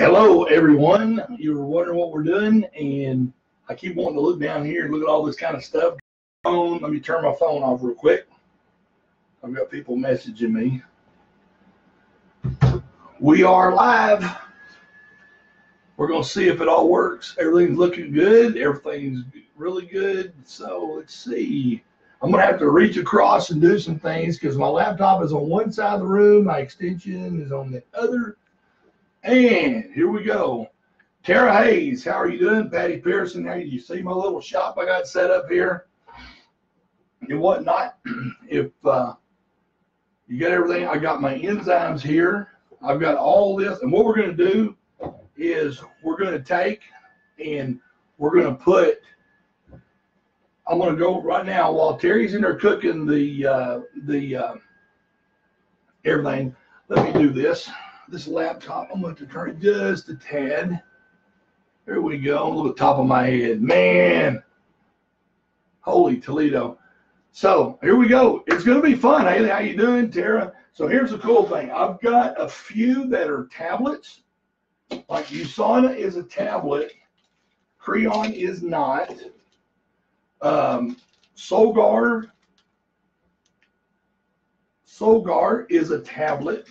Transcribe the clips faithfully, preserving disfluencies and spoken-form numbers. Hello, everyone. You were wondering what we're doing, and I keep wanting to look down here and look at all this kind of stuff. Phone. Let me turn my phone off real quick. I've got people messaging me. We are live. We're going to see if it all works. Everything's looking good. Everything's really good. So let's see. I'm going to have to reach across and do some things because my laptop is on one side of the room. My extension is on the other. And here we go. Tara Hayes, how are you doing? Patty Pearson, how do you see my little shop I got set up here and whatnot? If uh, you got everything, I got my enzymes here. I've got all this. And what we're going to do is we're going to take and we're going to put I'm going to go right now while Terry's in there cooking the uh, the uh, everything. Let me do this. This laptop, I'm going to turn it just a tad. There we go. A little top of my head, man. Holy Toledo! So here we go. It's going to be fun. Hey, how you doing, Tara? So here's the cool thing. I've got a few that are tablets. Like USANA is a tablet. Creon is not. Um, Solgar, Solgar is a tablet.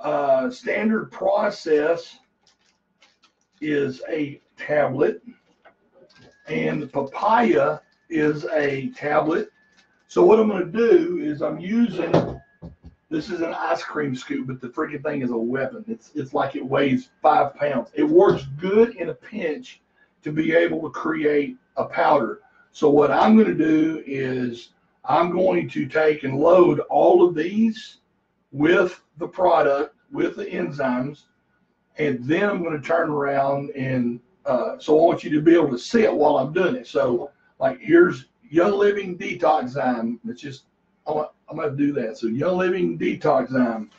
Uh, Standard Process is a tablet, and Papaya is a tablet. So what I'm going to do is I'm using this is an ice cream scoop, but the freaking thing is a weapon. It's it's like it weighs five pounds. It works good in a pinch to be able to create a powder. So what I'm going to do is I'm going to take and load all of these with the product, with the enzymes, and then I'm going to turn around and uh, so I want you to be able to see it while I'm doing it. So like here's Young Living Detoxzyme. It's just I'm going to do that. So Young Living Detoxzyme,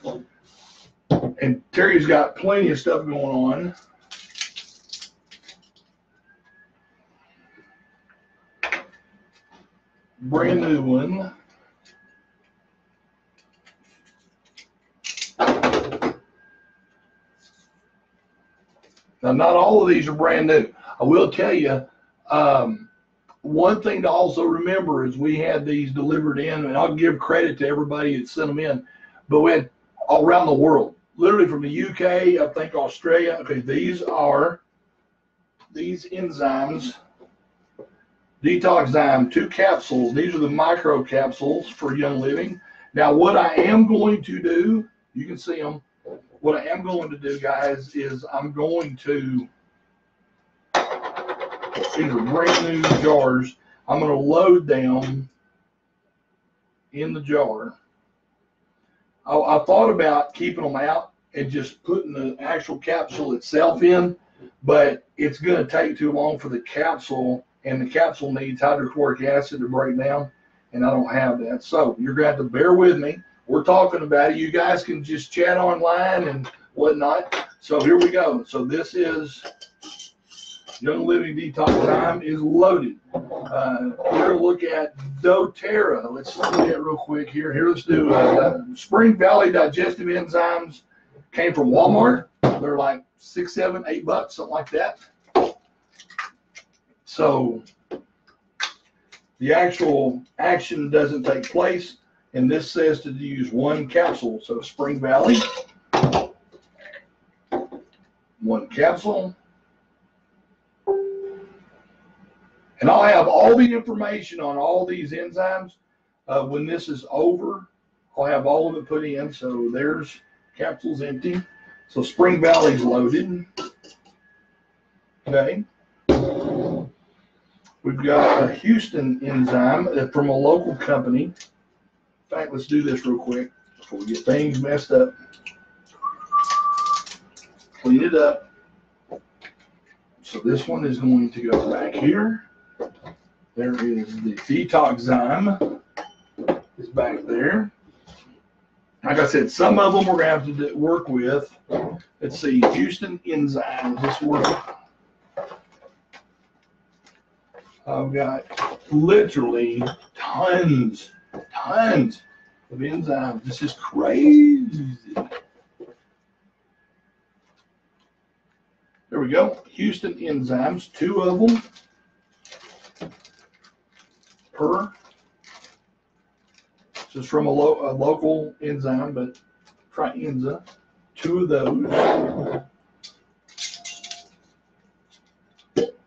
and Terry's got plenty of stuff going on. Brand new one. Now, not all of these are brand new. I will tell you, um, one thing to also remember is we had these delivered in, and I'll give credit to everybody that sent them in, but we had all around the world, literally from the U K, I think Australia. Okay, these are these enzymes. Detoxzyme, two capsules. These are the micro capsules for Young Living. Now, what I am going to do, you can see them. What I am going to do, guys, is I'm going to, these are brand new jars. I'm going to load them in the jar. I, I thought about keeping them out and just putting the actual capsule itself in, but it's going to take too long for the capsule. And the capsule needs hydrochloric acid to break down, and I don't have that. So you're going to have to bear with me. We're talking about it. You guys can just chat online and whatnot. So here we go. So this is Young Living Detoxzyme is loaded. Uh, we're going to look at doTERRA. Let's look at that real quick here. Here, let's do uh, Spring Valley Digestive Enzymes. Came from Walmart. They're like six, seven, eight bucks, something like that. So the actual action doesn't take place, and this says to use one capsule. So Spring Valley, one capsule. And I'll have all the information on all these enzymes. Uh, when this is over, I'll have all of it put in. So there's capsules empty. So Spring Valley's loaded. Okay. We've got a Houston enzyme from a local company. In fact, let's do this real quick before we get things messed up. Clean it up. So this one is going to go back here. There is the Detoxzyme. It's back there. Like I said, some of them we're going to have to work with. Let's see, Houston enzymes. Let's work. I've got literally tons, tons of enzymes. This is crazy. Here we go. Houston enzymes, two of them per. This is from a, lo a local enzyme, but Trienza, two of those. It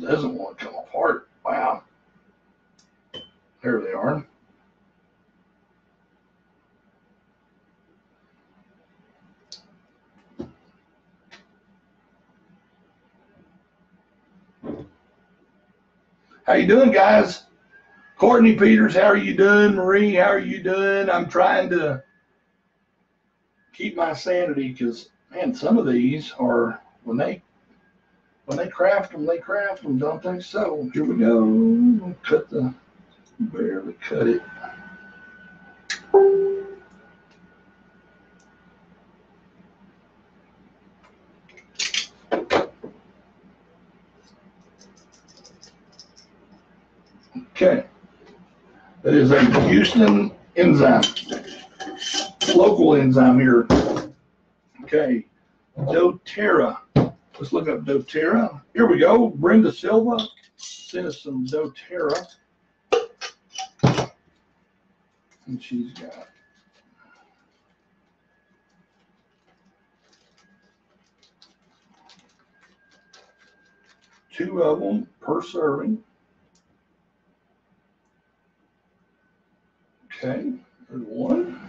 doesn't want to come apart. Wow. There they are. How you doing, guys? Courtney Peters, how are you doing? Marie, how are you doing? I'm trying to keep my sanity because, man, some of these are, when they when they craft them, they craft them, don't they? So here we go. Cut the, barely cut it. Okay, that is a Houston enzyme, local enzyme here. Okay, doTERRA. Let's look up doTERRA. Here we go. Brenda Silva sent us some doTERRA, and she's got two of them per serving. Okay, there's one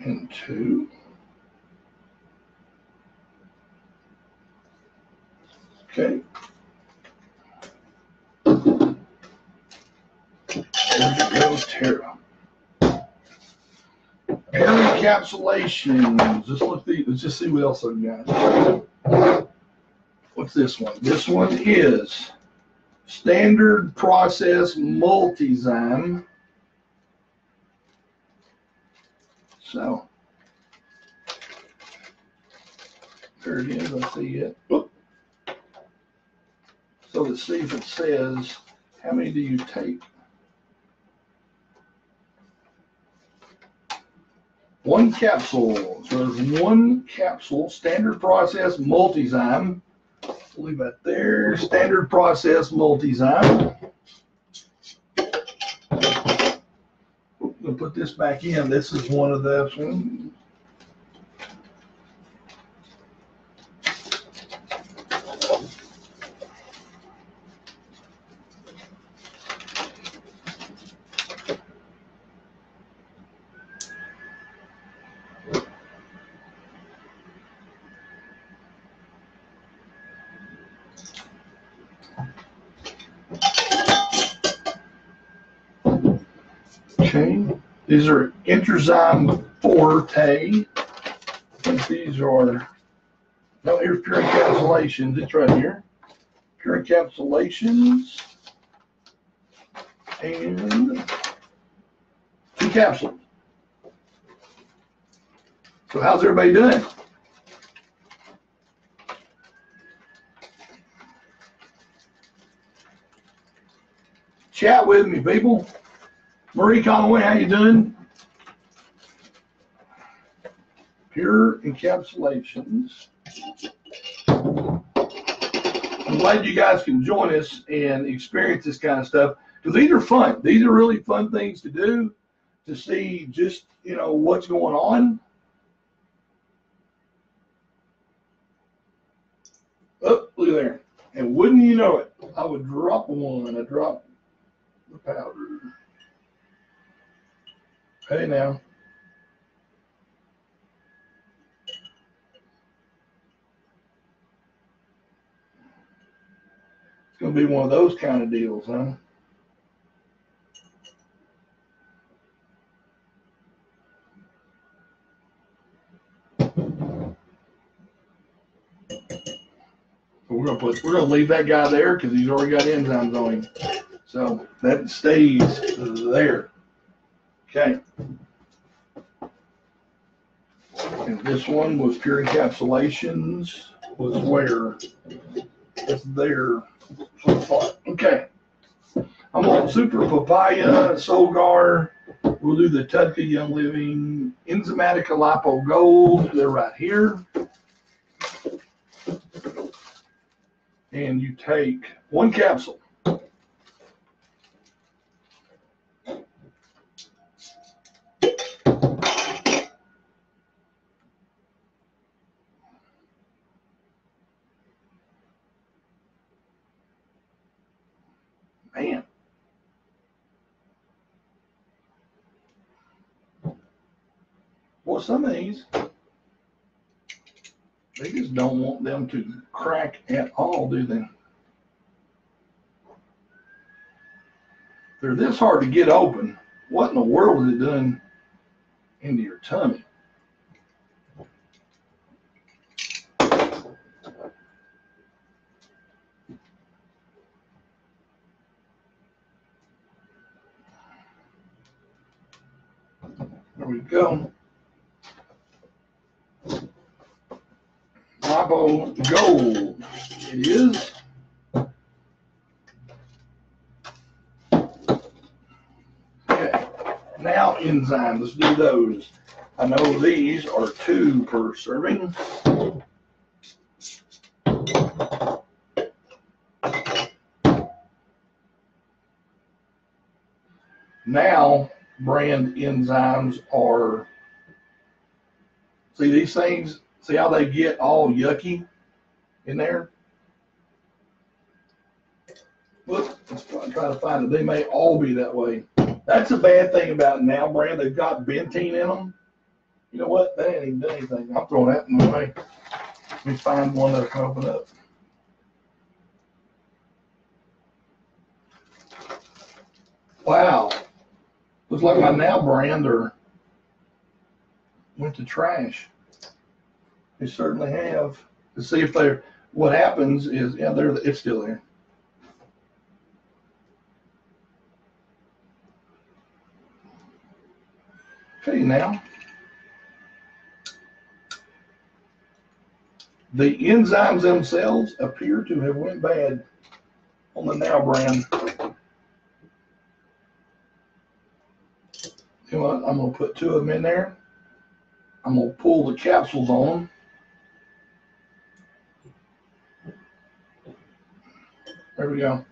and two. Okay. There you go, Tara. Encapsulations. Just look the, let's just see what else I've got. What's this one? This one is standard process multizyme. So there it is. I see it. Oop. So let's see if it says how many do you take? One capsule. So there's one capsule. Standard process multizyme. Leave that there. Standard process multizyme. We'll put this back in. This is one of those ones. These are Enterzyme Forte. I think these are, no, here's pure encapsulations. It's right here. Pure encapsulations. And two capsules. So how's everybody doing? Chat with me, people. Marie Conway, how you doing? Pure encapsulations. I'm glad you guys can join us and experience this kind of stuff, because these are fun. These are really fun things to do, to see just, you know, what's going on. Oh, look there. And wouldn't you know it, I would drop one. I dropped the powder. Hey now. It's going to be one of those kind of deals, huh? We're going to put, we're going to leave that guy there because he's already got enzymes on him. So that stays there. Okay, and this one was pure encapsulations, was where it's there. Okay, I'm on Super Papaya, Solgar, We'll do the Tutka Young Living Enzymatic Alipo Gold. They're right here. And you take one capsule. Man. Well, some of these, they just don't want them to crack at all, do they? They're this hard to get open. What in the world was it doing into your tummy? There we go. Alipo Gold. It is. Okay. Now enzymes. Let's do those. I know these are two per serving. Now, brand enzymes are, see these things, see how they get all yucky in there? Look, let's try to find it. They may all be that way. That's a bad thing about Now brand. They've got bentene in them. You know what? That ain't even done anything. I'm throwing that in the way. Let me find one that I can open up. Wow. Looks like my Now brand or went to trash. They certainly have. To see if they're, what happens is, yeah, they're, it's still there. Okay, now. The enzymes themselves appear to have went bad on the Now brand. You know what? I'm going to put two of them in there. I'm going to pull the capsules on them. There we go.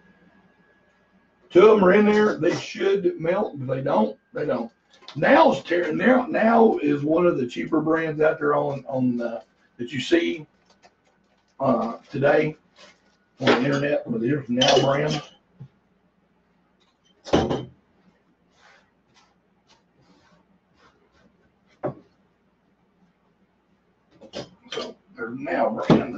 Two of them are in there. They should melt. If they don't, they don't. Now's tearing. Now, Now is one of the cheaper brands out there on, on the, that you see uh, today on the internet. But here's Now brand. Now brand.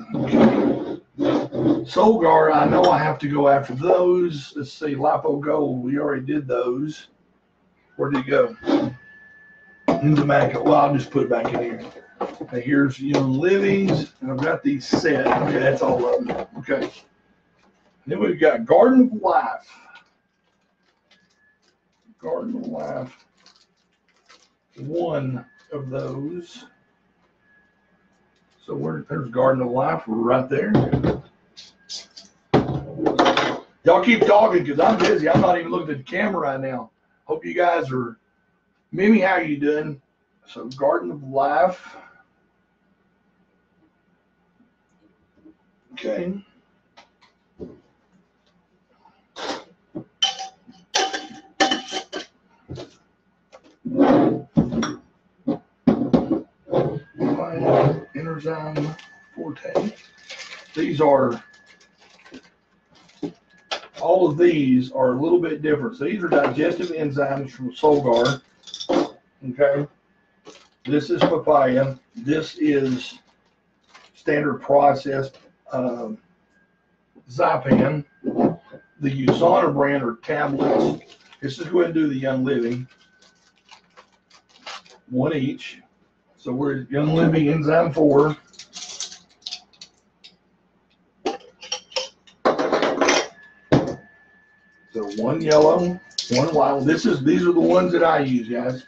Solgar, I know I have to go after those. Let's see, Alipo Gold, we already did those. Where did it go? Enzymatic, well, I'll just put it back in here. Okay, here's Young Livings, and I've got these set. Okay, that's all of them. Okay. And then we've got Garden of Life. Garden of Life. One of those. So we're, there's Garden of Life right there. Y'all keep talking because I'm busy. I'm not even looking at the camera right now. Hope you guys are. Mimi, how are you doing? So Garden of Life. Okay. Enzyme Forte. These are, all of these are a little bit different. So these are digestive enzymes from Solgar. Okay. This is papaya. This is standard processed um, Zypan. The USANA brand are tablets. Let's just go ahead and do the Young Living. One each. So we're at Young Living Enzyme four. So one yellow, one white. This is, these are the ones that I use, guys.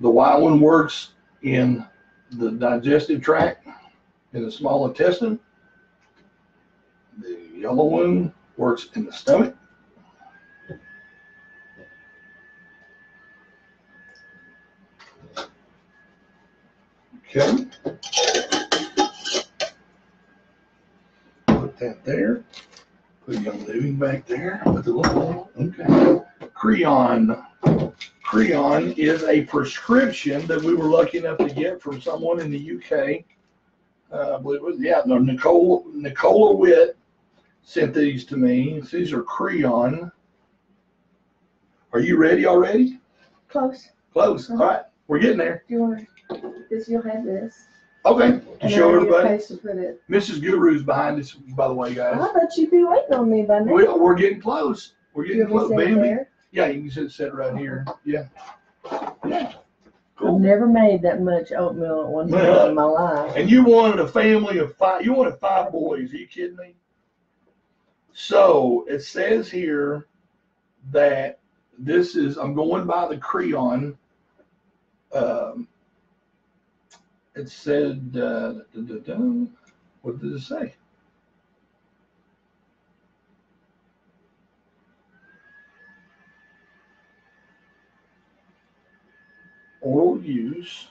The white one works in the digestive tract in the small intestine. The yellow one works in the stomach. I'm moving back there with the little, okay. Creon. Creon is a prescription that we were lucky enough to get from someone in the U K. Uh, I believe it was, yeah, no, Nicole, Nicola Witt sent these to me. These are Creon. Are you ready already? Close. Close. All right. We're getting there. Do you want to, this, you'll have this. Okay. To show everybody. Missus Guru's behind us, by the way, guys. I thought you'd be waiting on me by now. Well, we're getting close. We're getting close, Bambi. Yeah, you can sit, sit right here. Yeah. Yeah. Cool. I've never made that much oatmeal at one time yeah. in my life. And you wanted a family of five. You wanted five boys. Are you kidding me? So it says here that this is, I'm going by the Creon. Um, it said, uh, da, da, da, da. What did it say? Oral use.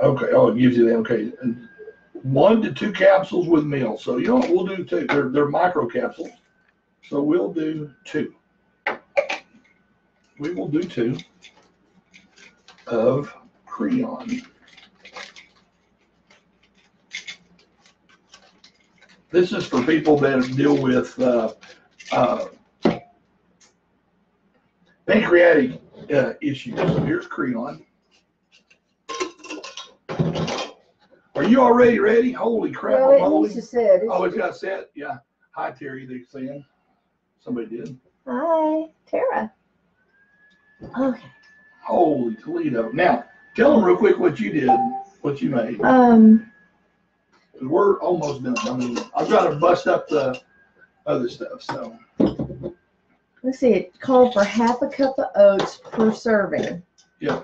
Okay. Oh, it gives you that. Okay. One to two capsules with meal. So, you know what? We'll do two. They're, they're micro capsules. So, we'll do two. We will do two of Creon. This is for people that deal with uh, uh, pancreatic uh, issues. So here's Creon. Are you already ready? Holy crap. Well, it holy. Needs to set. It oh, it's got set? Yeah. Hi, Terry, they're saying. Somebody did. Hi, Tara. Okay. Holy Toledo. Now, tell them real quick what you did, what you made. Um, We're almost done. I mean, I've got to bust up the other stuff, so. Let's see, it called for half a cup of oats per serving. Yeah.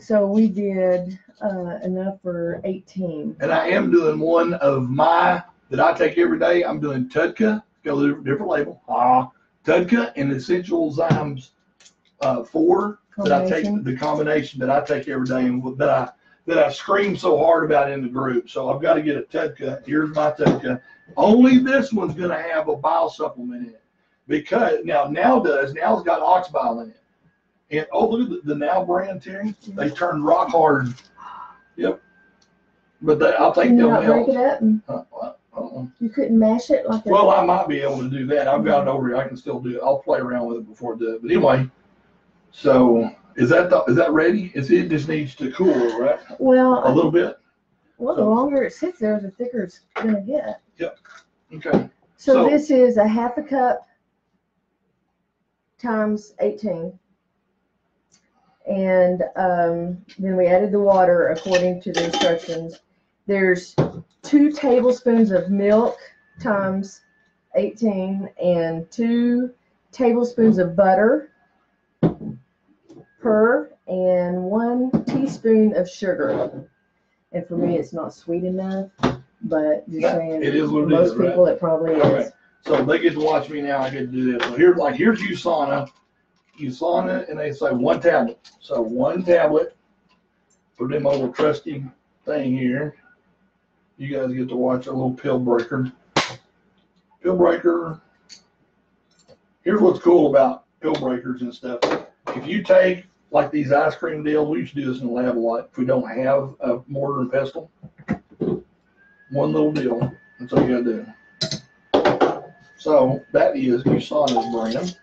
So we did uh, enough for eighteen. And I am doing one of my, that I take every day. I'm doing Tudka, got a different label. Ah, Tudka and Essential Zymes uh, four that I take, the combination that I take every day and that I that I scream so hard about in the group. So I've got to get a Tudka. Here's my Tudka. Only this one's going to have a bile supplement in it because now now does now's got ox bile in it. And oh, look at the, the Now brand, Terry. They turned rock hard. Yep. But they, I'll take them out. Break it up and uh, uh, uh, you couldn't mash it like. Well, I might be able to do that. I've got it over here. I can still do it. I'll play around with it before I do it. But anyway, so is that the, is that ready? Is it just needs to cool, right? Well, a little bit. Well, so, the longer it sits there, the thicker it's gonna get. Yep. Okay. So, so this is a half a cup times eighteen. And um, then we added the water according to the instructions. There's two tablespoons of milk times eighteen and two tablespoons of butter per and one teaspoon of sugar. And for me, it's not sweet enough, but just saying, it is what most it is, people, right? It probably is. Right. So they get to watch me now. I get to do this. So here, like here's USANA. USANA, and they say one tablet. So one tablet for them old trusty thing here. You guys get to watch a little pill breaker. Pill breaker. Here's what's cool about pill breakers and stuff. If you take like these ice cream deals, we used to do this in the lab a lot. If we don't have a mortar and pestle, one little deal. That's all you gotta do. So that is USANA's brand.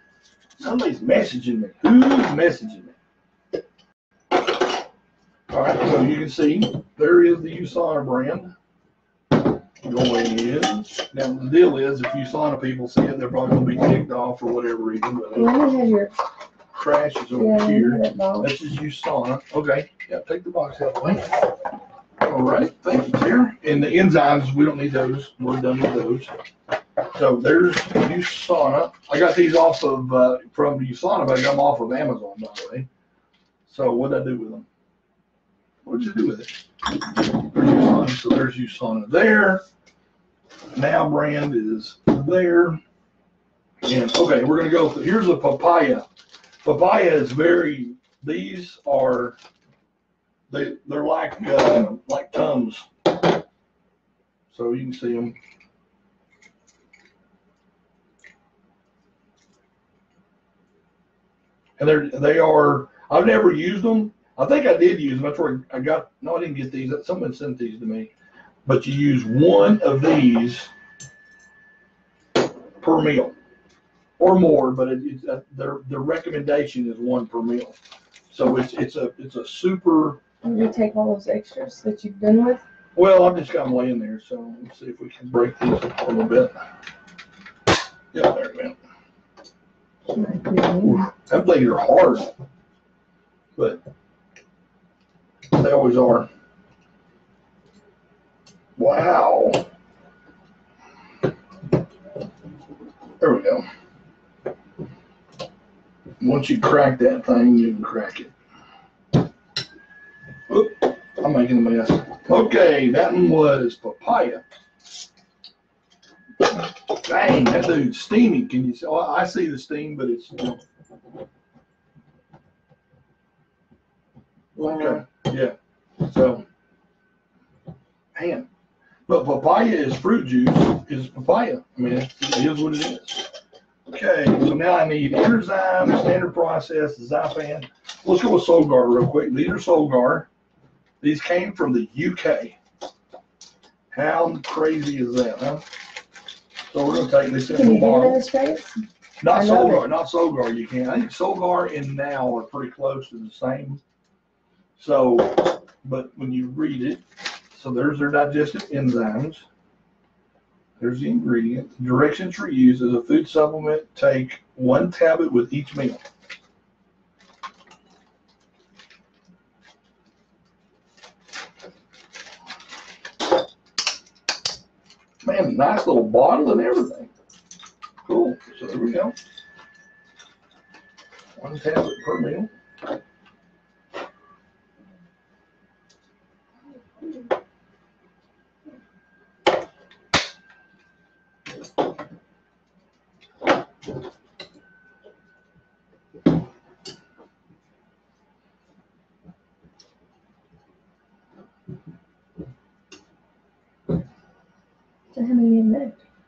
Somebody's messaging me. Who's messaging me? All right, so you can see there is the USANA brand going in. Now the deal is, if USANA people see it, they're probably going to be ticked off for whatever reason. But yeah, trash is over yeah, here. This is USANA. Okay, yeah, take the box out of the way. All right, thank you, Tara. And the enzymes, we don't need those. We're done with those. So there's USANA. I got these off of uh, from USANA, but I got them off of Amazon, by the way. So what did I do with them? What did you do with it? There's USANA. So there's USANA there. Now brand is there. And okay, we're gonna go through. Here's a papaya. Papaya is very. These are they they're like uh, like Tums. So you can see them. and they're they are. I've never used them. I think I did use them. That's where I got. No, I didn't get these. Someone sent these to me. But you use one of these per meal or more. But it, it, uh, their their recommendation is one per meal. So it's it's a it's a super. And you take all those extras that you've been with. Well, I've just got them laying there, so let's see if we can break these up a little bit. Yeah, there we go. That blade are hard, but they always are. Wow. There we go. Once you crack that thing, you can crack it. Oop, I'm making a mess. Okay, that one was papaya. Dang, that dude's steaming. Can you see? Oh, I see the steam, but it's still. Okay, yeah. So, man. But papaya is fruit juice, is papaya. I mean, it is what it is. Okay, so now I need Enzyme, standard process, Zypan. Let's go with Solgar real quick. Leader Solgar. These came from the U K. How crazy is that, huh? So we're going to take this in the bottle. Not Solgar, not Solgar. You can. I think Solgar and Now are pretty close to the same. So, but when you read it, so there's their digestive enzymes. There's the ingredients. Directions for use as a food supplement. Take one tablet with each meal. Man, nice little bottle and everything. Cool. So there we go. One tablet per meal.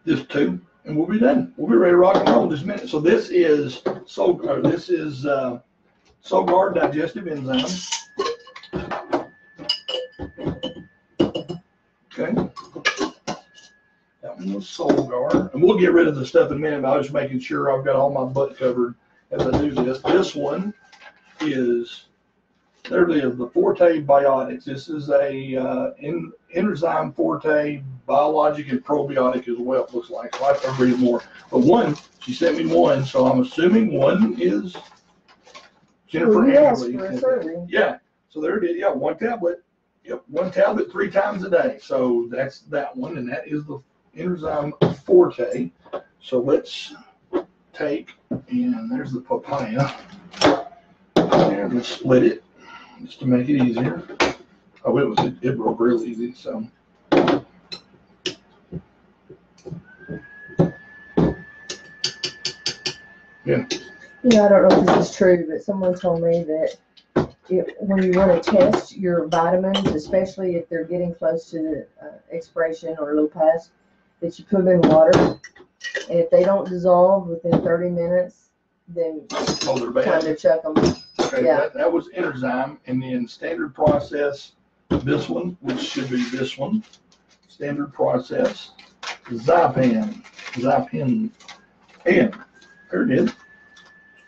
Just two, and we'll be done. We'll be ready to rock and roll in this minute. So this is Solgar. This is uh, Solgar digestive enzyme. Okay, that one was Solgar, and we'll get rid of the stuff in a minute. But I was just making sure I've got all my butt covered as I do this. This one is there. It is the Forte Biotics. This is a uh, in Enzyme Forte. Biologic and probiotic as well, it looks like. I'll have to read more. But one, she sent me one, so I'm assuming one is Jennifer Hammerly. Yeah, so there it is. Yeah, one tablet. Yep, one tablet three times a day. So that's that one, and that is the Enzyme Forte. So let's take, and there's the papaya. And let's split it just to make it easier. Oh, it was, it broke real easy, so. Yeah. You know, I don't know if this is true, but someone told me that it, when you want to test your vitamins, especially if they're getting close to the uh, expiration or a little past, that you put them in water. And if they don't dissolve within thirty minutes, then oh, they're bad. Time to check them. Okay, yeah. that, that was Enzyme. And then standard process, this one, which should be this one, standard process, Zypan, Zypan, and. There it is.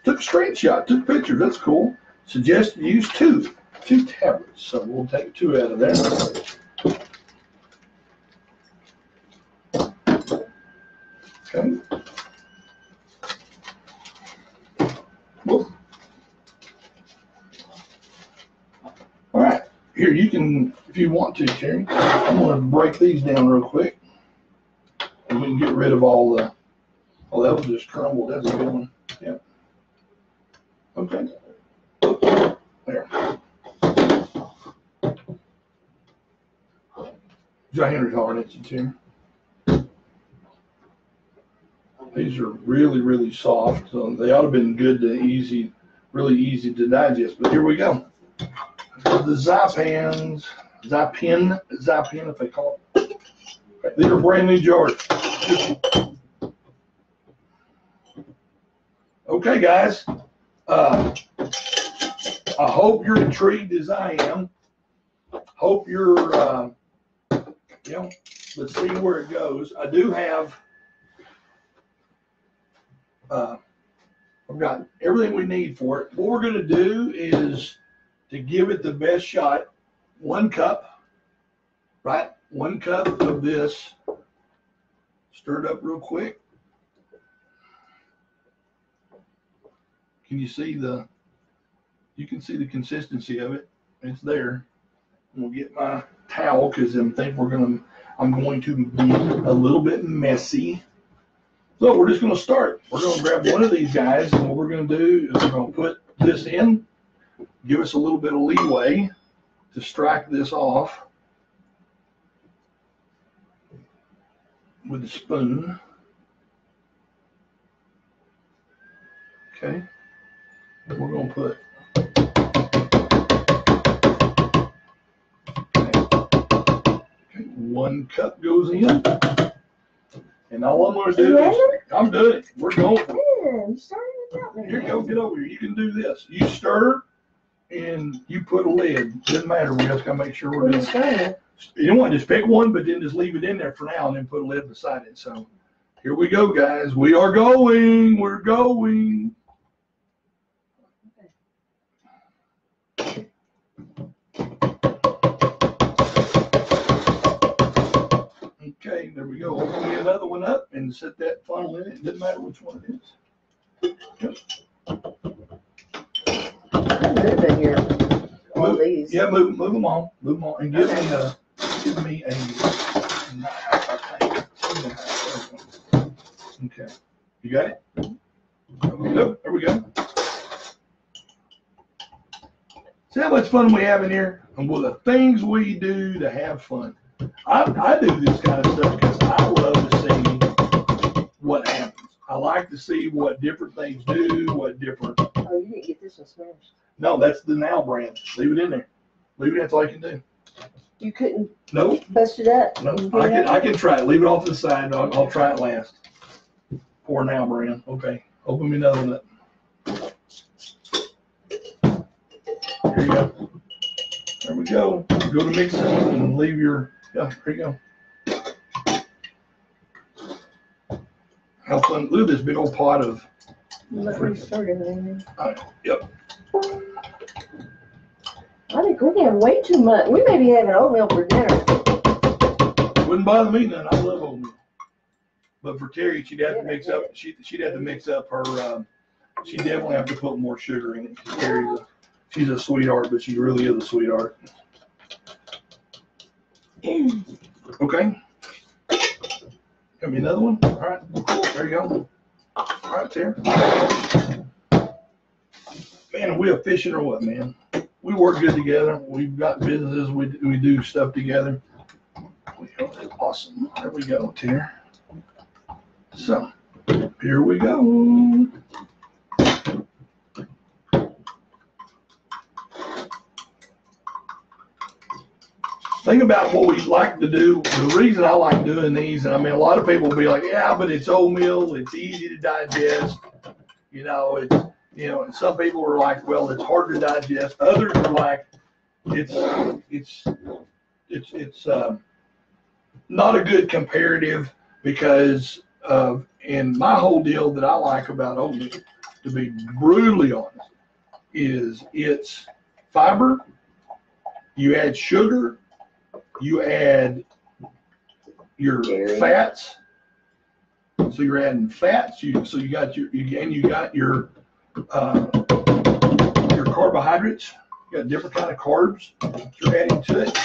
Took a screenshot, took pictures. That's cool. Suggested use two, two tablets. So we'll take two out of there. Okay. Whoop. All right. Here you can, if you want to, Terry. I'm going to break these down real quick, and we can get rid of all the. Oh, that was just crumbled. That's a good one. Yeah. Okay. There. John Henry's hollering at you, too. These are really, really soft. So they ought to have been good to easy, really easy to digest. But here we go. The Zypans, Zypin, Zypin, if they call it. Okay. These are brand new jars. Okay, guys, Uh, I hope you're intrigued as I am. Hope you're, uh, you know, let's see where it goes. I do have, uh, I've got everything we need for it. What we're going to do is to give it the best shot. One cup, right? One cup of this. Stir it up real quick. Can you see the, you can see the consistency of it. It's there. We'll get my towel because I'm think we're gonna I'm going to be a little bit messy. So we're just gonna start. We're gonna grab one of these guys, and what we're gonna do is we're gonna put this in, give us a little bit of leeway to strike this off with a spoon. Okay. We're going to put okay. Okay, one cup goes in, and all I'm going to do is I'm doing it. We're going. Here you go. Get over here. You can do this. You stir and you put a lid. Doesn't matter. We just got to make sure we're doing it. You don't want to just pick one, but then just leave it in there for now, and then put a lid beside it. So here we go, guys. We are going. We're going. Okay, there we go. Open another one up and set that funnel in it. It doesn't matter which one it is. Yep. I'm moving here. All move, these. Yeah, move, move them on. Move them on. And give me a, give me a knife. Okay. You got it? There we go. There we go. See how much fun we have in here? And well, the things we do to have fun. I, I do this kind of stuff because I love to see what happens. I like to see what different things do, what different. Oh, you didn't get this one smashed. No, that's the Now brand. Leave it in there. Leave it. That's all you can do. You couldn't. Nope. Bust it up. Nope. I can. Out? I can try it. Leave it off to the side. I'll, I'll try it last. Poor Now brand. Okay. Open me another one up. Here you go. There we go. Go to mix it and leave your. Yeah, there you go. How fun. Look at this big old pot of. Let me start everything. Right. Yep. I think we're getting way too much. We may be having oatmeal for dinner. Wouldn't bother me none. I love oatmeal. But for Terry, she'd have yeah, to mix up. She, she'd have to mix up her. Um, she'd definitely have to put more sugar in it. Terry's a, she's a sweetheart, but she really is a sweetheart. Okay. Give me another one. All right. There you go. All right, there. Man, we are fishing or what, man? We work good together. We've got businesses. We we do stuff together. Awesome. There we go, Tier. So, here we go. Think about what we like to do. The reason I like doing these, and I mean, a lot of people will be like, yeah, but it's oatmeal. It's easy to digest. You know, it's, you know, and some people are like, well, it's hard to digest. Others are like, it's, it's, it's, it's um, not a good comparative because of, and my whole deal that I like about oatmeal, to be brutally honest, is it's fiber. You add sugar. You add your dairy. Fats, so you're adding fats. You so you got your again. You got your uh, your carbohydrates. You got different kind of carbs that you're adding to it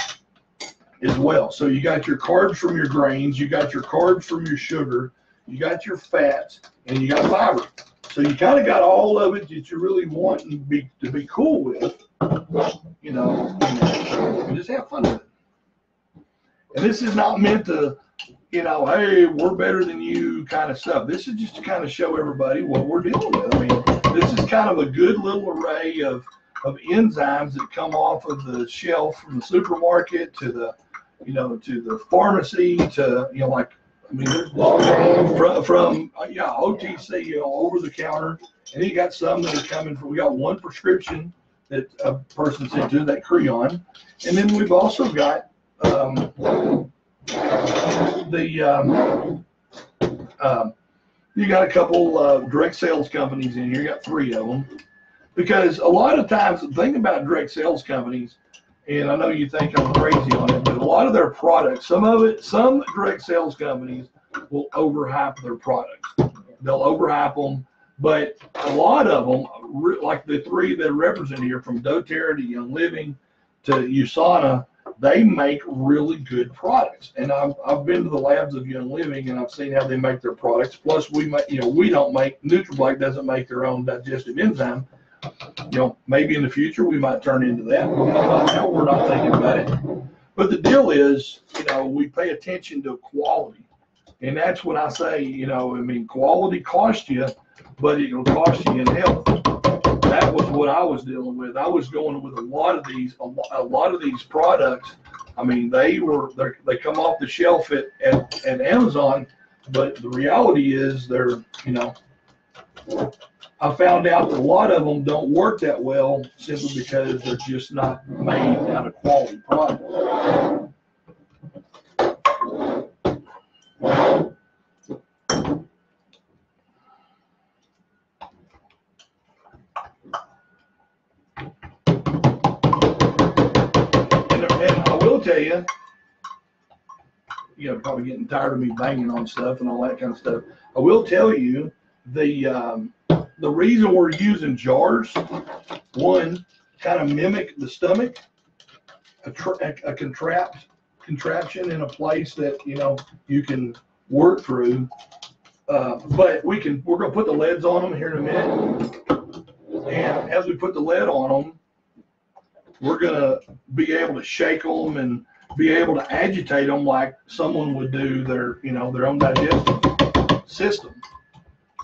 as well. So you got your carbs from your grains. You got your carbs from your sugar. You got your fats, and you got fiber. So you kind of got all of it that you really want and be to be cool with. You know, and just have fun with it. And this is not meant to, you know, hey, we're better than you kind of stuff. This is just to kind of show everybody what we're dealing with. I mean, this is kind of a good little array of, of enzymes that come off of the shelf from the supermarket to the, you know, to the pharmacy to, you know, like I mean, there's logs from, from uh, yeah, O T C, you know, over the counter. And you got some that are coming from, we got one prescription that a person sent to, that Creon. And then we've also got um, the, um, uh, you got a couple uh, direct sales companies in here. You got three of them. Because a lot of times, the thing about direct sales companies, and I know you think I'm crazy on it, but a lot of their products, some of it, some direct sales companies will overhype their products. They'll overhype them, but a lot of them, like the three that are represented here, from doTERRA to Young Living to USANA, they make really good products. And I've, I've been to the labs of Young Living, and I've seen how they make their products. Plus, we make, you know, we don't make, NutriBlake doesn't make their own digestive enzyme. You know, maybe in the future we might turn into that. No, we're not thinking about it. But the deal is, you know, we pay attention to quality. And that's when I say, you know, I mean, quality costs you, but it'll cost you in health. That was what I was dealing with. I was going with a lot of these, a lot of these products. I mean, they were, they come off the shelf at, at, at Amazon, but the reality is they're, you know, I found out that a lot of them don't work that well simply because they're just not made out of quality product. And, and I will tell you, you know, probably getting tired of me banging on stuff and all that kind of stuff. I will tell you the, um, the reason we're using jars, one, kind of mimic the stomach, a, tra a contrapt contraption in a place that, you know, you can work through. Uh, but we can, we're going to put the lids on them here in a minute. And as we put the lid on them, we're going to be able to shake them and be able to agitate them like someone would do their, you know, their own digestive system.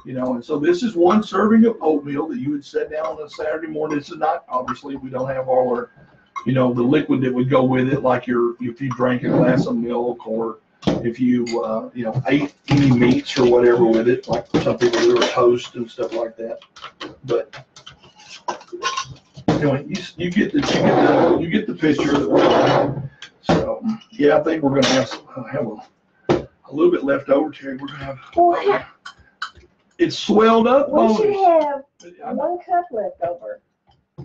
You know, and so this is one serving of oatmeal that you would set down on a Saturday morning. This is not, obviously, we don't have all our, you know, the liquid that would go with it, like your, if you drank a glass of milk or if you, uh, you know, ate any meats or whatever with it, like some people do, or toast and stuff like that. But anyway, you, you get the, you get the, you get the picture of the, so yeah, I think we're going to have, have a, a little bit left over today. We're going to have. Uh, It's swelled up. We should have one cup left over.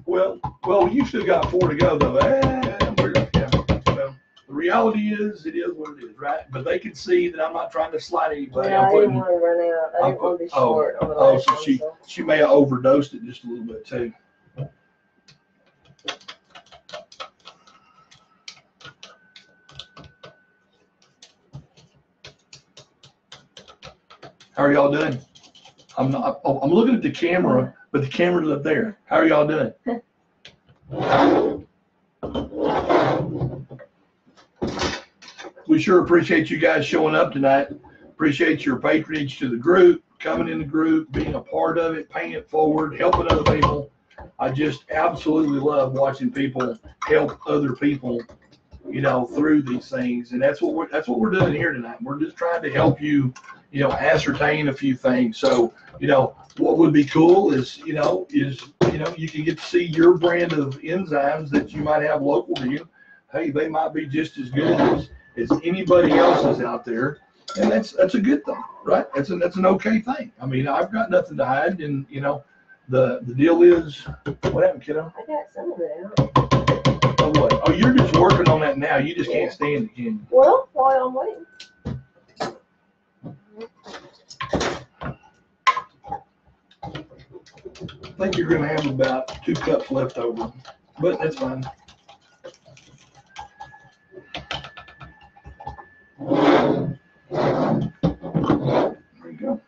Well, well, you still got four to go, though. And we're, yeah. Well, the reality is, it is what it is, right? But they can see that I'm not trying to slide anybody. No, I'm putting, I didn't want to run out. I didn't want to be oh, short. Over the oh, so she so. she may have overdosed it just a little bit too. How are y'all doing? I'm not. I'm looking at the camera, but the camera's up there. How are y'all doing? We sure appreciate you guys showing up tonight. Appreciate your patronage to the group, coming in the group, being a part of it, paying it forward, helping other people. I just absolutely love watching people help other people, you know, through these things, and that's what we're, that's what we're doing here tonight. We're just trying to help you, you know, ascertain a few things. So, you know, what would be cool is, you know, is, you know, you can get to see your brand of enzymes that you might have local to you. Hey, they might be just as good as, as anybody else's out there. And that's, that's a good thing, right? That's an, that's an okay thing. I mean, I've got nothing to hide. And, you know, the, the deal is, what happened, kiddo? I got some of it out. Oh, what? Oh, you're just working on that now. You just yeah. can't stand it, can you? Well, while I'm waiting. I think you're going to have about two cups left over, but that's fine. There you go.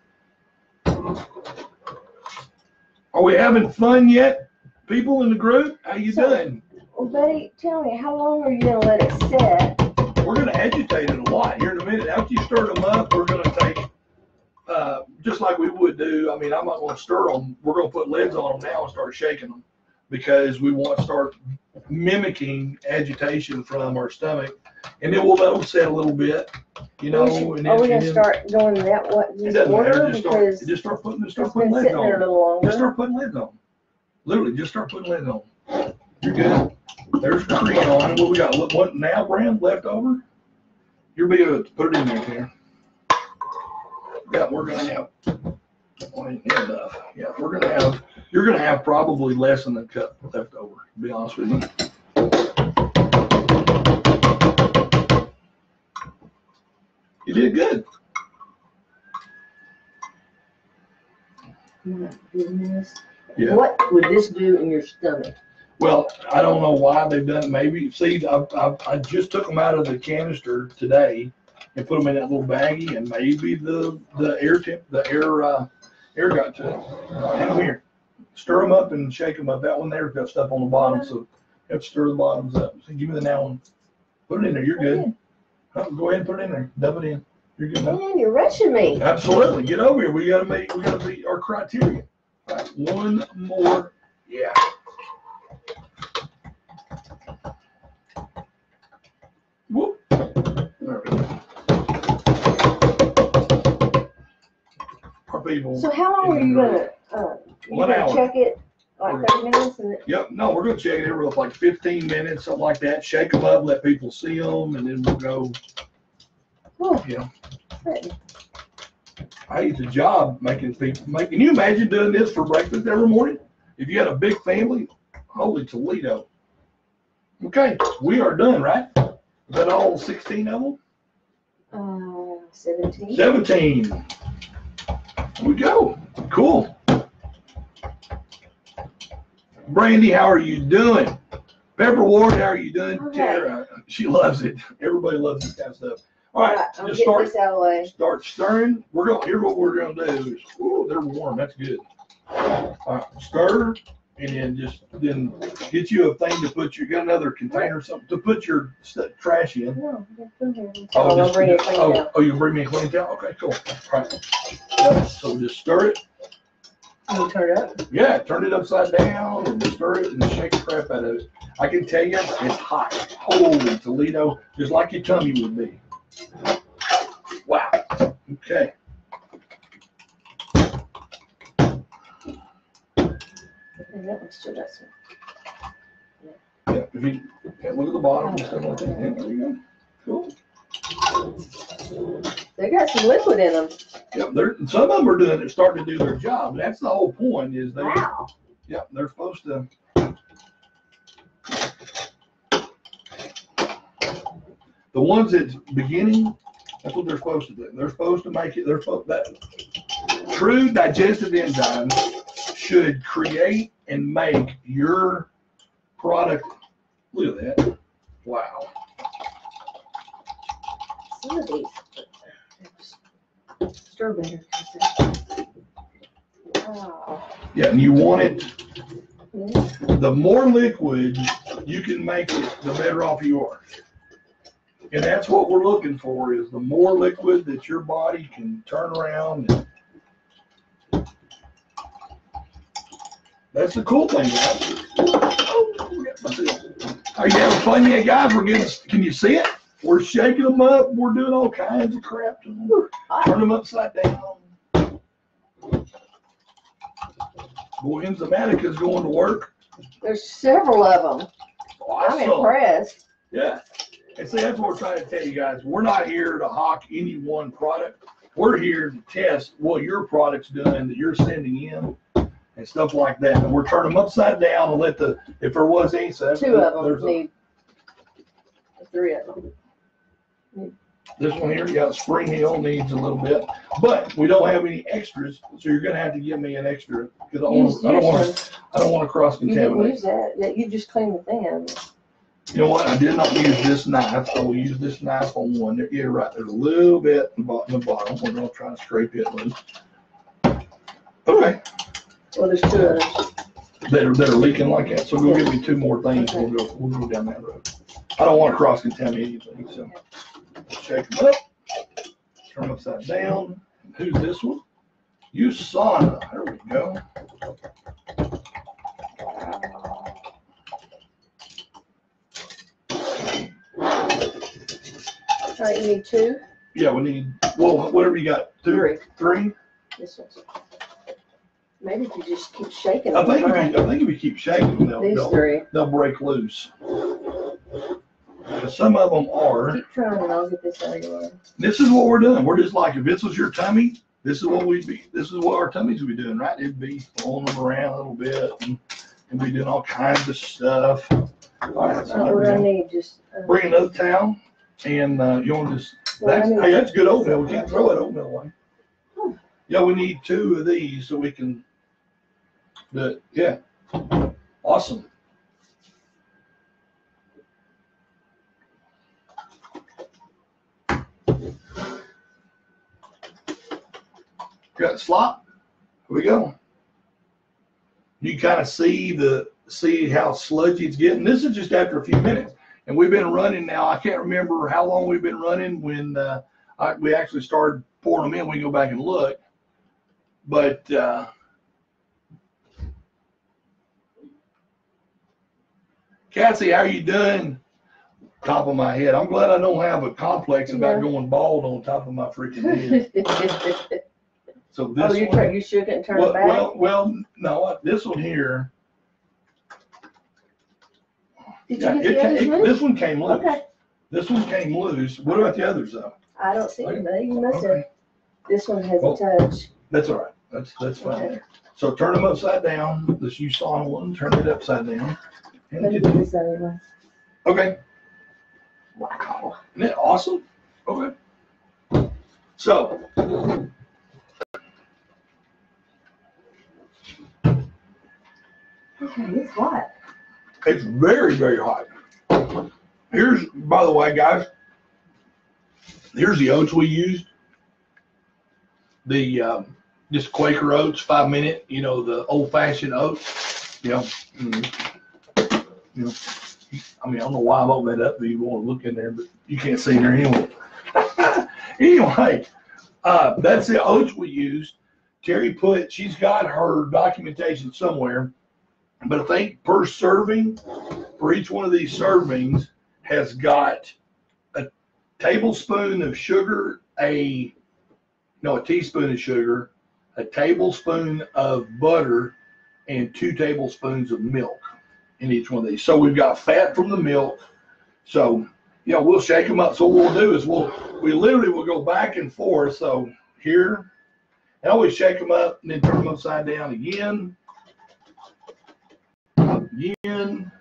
Are we having fun yet? People in the group, how you so, doing? Well, buddy, tell me, how long are you going to let it sit? We're going to agitate it a lot here in a minute. After you stir them up, we're going to take Uh, just like we would do. I mean, I'm not going to stir them. We're going to put lids on them now and start shaking them because we want to start mimicking agitation from our stomach, and then we'll that'll set a little bit, you know. Should, and then, are we going to start doing that? What you order? Just start, because just start putting, just start putting lid on. Just start putting lid on. Literally, just start putting lid on. You're good. There's the cream on it. What we got? What now? Brand left over. You'll be able to put it in there, Karen. Yeah, we're gonna have. Enough. Yeah, we're gonna have. You're gonna have probably less than a cup left over. To be honest with you. You did good. My goodness. Yeah. What would this do in your stomach? Well, I don't know why they've done it. Maybe see, I, I, I just took them out of the canister today and put them in that little baggie, and maybe the the air tip, the air uh, air got to them. Come here, stir them up and shake them up. That one there's got stuff on the bottom, so you have to stir the bottoms up. So give me the now one. Put it in there. You're good. Oh, go ahead and put it in there. Dump it in. You're good. Man, you're rushing me. Absolutely. Get over here. We gotta meet. We gotta meet our criteria. All right, one more. Yeah. Whoop. There we go. Our people. So how long are you gonna, uh, you gonna check it? Like thirty minutes? And yep. No, we're gonna check it every like fifteen minutes, something like that. Shake them up, let people see them, and then we'll go. Cool. Yeah. Good. I hate the job making people. Make, can you imagine doing this for breakfast every morning? If you had a big family, holy Toledo. Okay, we are done, right? Is that all sixteen of them? Uh, seventeen. seventeen. Here we go. Cool. Brandy, how are you doing? Pepper Ward, how are you doing? Okay. Tara, she loves it. Everybody loves this kind of stuff. All right, right so just start, this out of the way. Start stirring. We're going to, here's what we're going to do. Is, ooh, they're warm. That's good. All right, stir. And then just then get you a thing to put your, got another container or something to put your st trash in. No, oh, just, bring just, oh, oh, you bring me a clean towel? Okay, cool. All right. Yeah, so just stir it. You turn it up? Yeah, turn it upside down and stir it and shake the crap out of it. I can tell you, it's hot. Holy Toledo, just like your tummy would be. Wow. Okay. And that one's still doesn't. Yeah. Yeah, if you yeah, look at the bottom, oh, like that. Yeah, there you go. Cool. They got some liquid in them. Yep, they're, some of them are doing it, starting to do their job. That's the whole point. Is they? Wow. Yep, they're supposed to. The ones that's beginning, that's what they're supposed to do. They're supposed to make it. They're supposed that true digestive enzymes should create and make your product. Look at that. Wow. Some of these stir better. Wow. Yeah, and you want it. Yeah. The more liquid you can make it, the better off you are. And that's what we're looking for, is the more liquid that your body can turn around. And that's the cool thing, guys. Are you having fun yet, guys? We're getting, can you see it? We're shaking them up. We're doing all kinds of crap to them. Turn them upside down. Boy, Enzymatica's going to work. There's several of them. Awesome. I'm impressed. Yeah. And see, that's what we're trying to tell you guys. We're not here to hawk any one product. We're here to test what your product's doing that you're sending in. And stuff like that, and we're turning them upside down and let the, if there was any, so that's, two of them need a, three of them. Mm. This one here, yeah, Spring Hill needs a little bit, but we don't have any extras, so you're going to have to give me an extra because I, I don't want to, I don't want to cross contaminate. You didn't use that. Yeah, you just clean the thing out of it. You know what? I did not use this knife, so we'll use this knife on one. There, yeah, right. There's a little bit in the bottom. We're going to try to scrape it loose. Okay. Well, there's two others that are, that are leaking like that. So we'll give you two more things. Okay. We'll go we'll go down that road. I don't want to cross contaminate anything. So shake them up, turn them upside down. Who's this one? USANA. There we go. All right, you need two? Yeah, we need, well, whatever you got. Two, three. Three? This one's. Maybe if you just keep shaking. I think, if you, I think if you keep shaking, they'll, these they'll, three. they'll break loose. Some of them are. Keep trying and I'll get this out of your way. This is what we're doing. We're just like, if this was your tummy, this is what we'd be, this is what our tummies would be doing, right? It'd be pulling them around a little bit and, and be doing all kinds of stuff. All right, so we're going to need just. Uh, bring another towel and uh, you want to just. Well, that's, hey, that's good oatmeal. We can't throw that oatmeal away. Hmm. Yeah, we need two of these so we can. But yeah, awesome. Got a slop. Here we go. You can kind of see the see how sludgy it's getting. This is just after a few minutes, and we've been running now. I can't remember how long we've been running when uh, I, we actually started pouring them in. We can go back and look, but. Uh, Cassie, how are you doing? Top of my head. I'm glad I don't have a complex about yeah. going bald on top of my freaking head. So this oh, you one, you shook it and turned well, it back? Well, well, no, this one here. Did yeah, you get it, the others it, loose? This one came loose. Okay. This one came loose. What about the others, though? I don't see them. Like, you must okay. have. This one has well, a touch. That's all right. That's, that's fine. Okay. So turn them upside down. This you saw one, turn it upside down. Okay. Wow. Isn't that awesome? Okay. So okay, it's hot. It's very, very hot. Here's, by the way, guys, here's the oats we used. The um, just Quaker oats, five minute, you know, the old fashioned oats, you know. Mm-hmm. You know, I mean, I don't know why I'm opening that up, but you want to look in there, but you can't see there anyway. Anyway, uh, that's the oats we used. Terry put, she's got her documentation somewhere, but I think per serving, for each one of these servings, has got a tablespoon of sugar, a, no, a teaspoon of sugar, a tablespoon of butter, and two tablespoons of milk. In each one of these. So we've got fat from the milk. So, you know, we'll shake them up. So what we'll do is we'll, we literally will go back and forth. So here, and always shake them up and then turn them upside down again. Again.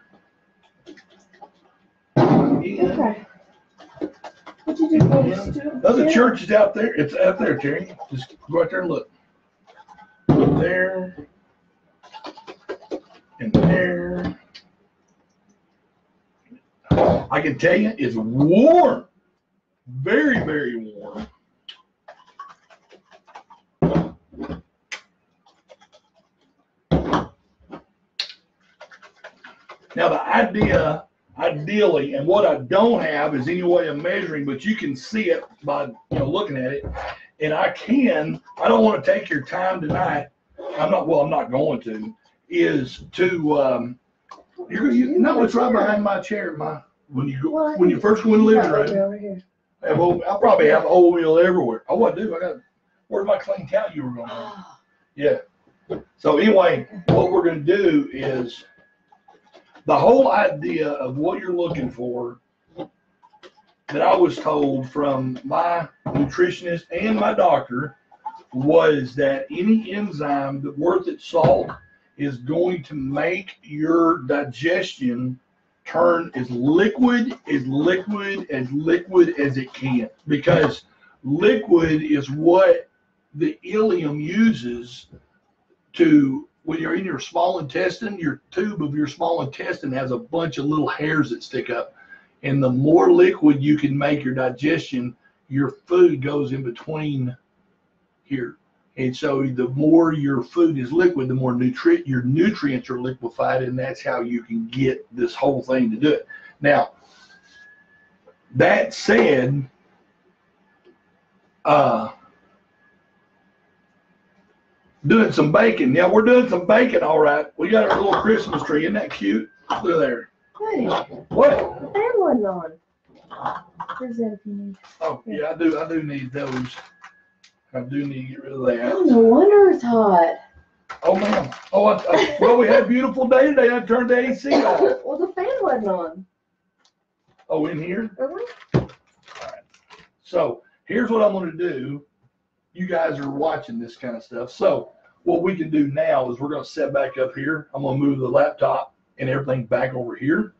Again. Okay. What you do? Again. Other churches out there, it's out there, Terry. Just go out there and look. There. And there. I can tell you, it's warm, very, very warm. Now the idea, ideally, and what I don't have is any way of measuring, but you can see it by you know, looking at it. And I can, I don't want to take your time tonight. I'm not, well, I'm not going to, is to, um, you're, you, no, it's right behind my chair, my. When you go, well, when you first go in the living room, I have old, I probably have oatmeal everywhere. Oh, I do. I got. Where's my clean towel? You were going to. Yeah. So anyway, what we're going to do is the whole idea of what you're looking for. That I was told from my nutritionist and my doctor was that any enzyme that worth its salt is going to make your digestion. Turn as liquid, as liquid, as liquid as it can, because liquid is what the ileum uses to, when you're in your small intestine, your tube of your small intestine has a bunch of little hairs that stick up. And the more liquid you can make your digestion, your food goes in between here. And so the more your food is liquid, the more nutri your nutrients are liquefied, and that's how you can get this whole thing to do it. Now, that said, uh, doing some baking. Now, we're doing some baking, all right. We got our little Christmas tree. Isn't that cute? Look there. Hey, what? The fan wasn't on. There's that if you need. Oh, yeah, I do. I do need those. I do need to get rid of that. Oh, no wonder it's hot. Oh, ma'am. Oh, I, I, well, we had a beautiful day today. I turned the A C on. Well, the fan wasn't on. Oh, in here? Mm-hmm. All right. So, here's what I'm going to do. You guys are watching this kind of stuff. So, what we can do now is we're going to set back up here. I'm going to move the laptop and everything back over here.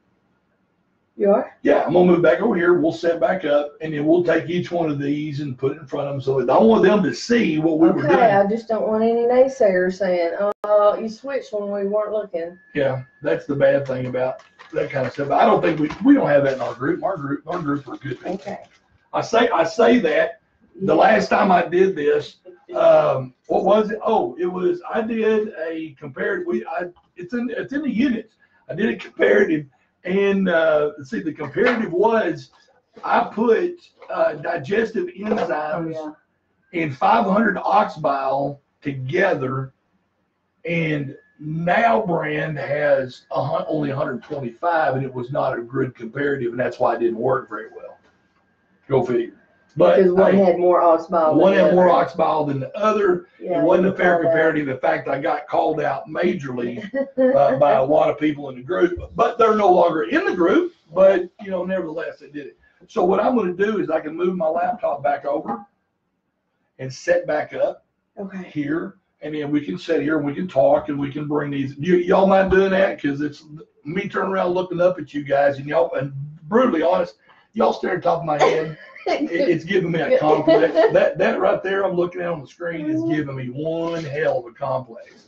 You are? Yeah, I'm going to move back over here. We'll set back up, and then we'll take each one of these and put it in front of them. So I don't want them to see what we okay, were doing. Okay, I just don't want any naysayers saying, oh, you switched when we weren't looking. Yeah, that's the bad thing about that kind of stuff. I don't think we we don't have that in our group. Our group, our group are good people. Okay. I say, I say that. The last time I did this, um, what was it? Oh, it was, I did a compared, we, I, it's, in, it's in the units. I did a comparative. And uh, let's see, the comparative was I put uh, digestive enzymes oh, yeah. and five hundred oxbile together, and now brand has a, only one hundred twenty-five, and it was not a good comparative, and that's why it didn't work very well. Go figure. But because one I, had more oxbile. One had more oxbile than the other. Yeah, it wasn't a fair comparative. That. In fact, I got called out majorly uh, by a lot of people in the group. But they're no longer in the group. But you know, nevertheless, they did it. So what I'm going to do is I can move my laptop back over and set back up okay. here, and then we can sit here and we can talk and we can bring these. Y'all mind doing that? Because it's me turning around looking up at you guys, and y'all, and brutally honest, y'all stare at the top of my head. It's giving me a complex. That that right there I'm looking at on the screen is giving me one hell of a complex.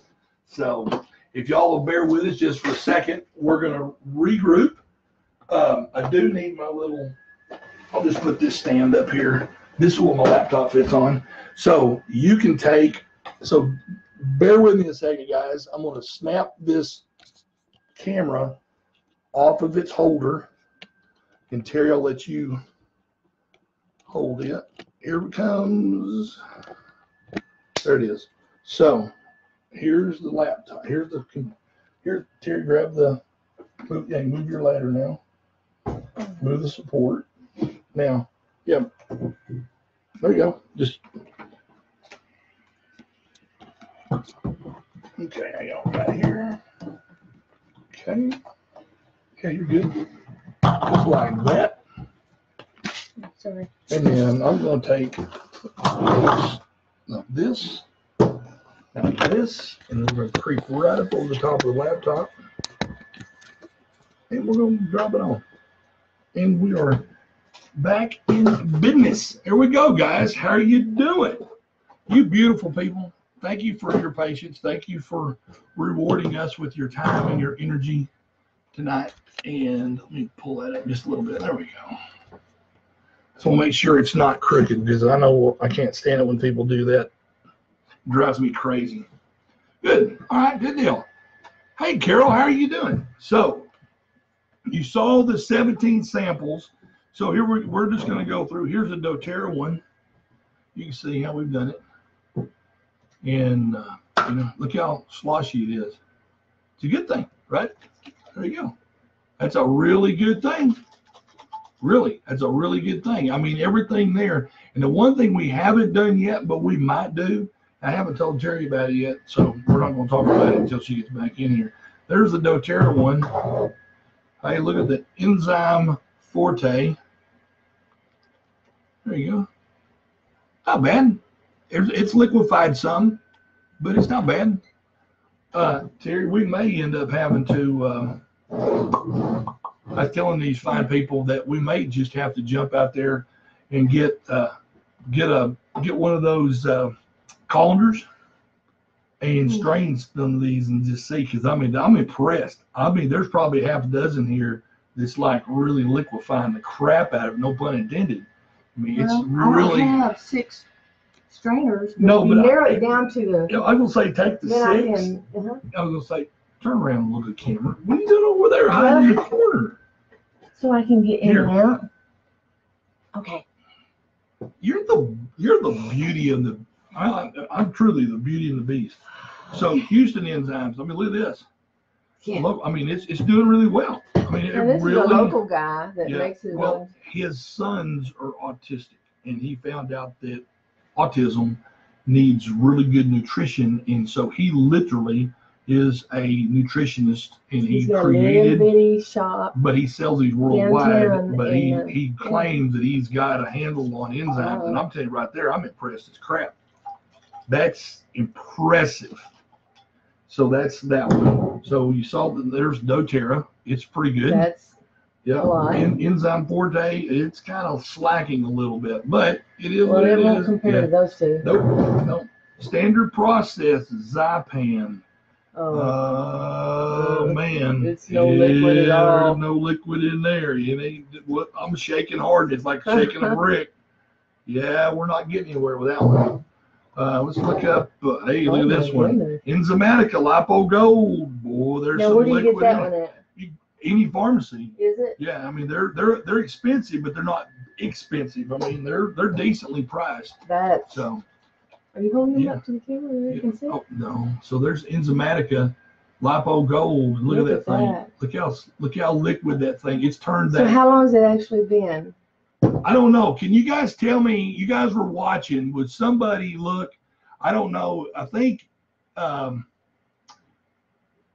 So if y'all will bear with us just for a second, we're going to regroup. Um, I do need my little, I'll just put this stand up here. This is what my laptop fits on. So you can take, so bear with me a second, guys. I'm going to snap this camera off of its holder. And Terry, I'll let you hold it. Here it comes. There it is. So here's the laptop. Here's the here. Terry, grab the move. Yeah, move your ladder now. Move the support now. Yeah. There you go. Just okay. I got it right here. Okay. Okay, you're good. Just like that. Sorry. And then I'm going to take this, now this, now this, and we're going to creep right up over the top of the laptop, and we're going to drop it on. And we are back in business. Here we go, guys. How are you doing? You beautiful people. Thank you for your patience. Thank you for rewarding us with your time and your energy tonight. And let me pull that up just a little bit. There we go. So make sure it's not crooked, because I know I can't stand it when people do that. It drives me crazy. Good. All right, good deal. Hey, Carol, how are you doing? So you saw the seventeen samples. So here we're, we're just going to go through. Here's a doTERRA one. You can see how we've done it. And, uh, you know, look how sloshy it is. It's a good thing, right? There you go. That's a really good thing. Really, that's a really good thing. I mean, everything there. And the one thing we haven't done yet, but we might do, I haven't told Terry about it yet, so we're not going to talk about it until she gets back in here. There's the doTERRA one. Hey, look at the enzyme forte. There you go. Not bad. It's liquefied some, but it's not bad. Uh, Terry, we may end up having to... Uh, I was telling these fine people that we may just have to jump out there and get uh, get a get one of those uh, colanders and strain some of these and just see, because I mean I'm impressed. I mean there's probably half a dozen here that's like really liquefying the crap out of it, no pun intended. I mean well, it's really. I have six strainers. But no, but narrow I, it down to the. You know, I was gonna say take the six. I, can, uh-huh. I was gonna say. Turn around and look at the camera. What are you doing over there hiding in the corner? So I can get in here. And out. Okay. You're the you're the beauty and the I I'm truly the beauty and the beast. So Houston enzymes. I mean, look at this. Kent. Lo I mean, it's it's doing really well. I mean, and it this really, is a local guy that yeah, makes his well, own. His sons are autistic, and he found out that autism needs really good nutrition, and so he literally is a nutritionist, and he's he created a little bitty shop, but he sells these worldwide. But he he claims that he's got a handle on enzymes, uh, and I'm telling you right there, I'm impressed as crap. That's impressive. So that's that one. So you saw that there's doTERRA. It's pretty good. That's yeah. En Enzyme Forte. It's kind of slacking a little bit, but it is. Well, what it, it won't is. compare yeah. to those two. Nope. Nope. Standard process Zypan. Oh uh, uh, man, it's no yeah, liquid at all. There's no liquid in there. It ain't, what, I'm shaking hard. It's like shaking a brick. Yeah, we're not getting anywhere with that one. Uh, let's look up. Uh, hey, look at this one. Enzymatica Lipo Gold. Boy, there's now, some where do you liquid. Get that one at? Any pharmacy. Is it? Yeah, I mean they're they're they're expensive, but they're not expensive. I mean they're they're decently priced. That's so. Are you holding yeah. it up to the camera so you yeah. can see? Oh no! So there's Enzymatica Lipo Gold. Look, look at that thing. That. Look how look how liquid that thing. It's turned that. So how long has it actually been? I don't know. Can you guys tell me? You guys were watching. Would somebody look? I don't know. I think. Um,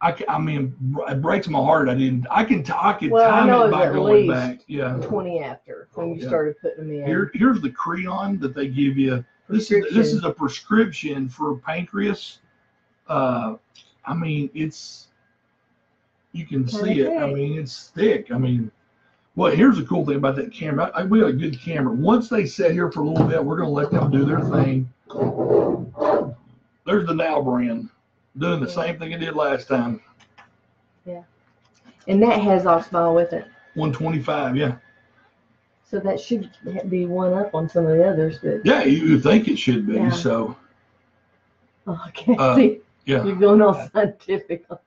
I I mean, it breaks my heart. I didn't. I can. I can well, time I know it by going back. Yeah. twenty after when you yeah. started putting them in. Here, here's the Creon that they give you. This is, this is a prescription for pancreas. Uh, I mean, it's, you can Kinda see thick. it. I mean, it's thick. I mean, well, here's the cool thing about that camera. I, we have a good camera. Once they sit here for a little bit, we're going to let them do their thing. There's the Now brand doing the yeah. same thing it did last time. Yeah. And that has Osmo with it. one twenty-five, yeah. So that should be one up on some of the others, but yeah, you think it should be. Yeah. So, oh, I can't uh, see. Yeah, you're going all scientific. On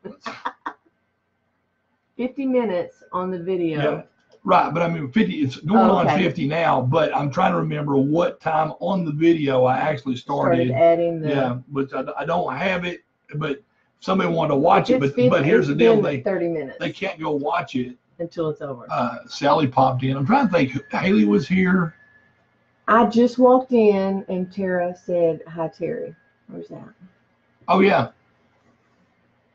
fifty minutes on the video. Yeah. Right, but I mean, fifty. It's going oh, okay. on fifty now, but I'm trying to remember what time on the video I actually started, started adding. The, yeah, but I, I don't have it. But somebody wanted to watch it. But fifty, but here's the deal: they thirty minutes. They can't go watch it until it's over. Uh, Sally popped in. I'm trying to think. Haley was here. I just walked in and Tara said, "Hi, Terry." Where's that? Oh yeah.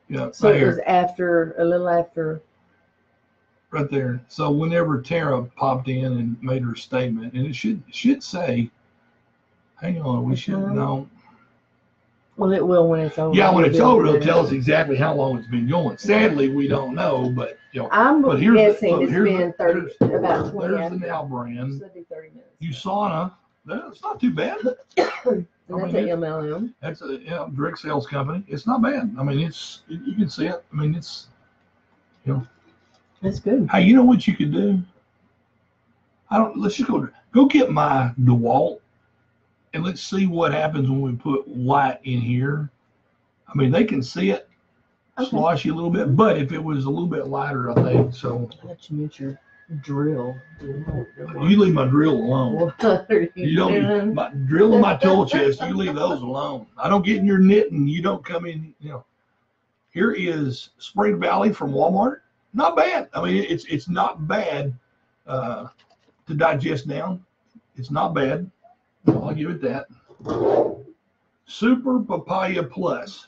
Yeah. So it was after a little after. Right there. So whenever Tara popped in and made her statement, and it should should say, "Hang on, we should know." Well, it will when it's over. Yeah, when it's over, it'll tell us exactly how long it's been going. Sadly, we don't know, but you know, I'm but here's guessing the, it's here's been the, thirty, there's, about twenty. There's the Now brand. USANA. That's not too bad. That's an M L M. That's a yeah, direct sales company. It's not bad. I mean, it's you can see it. I mean, it's you know, that's good. Hey, you know what you could do? I don't. Let's just go go get my DeWalt. And let's see what happens when we put white in here. I mean, they can see it okay. sloshy a little bit, but if it was a little bit lighter, I think so. I'll let you mute your drill. You leave my drill alone. What are you, you don't my, drill in my tool chest. You leave those alone. I don't get in your knitting. You don't come in. You know, here is Spring Valley from Walmart. Not bad. I mean, it's it's not bad uh, to digest down. It's not bad. I'll give it that. Super Papaya Plus.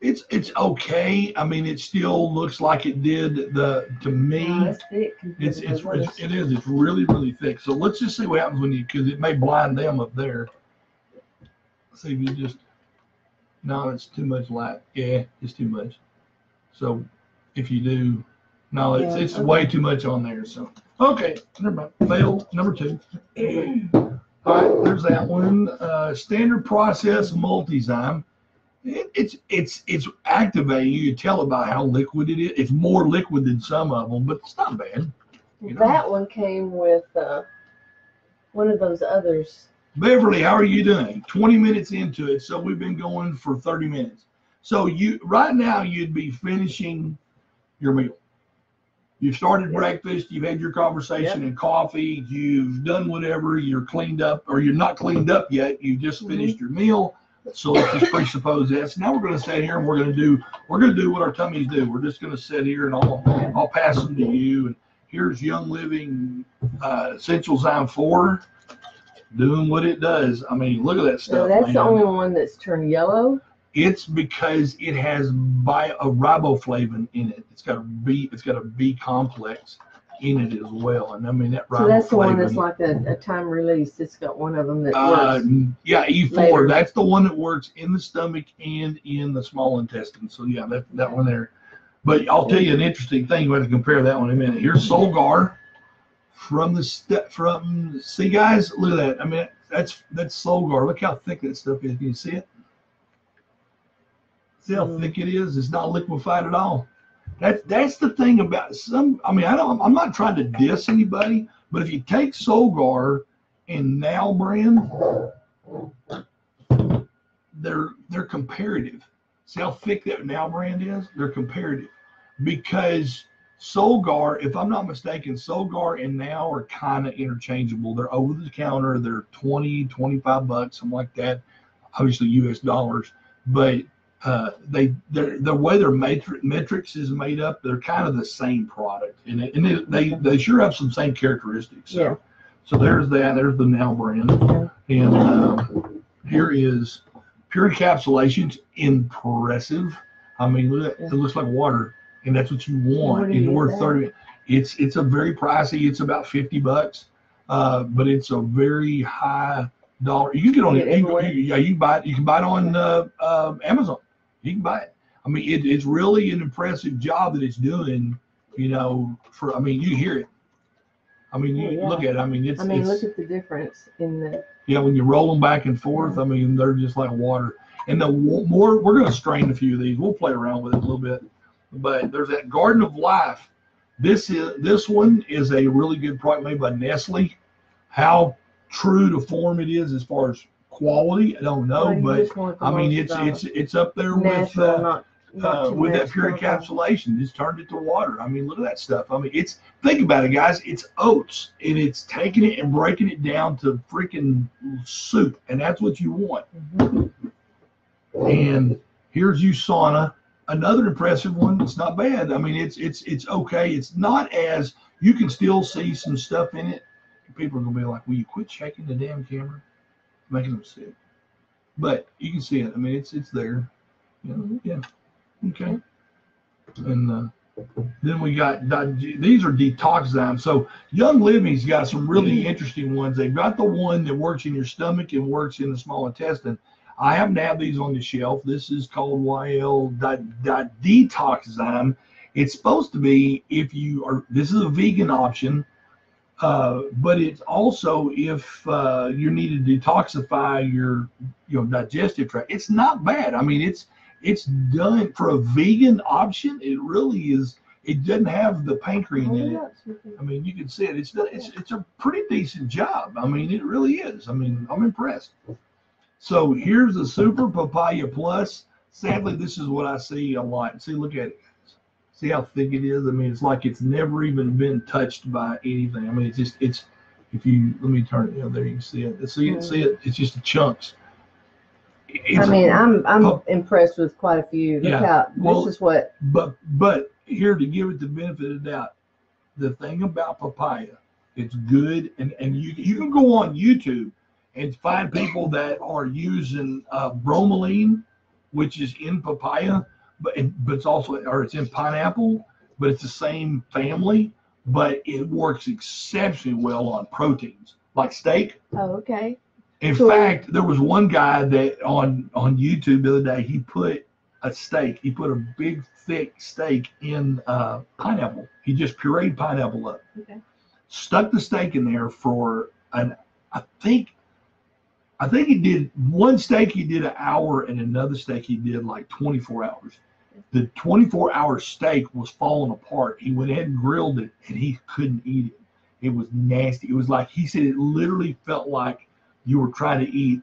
It's it's okay. I mean, it still looks like it did the to me. Oh, that's thick. It's it's, it's it is. It's really really thick. So let's just see what happens when you because it may blind them up there. Let's see if you just no, it's too much light. Yeah, it's too much. So if you do, no, it's yeah, it's okay. way too much on there. So okay, never mind. Fail number two. All right, there's that one. Uh, standard process Multizyme. It, it's it's it's activating. You tell about how liquid it is. It's more liquid than some of them, but it's not bad. You know? That one came with uh, one of those others. Beverly, how are you doing? twenty minutes into it, so we've been going for thirty minutes. So you right now you'd be finishing your meal. You've started yep. breakfast, you've had your conversation yep. and coffee, you've done whatever, you're cleaned up, or you're not cleaned up yet, you've just mm-hmm. finished your meal, So let's just presuppose this. Now we're going to sit here and we're going to do we're going to do what our tummies do. We're just going to sit here and I'll I'll pass them to you. And here's Young Living uh, Essentials I'm four doing what it does. I mean, look at that stuff. No, that's man. The only one that's turned yellow. It's because it has bio, a riboflavin in it. It's got a B. It's got a B complex in it as well. And I mean that riboflavin. So that's the one that's like a, a time release. It's got one of them that uh, works. Yeah, E four. Later. That's the one that works in the stomach and in the small intestine. So yeah, that that one there. But I'll tell you an interesting thing. We're going to compare that one in a minute. Here's Solgar from the from. See guys, look at that. I mean that's that's Solgar. Look how thick that stuff is. Can you see it? See how thick it is? It's not liquefied at all. That's that's the thing about some. I mean, I don't. I'm not trying to diss anybody, but if you take Solgar and Now brand, they're they're comparative. See how thick that Now brand is? They're comparative because Solgar, if I'm not mistaken, Solgar and Now are kind of interchangeable. They're over the counter. They're twenty, twenty-five bucks, something like that. Obviously U S dollars, but Uh, they, the way their matrix, metrics is made up, they're kind of the same product, and, it, and it, they they sure have some same characteristics. So, yeah. So there's that. There's the Now brand, yeah. And um, here is Pure Encapsulations. Impressive. I mean, look at that. It looks like water, and that's what you want. In order thirty, it's it's a very pricey. It's about fifty bucks, uh, but it's a very high dollar. You can get on it. Yeah, you, you, you buy it. You can buy it on uh, uh, Amazon. You can buy it. I mean, it, it's really an impressive job that it's doing, you know, for, I mean, you hear it. I mean, you yeah, yeah. look at it. I mean, it's. I mean, it's, look at the difference in the. Yeah, when you roll them back and forth, yeah. I mean, they're just like water. And the more, we're going to strain a few of these. We'll play around with it a little bit. But there's that Garden of Life. This is this one is a really good product made by Nestle. How true to form it is as far as quality, I don't know, well, but I mean it's it's it's up there with uh, not, not uh, with that Pure Encapsulation. Just turned it to water. I mean, look at that stuff. I mean, it's think about it, guys. It's oats, and it's taking it and breaking it down to freaking soup, and that's what you want. Mm-hmm. And here's USANA, another impressive one. It's not bad. I mean, it's it's it's okay. It's not as you can still see some stuff in it. People are gonna be like, "Will you quit checking the damn camera?" Making them sick, but you can see it. I mean, it's it's there. You know, yeah. Okay. And uh, then we got these are Detoxizyme. So Young Living's got some really interesting ones. They've got the one that works in your stomach and works in the small intestine. I happen to have these on the shelf. This is called Y L Detoxizyme. It's supposed to be if you are. This is a vegan option. Uh, but it's also if uh, you need to detoxify your, you know, digestive tract. It's not bad. I mean, it's it's done for a vegan option. It really is. It doesn't have the pancreas in it. I mean, you can see it. It's it's it's a pretty decent job. I mean, it really is. I mean, I'm impressed. So here's the Super Papaya Plus. Sadly, this is what I see a lot. See, look at it. See how thick it is? I mean, it's like it's never even been touched by anything. I mean, it's just, it's, if you, let me turn it, you know, there you can see it. So you can see it, it's just the chunks. It's, I mean, I'm I'm uh, impressed with quite a few. Look yeah, how, this well, is what. But, but here to give it the benefit of the doubt, the thing about papaya, it's good. And, and you, you can go on YouTube and find people that are using uh, bromelain, which is in papaya. But, it, but it's also, or it's in pineapple, but it's the same family, but it works exceptionally well on proteins, like steak. Oh, okay. In sure. fact, there was one guy that on, on YouTube the other day, he put a steak, he put a big, thick steak in uh, pineapple. He just pureed pineapple up. Okay. Stuck the steak in there for, an I think, I think he did one steak, he did an hour, and another steak he did like twenty-four hours. The twenty-four hour steak was falling apart. He went ahead and grilled it, and he couldn't eat it. It was nasty. It was like, he said it literally felt like you were trying to eat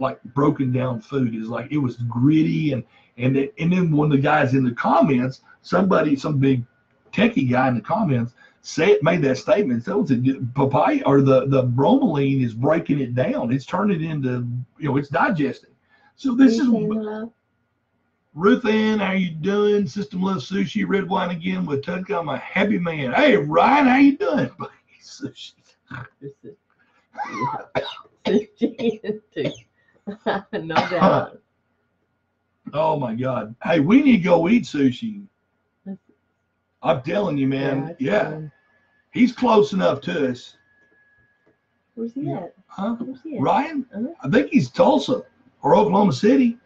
like broken down food. It was like, it was gritty. And and, it, and then one of the guys in the comments, somebody, some big techie guy in the comments, Say, made that statement. So it's a papaya, or the the bromelain is breaking it down. It's turning it into, you know, it's digesting. So this Ruth is Ann, Ruth Ann, how you doing? System Love Sushi, red wine again with Tug. I'm a happy man. Hey, Ryan, how you doing? Buddy? Sushi. No doubt. Oh my God. Hey, we need to go eat sushi. I'm telling you, man. Yeah. yeah. He's close enough to us. Where's he at? Huh? Where's he at? Ryan? Uh-huh. I think he's Tulsa or Oklahoma City.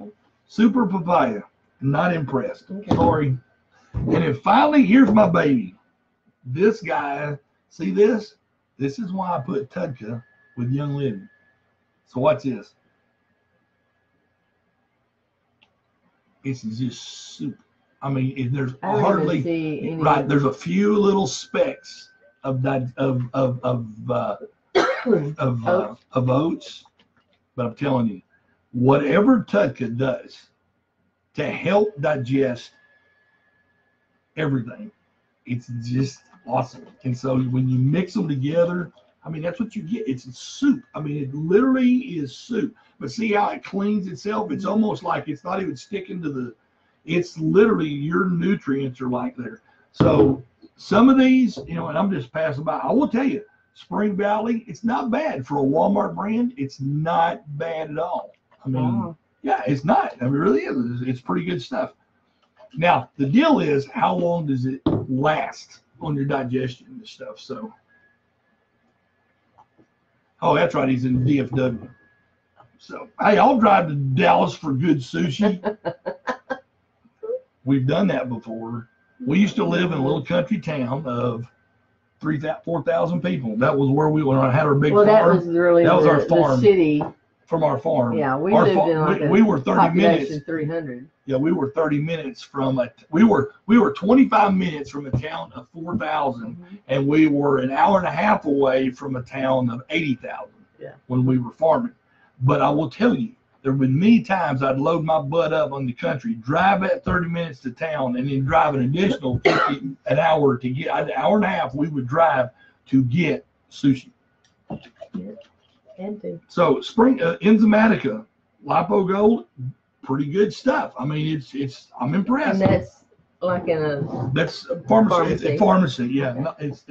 Okay. Super papaya. Not impressed. Okay. Sorry. And then finally, here's my baby. This guy, see this? This is why I put Tudka with Young Living. So watch this. It's just soup. I mean, there's I hardly right. There's a few little specks of that of of of uh, of, uh, of oats, but I'm telling you, whatever Tudka does to help digest everything, it's just awesome. And so when you mix them together, I mean, that's what you get. It's a soup. I mean, it literally is soup. But see how it cleans itself? It's almost like it's not even sticking to the. It's literally your nutrients are like there. So some of these, you know, and I'm just passing by. I will tell you, Spring Valley, it's not bad for a Walmart brand. It's not bad at all. I mean, wow. yeah, it's not. I mean, it really is. It's pretty good stuff. Now, the deal is, how long does it last on your digestion and stuff? So, oh, that's right. He's in D F W. So, hey, I'll drive to Dallas for good sushi. We've done that before. We used to live in a little country town of three thousand, four thousand people. That was where we went. I had our big well, farm. That was, really that was the, our farm. The city. From our farm. Yeah, we our lived farm, in like we, a we were thirty minutes. three hundred. Yeah, we were thirty minutes from a. We were we were twenty-five minutes from a town of four thousand, mm-hmm. and we were an hour and a half away from a town of eighty thousand. Yeah. When we were farming, but I will tell you. There have been many times I'd load my butt up on the country, drive that thirty minutes to town, and then drive an additional fifty, an hour to get an hour and a half. We would drive to get sushi. So spring uh, enzymatica, lipo gold, pretty good stuff. I mean, it's it's I'm impressed. And that's like in a that's a pharmacy. Pharmacy, it's a pharmacy. Yeah, okay. no, it's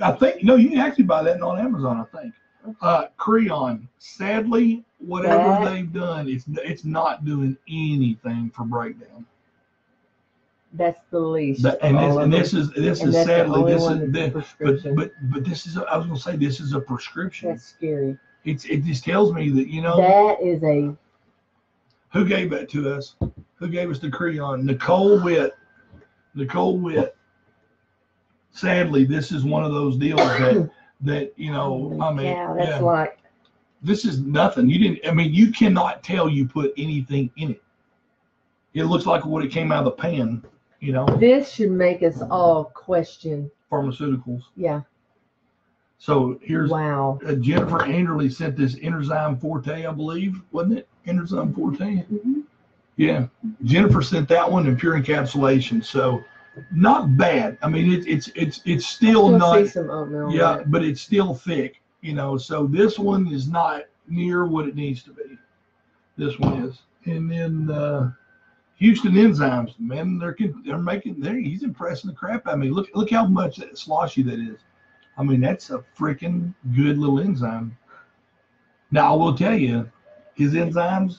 I think no, you can actually buy that on Amazon. I think. Uh, Creon, sadly, whatever that, they've done, it's it's not doing anything for breakdown. That's the least. But, and this, and this is this and is sadly this is this, but but but this is a, I was gonna say this is a prescription. That's scary. It's it just tells me that you know that is a. Who gave that to us? Who gave us the Creon? Nicole Witt. Nicole Witt. Sadly, this is one of those deals that. That you know, I mean, yeah, that's yeah. like this is nothing. You didn't. I mean, you cannot tell you put anything in it. It looks like what it came out of the pan. You know, this should make us all question pharmaceuticals. Yeah. So here's wow. Uh, Jennifer Anderley sent this Enterzyme Forte, I believe, wasn't it? Enterzyme Forte. Mm-hmm. Yeah, Jennifer sent that one in pure encapsulation. So. Not bad. I mean, it's it's it's it's still not. Some oatmeal yeah, but it's still thick, you know. So this one is not near what it needs to be. This one is, and then uh, Houston Enzymes, man, they're they're making. They're he's impressing the crap out of me. Look look how much that sloshy that is. I mean, that's a freaking good little enzyme. Now I will tell you, his enzymes,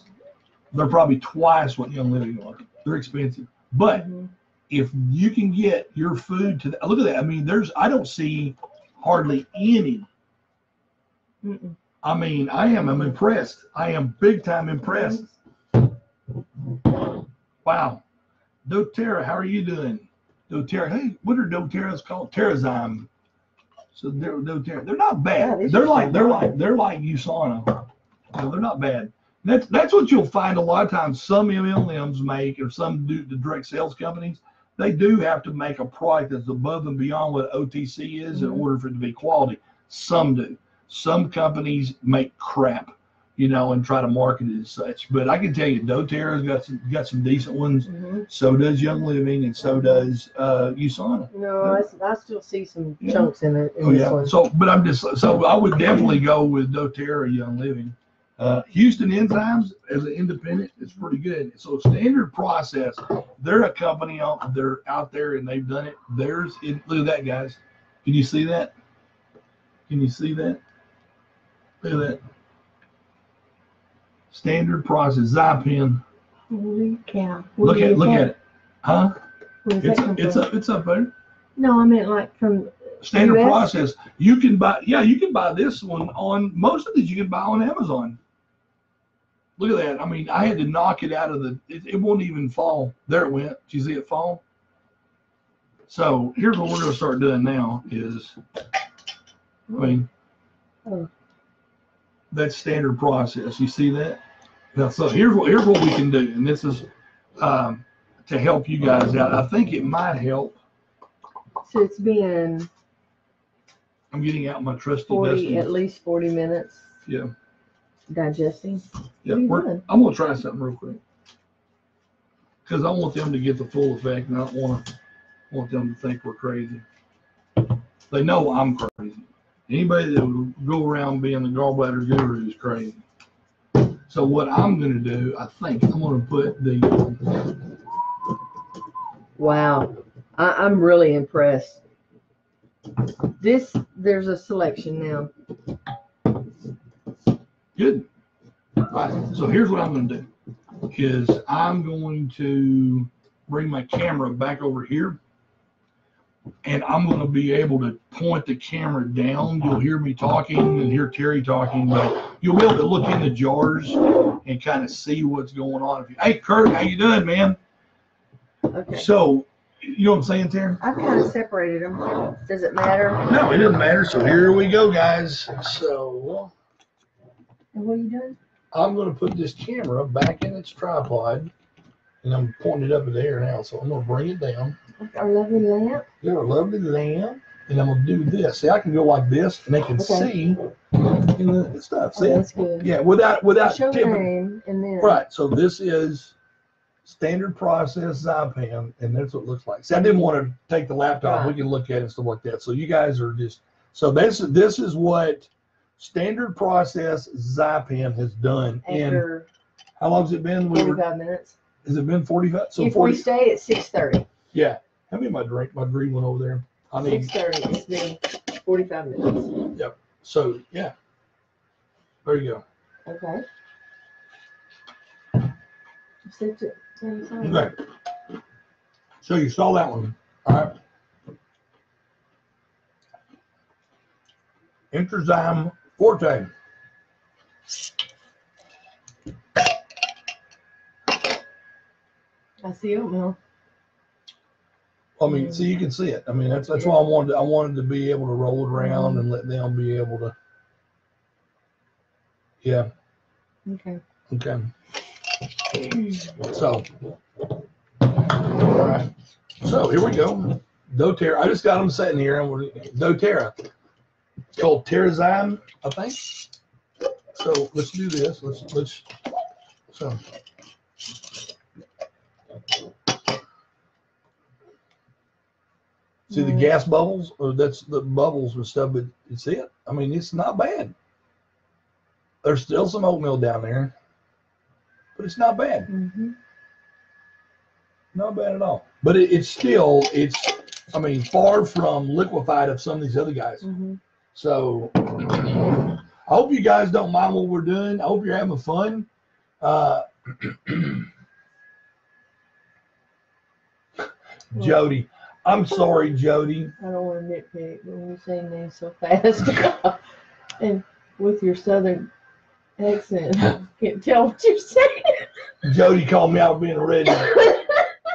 they're probably twice what Young Living are. They're expensive, but. Mm-hmm. If you can get your food to the, look at that. I mean, there's, I don't see hardly any. Mm-mm. I mean, I am, I'm impressed. I am big time impressed. Wow. doTERRA, how are you doing? doTERRA, hey, what are doTERRA's called? Terrazyme. So they're doTERRA. They're not bad. Yeah, they're like, they're like, they're like USANA. No, they're not bad. That's, that's what you'll find a lot of times. Some M L Ms make, or some do the direct sales companies. They do have to make a product that's above and beyond what O T C is in order for it to be quality. Some do. Some companies make crap, you know, and try to market it as such. But I can tell you, doTERRA's got some got some decent ones. Mm-hmm. So does Young Living, and so does uh, USANA. No, I, I still see some yeah. chunks in it. In oh this yeah. One. So, but I'm just so I would definitely go with doTERRA Young Living. Uh, Houston Enzymes as an independent is pretty good. So Standard Process, they're a company out there, out there, and they've done it. There's it, look at that, guys. Can you see that? Can you see that? Look at that. Standard Process, Zypen. Yeah. Look at look at it, huh? It's a, it's up it's up there. No, I meant like from Standard U S Process. You can buy yeah you can buy this one on most of these you can buy on Amazon. Look at that. I mean, I had to knock it out of the. It, it won't even fall. There it went. Did you see it fall? So here's what we're gonna start doing now is, I mean, oh. That's Standard Process. You see that? Now, so here's what here's what we can do, and this is um, to help you guys out. I think it might help. So it's been. I'm getting out my trusty dusty. At least forty minutes. Yeah. Digesting. Yeah, we're, I'm gonna try something real quick because I want them to get the full effect, and I don't want to want them to think we're crazy. They know I'm crazy. Anybody that would go around being the gallbladder guru is crazy. So what I'm going to do, I think I'm going to put the. Wow, I, I'm really impressed. This there's a selection now. Good. All right. So here's what I'm going to do is I'm going to bring my camera back over here, and I'm going to be able to point the camera down. You'll hear me talking and hear Terry talking, but you'll be able to look in the jars and kind of see what's going on. Hey, Kurt, how you doing, man? Okay. So, you know what I'm saying, Terry? I've kind of separated them. Does it matter? No, it doesn't matter. So here we go, guys. So, and what are you doing? I'm going to put this camera back in its tripod, and I'm pointing it up in the air now. So I'm going to bring it down. Our lovely lamp. Yeah, our lovely lamp. And I'm going to do this. See, I can go like this, and they can okay. see in the stuff. See? Oh, that's good. Yeah, without, without tipping. And then. Right, so this is Standard Process Zypen, and that's what it looks like. See, I didn't want to take the laptop. Right. We can look at it and stuff like that. So you guys are just, so this, this is what Standard Process Zypen has done. After, and how long has it been? We forty-five were, minutes. Has it been forty-five? So if forty, we stay at six thirty. Yeah. Hand me my drink, my green one over there. I need six thirty. It's been forty-five minutes. Yep. So, yeah. There you go. Okay. Just it. Okay. So you saw that one. All right. Enterzyme Forte. I see it now. I mean, so you can see it. I mean, that's that's why I wanted to, I wanted to be able to roll it around mm-hmm. and let them be able to. Yeah. Okay. Okay. So, all right. So here we go. DoTerra. I just got them sitting here, and we're DoTerra. It's called Terrazyme, I think. So let's do this. Let's let's so. See the gas bubbles, or that's the bubbles and stuff, but it's it. I mean, it's not bad. There's still some oatmeal down there, but it's not bad. Mm-hmm. Not bad at all. But it, it's still, it's, I mean, far from liquefied of some of these other guys. Mm-hmm. So I hope you guys don't mind what we're doing. I hope you're having fun. Uh, Jody. I'm sorry, Jody. I don't want to nitpick when you say names so fast. And with your southern accent, I can't tell what you're saying. Jody called me out being a redneck.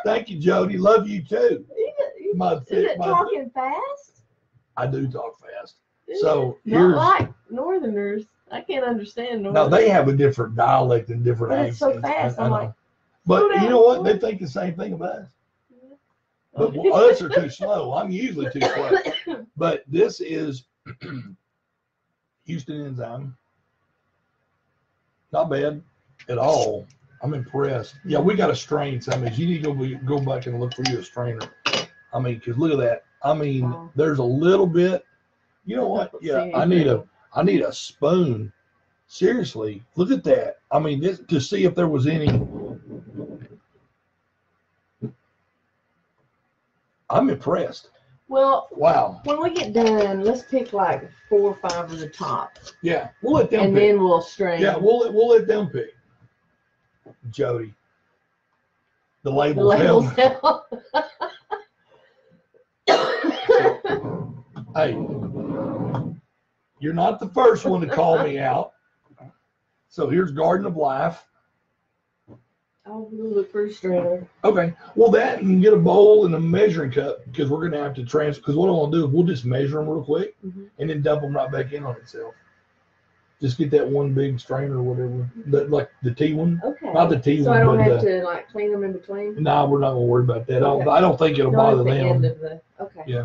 Thank you, Jody. Love you too. You, my, is it my, talking my, fast? I do talk fast. Is so it? Not like northerners. I can't understand northerners. No, they have a different dialect and different but accents. It's so fast. I, I'm I like, but down, you know what? Boy. They think the same thing about us. But us are too slow. I'm usually too slow. But this is Houston Enzyme. Not bad at all. I'm impressed. Yeah, we got a strain. So I mean, you need to go, go back and look for you a strainer. I mean, because look at that. I mean, wow. There's a little bit. You know what? Yeah, I need a I need a spoon Seriously, look at that. I mean, this, to see if there was any. I'm impressed. Well, wow. When we get done, let's pick like four or five of the top. Yeah, we'll let them and pick. And then we'll string. Yeah, we'll, we'll let them pick. Jody. The labels, the labels help. Hey, you're not the first one to call me out. So here's Garden of Life. I'll look for a strainer. Okay. Well, that, you can get a bowl and a measuring cup, because we're going to have to transfer. Because what I want to do is we'll just measure them real quick mm-hmm. and then dump them right back in on itself. Just get that one big strainer or whatever, the, like the tea one. Okay. Not the tea so one. So I don't but, have uh, to like clean them in between? No, nah, we're not going to worry about that. Okay. I, I don't think it'll not bother the them. End of the, okay. Yeah.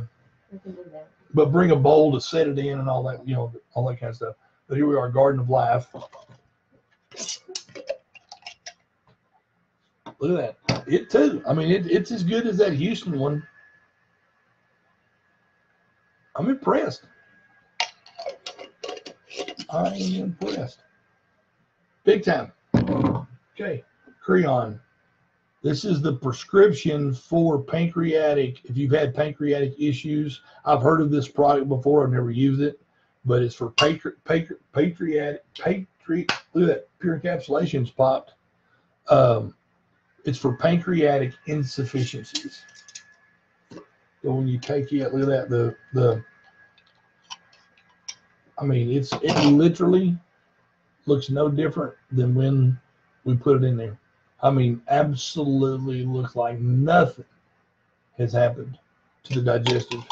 I can do that. But bring a bowl to set it in and all that, you know, all that kind of stuff. But here we are, Garden of Life. Look at that. It too. I mean, it, it's as good as that Houston one. I'm impressed. I am impressed. Big time. Okay. Creon. This is the prescription for pancreatic. If you've had pancreatic issues, I've heard of this product before. I've never used it, but it's for pancreatic, pancreatic, pancreatic. Look at that. Pure encapsulation's popped. Um, It's for pancreatic insufficiencies. So when you take it, look at that. The the. I mean, it's it literally looks no different than when we put it in there. I mean, absolutely looks like nothing has happened to the digestive.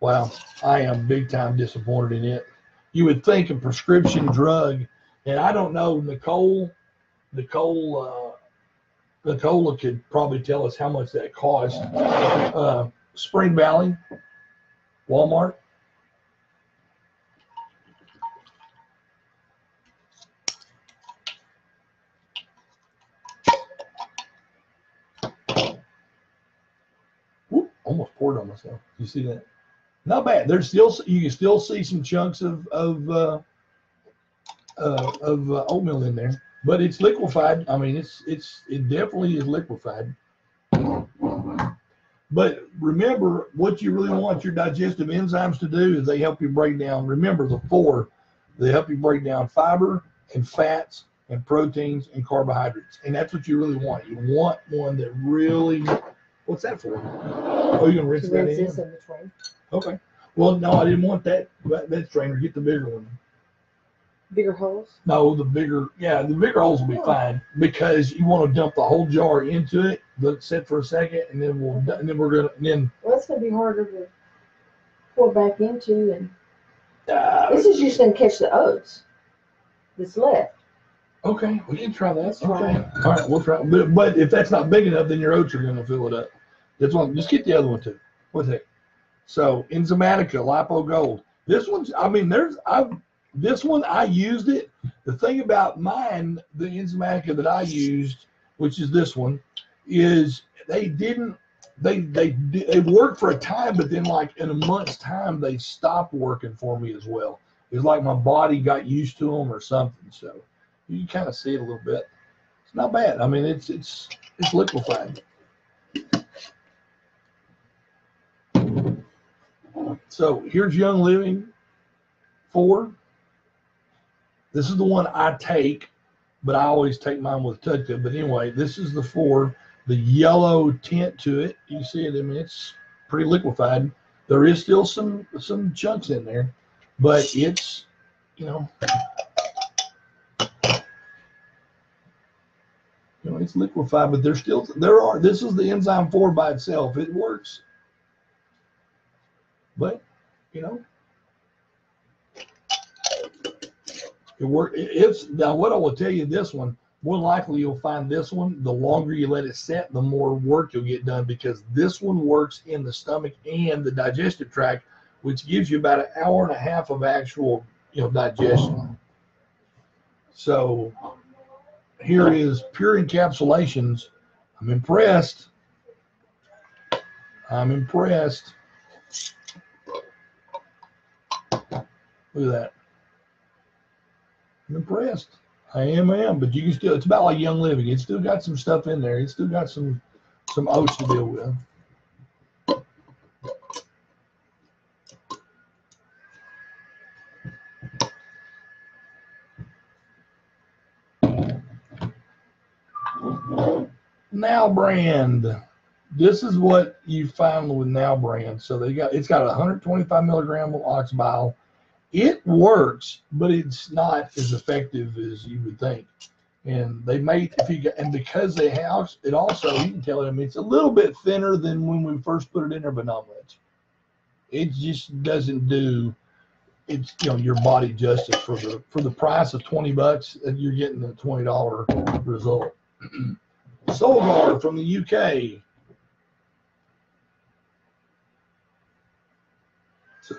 Wow, I am big time disappointed in it. You would think a prescription drug, and I don't know, Nicole, Nicole. Uh, Nicola could probably tell us how much that cost. Uh, Spring Valley, Walmart. Whoop, almost poured on myself. You see that? Not bad. There's still, you can still see some chunks of of uh, uh, of uh, oatmeal in there. But it's liquefied. I mean, it's it's it definitely is liquefied. But remember, what you really want your digestive enzymes to do is they help you break down. Remember the four. They help you break down fiber and fats and proteins and carbohydrates. And that's what you really want. You want one that really. What's that for? Oh, you can rinse that in. This in between. Okay. Well, no, I didn't want that. That, that strainer. Get the bigger one. Bigger holes? No, the bigger, yeah, the bigger holes will be oh. fine, because you want to dump the whole jar into it, let sit for a second, and then we'll, and then we're gonna, and then. Well, it's gonna be harder to pour back into, and uh, this is just gonna catch the oats that's left. Okay, we can try that. Let's okay. Try it. All right, we'll try. But, but if that's not big enough, then your oats are gonna fill it up. That's one. Just get the other one too. What's it? So Enzymatica Lipo Gold. This one's. I mean, there's. I've. This one, I used it. The thing about mine, the Enzymatica that I used, which is this one, is they didn't, they, they, they worked for a time, but then like in a month's time, they stopped working for me as well. It's like my body got used to them or something. So you can kind of see it a little bit. It's not bad. I mean, it's, it's, it's liquefied. So here's Young Living four. This is the one I take, but I always take mine with Tutka. But anyway, this is the four, the yellow tint to it. You see it, I mean, it's pretty liquefied. There is still some, some chunks in there, but it's, you know, you know, it's liquefied, but there's still, there are, this is the enzyme four by itself. It works, but, you know. It work, it's, now, what I will tell you, this one, more likely you'll find this one, the longer you let it set, the more work you'll get done, because this one works in the stomach and the digestive tract, which gives you about an hour and a half of actual, you know, digestion. So here is Pure Encapsulations. I'm impressed. I'm impressed. Look at that. I'm impressed. I am, I am. But you can still, it's about like Young Living. It's still got some stuff in there. It's still got some, some oats to deal with. Now brand. This is what you find with Now brand. So they got, it's got one hundred twenty-five milligram of ox bile. It works, but it's not as effective as you would think. And they make, if you got, and because they have it also, you can tell it. I mean, it's a little bit thinner than when we first put it in there, but not much. It just doesn't do, it's you know your body justice for the for the price of twenty bucks. You're getting a twenty dollar result. Solgar from the U K. So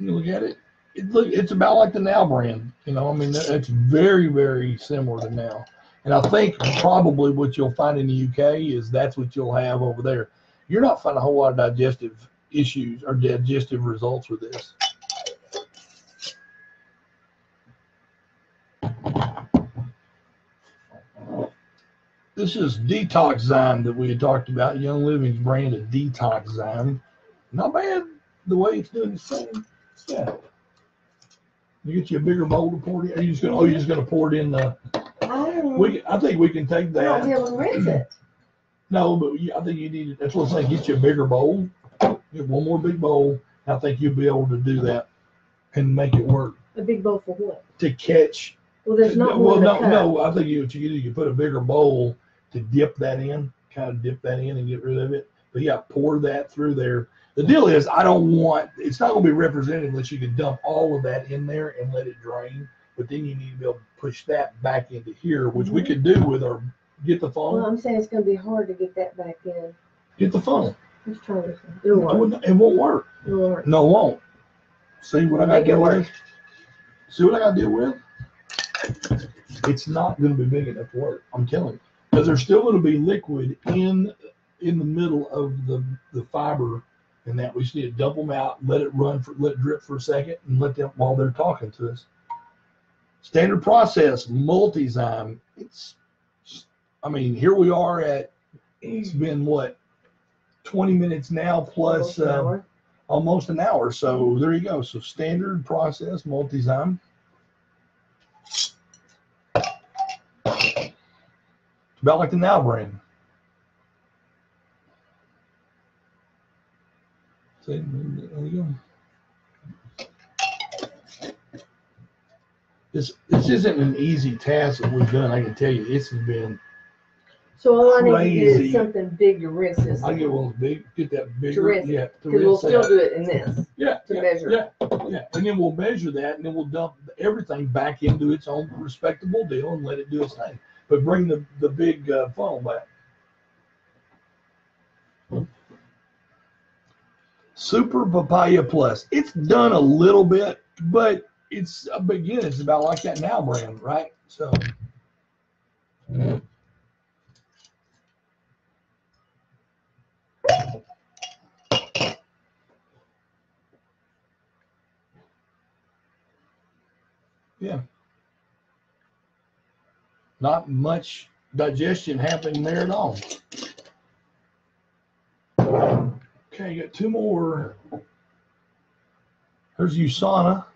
you look at it. It look, it's about like the Now brand. You know, I mean, it's very, very similar to Now. And I think probably what you'll find in the U K is that's what you'll have over there. You're not finding a whole lot of digestive issues or digestive results with this. This is Detoxzyme that we had talked about. Young Living's brand of Detoxzyme. Not bad the way it's doing the same stuff. You get you a bigger bowl to pour it. Are you just gonna? Oh, you're just gonna pour it in the. We, I think we can take that. I'll be able to rinse it. No, but I think you need. That's what I'm saying. Get you a bigger bowl. Get one more big bowl. I think you'll be able to do that and make it work. A big bowl for what? To catch. Well, there's not. Well, no, no. I think you what you do. You put a bigger bowl to dip that in, kind of dip that in and get rid of it. But yeah, pour that through there. The deal is, I don't want, it's not going to be represented unless you can dump all of that in there and let it drain. But then you need to be able to push that back into here, which mm-hmm. we could do with our, get the funnel. Well, I'm saying it's going to be hard to get that back in. Get the funnel. Let's try this one. It'll work. It won't work. It'll work. No, it won't. See what I got to deal with? See what I got to deal with? It's not going to be big enough to work. I'm telling you. Because there's still going to be liquid in in the middle of the, the fiber, and that we just need to dump them out, let it run, for, let it drip for a second, and let them while they're talking to us. Standard process, Multizyme. It's, I mean, here we are at, it's been what, twenty minutes now plus almost an hour. Um, almost an hour. So there you go. So standard process, Multizyme. About like the Now brand. There you go. This this isn't an easy task that we've done. I can tell you, it's been. So all I need to do is something big to rinse this. I get one big, get that big. To rinse yeah, because we'll still that. do it in this. Yeah, to yeah, measure. Yeah, yeah, and then we'll measure that, and then we'll dump everything back into its own respectable deal and let it do its thing. But bring the, the big uh, funnel back. Hmm. Super Papaya Plus. It's done a little bit, but it's, again, it's about like that Now brand, right? So. Hmm. Yeah. Not much digestion happening there at all. Okay, you got two more. There's USANA.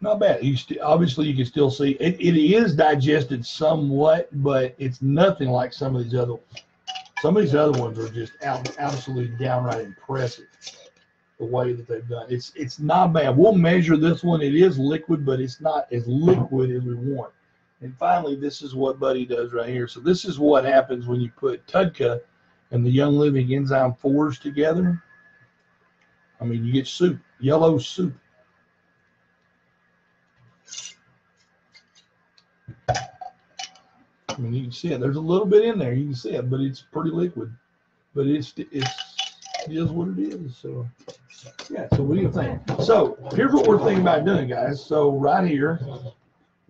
Not bad. You obviously, you can still see it, it is digested somewhat, but it's nothing like some of these other ones. Some of these other ones are just out, absolutely downright impressive the way that they've done. It's it's not bad. We'll measure this one. It is liquid, but it's not as liquid as we want. And finally, this is what Buddy does right here. So this is what happens when you put Tudka and the Young Living Enzyme fours together. I mean, you get soup, yellow soup. I mean, you can see it. There's a little bit in there. You can see it, but it's pretty liquid. But it's it's it is what it is. So yeah. So what do you think? So here's what we're thinking about doing, guys. So right here,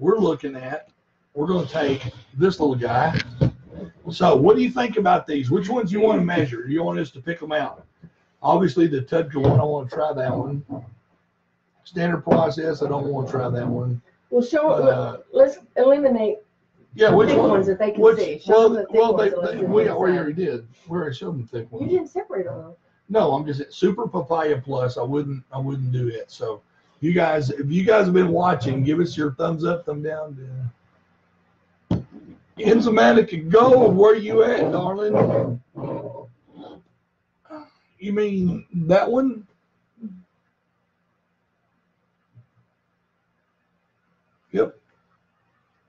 we're looking at, we're going to take this little guy. So what do you think about these? Which ones do you want to measure? Do you want us to pick them out? Obviously, the Tutka one, I want to try that one. Standard process, I don't want to try that one. Well, show but, uh, let's eliminate yeah, the which thick one? ones that they can which, see. Show well, them the thick well, ones. They, they, we already did. We already showed them the thick ones. You didn't separate them. No, I'm just at Super Papaya Plus. I wouldn't, I wouldn't do it. So, you guys, if you guys have been watching, give us your thumbs up, thumb down. Yeah. Enzymatic Go, where you at, darling? You mean that one? Yep.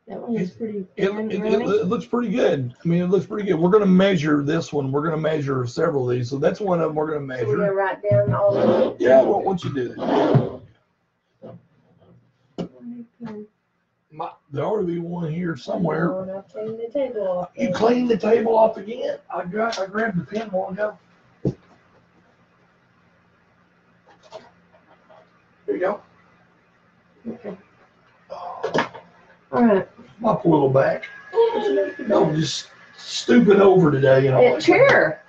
That one is pretty. It, it, it, it looks pretty good. I mean, it looks pretty good. We're going to measure this one. We're going to measure several of these. So that's one of them we're going to measure. So we're going to write down all of them. Yeah, well, once you do that. My, there ought to be one here somewhere. Oh, I cleaned the table off. You cleaned the table off again? I got. I grabbed the pen while ago. There you go. Okay. Oh. All right. My poor little back. I'm just stooping over today. You know, that like chair.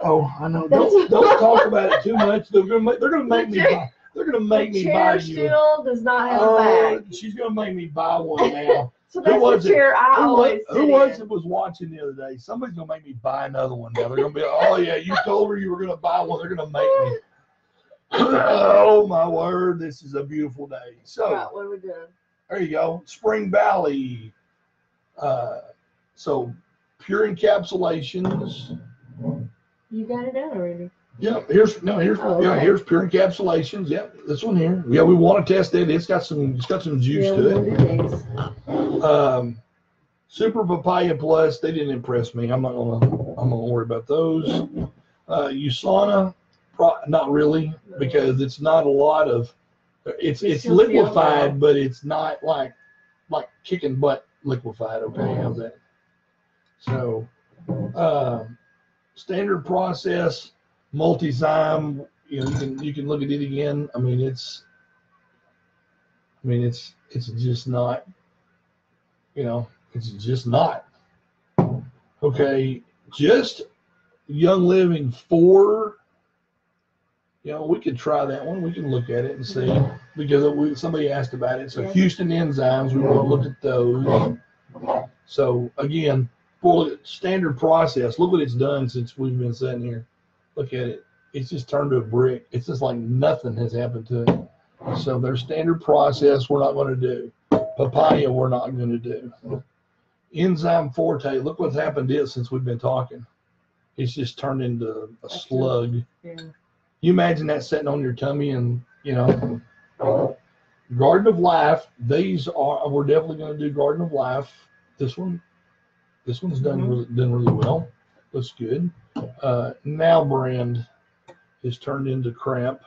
That. Oh, I know. Don't don't talk about it too much. They're gonna make, they're gonna make me. Buy. They're gonna make the me buy you. Chair still does not have uh, a bag. She's gonna make me buy one now. So that's the chair it? I who always. Was, who was in. It was watching the other day? Somebody's gonna make me buy another one now. They're gonna be, oh yeah, you told her you were gonna buy one. They're gonna make me. Oh my word, this is a beautiful day. So all right, what are we doing? There you go, Spring Valley. Uh, so pure encapsulations. You got it out already. Yeah, here's no here's oh, okay. yeah, here's pure encapsulations. Yep, yeah, this one here. Yeah, we want to test that. It's got some it's got some juice yeah, to it. Um, Super Papaya Plus, they didn't impress me. I'm not gonna I'm gonna worry about those. Uh, USANA, pro, not really, because it's not a lot of it's it's liquefied, but it's not like like kicking butt liquefied. Okay, oh. How's that? So, uh, standard process. Multizyme, you know, you can you can look at it again. I mean, it's, I mean, it's it's just not, you know, it's just not. Okay, just Young Living four. You know, we could try that one. We can look at it and see because we, somebody asked about it. So Houston enzymes, we want to look at those. So again, for standard process, look what it's done since we've been sitting here. Look at it. It's just turned to a brick. It's just like nothing has happened to it. So their standard process, we're not going to do. Papaya, we're not going to do. Enzyme Forte, look what's happened to it since we've been talking. It's just turned into a slug. Yeah. You imagine that sitting on your tummy and, you know. Garden of Life, these are, we're definitely going to do Garden of Life. This one, this one's done, mm-hmm. really, done really well. Looks good. Uh, Now Brand is turned into crap,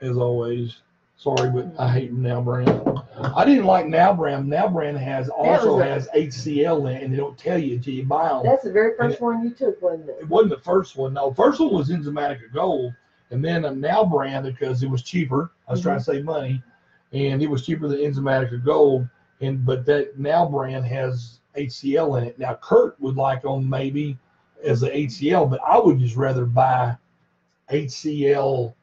as always. Sorry, but I hate Now Brand. I didn't like Now Brand. Now Brand has also a, has H C L in it, and they don't tell you until you buy them. That's the very first and one you took, wasn't it? It wasn't the first one. No, the first one was Enzymatica Gold, and then a Now Brand because it was cheaper. I was mm-hmm. trying to save money, and it was cheaper than Enzymatica Gold. And but that Now Brand has H C L in it. Now Kurt would like on maybe. As the H C L, but I would just rather buy H C L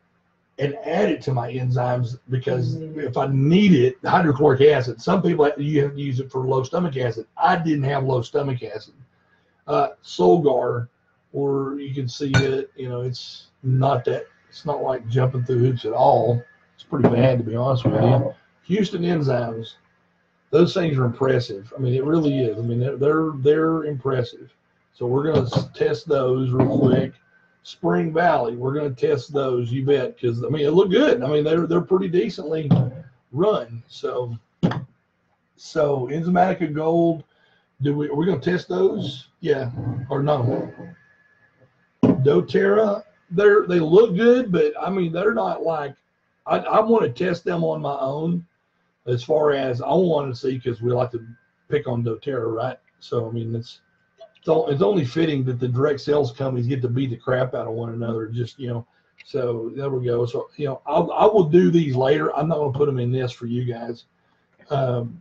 and add it to my enzymes because mm-hmm. if I need it, hydrochloric acid. Some people you have to use it for low stomach acid. I didn't have low stomach acid. Uh, Solgar, or you can see it. You know, it's not that. It's not like jumping through hoops at all. It's pretty bad to be honest with you. Houston enzymes, those things are impressive. I mean, it really is. I mean, they're they're, they're impressive. So we're going to test those real quick. Spring Valley, we're going to test those, you bet, because, I mean, it looked good. I mean, they're, they're pretty decently run. So so Enzymatica Gold, do we, are we going to test those? Yeah, or no. doTERRA, they're, they look good, but, I mean, they're not like – I, I want to test them on my own as far as I want to see because we like to pick on doTERRA, right? So, I mean, it's – it's only fitting that the direct sales companies get to beat the crap out of one another. Just, you know, so there we go. So, you know, I'll, I will do these later. I'm not going to put them in this for you guys. Um,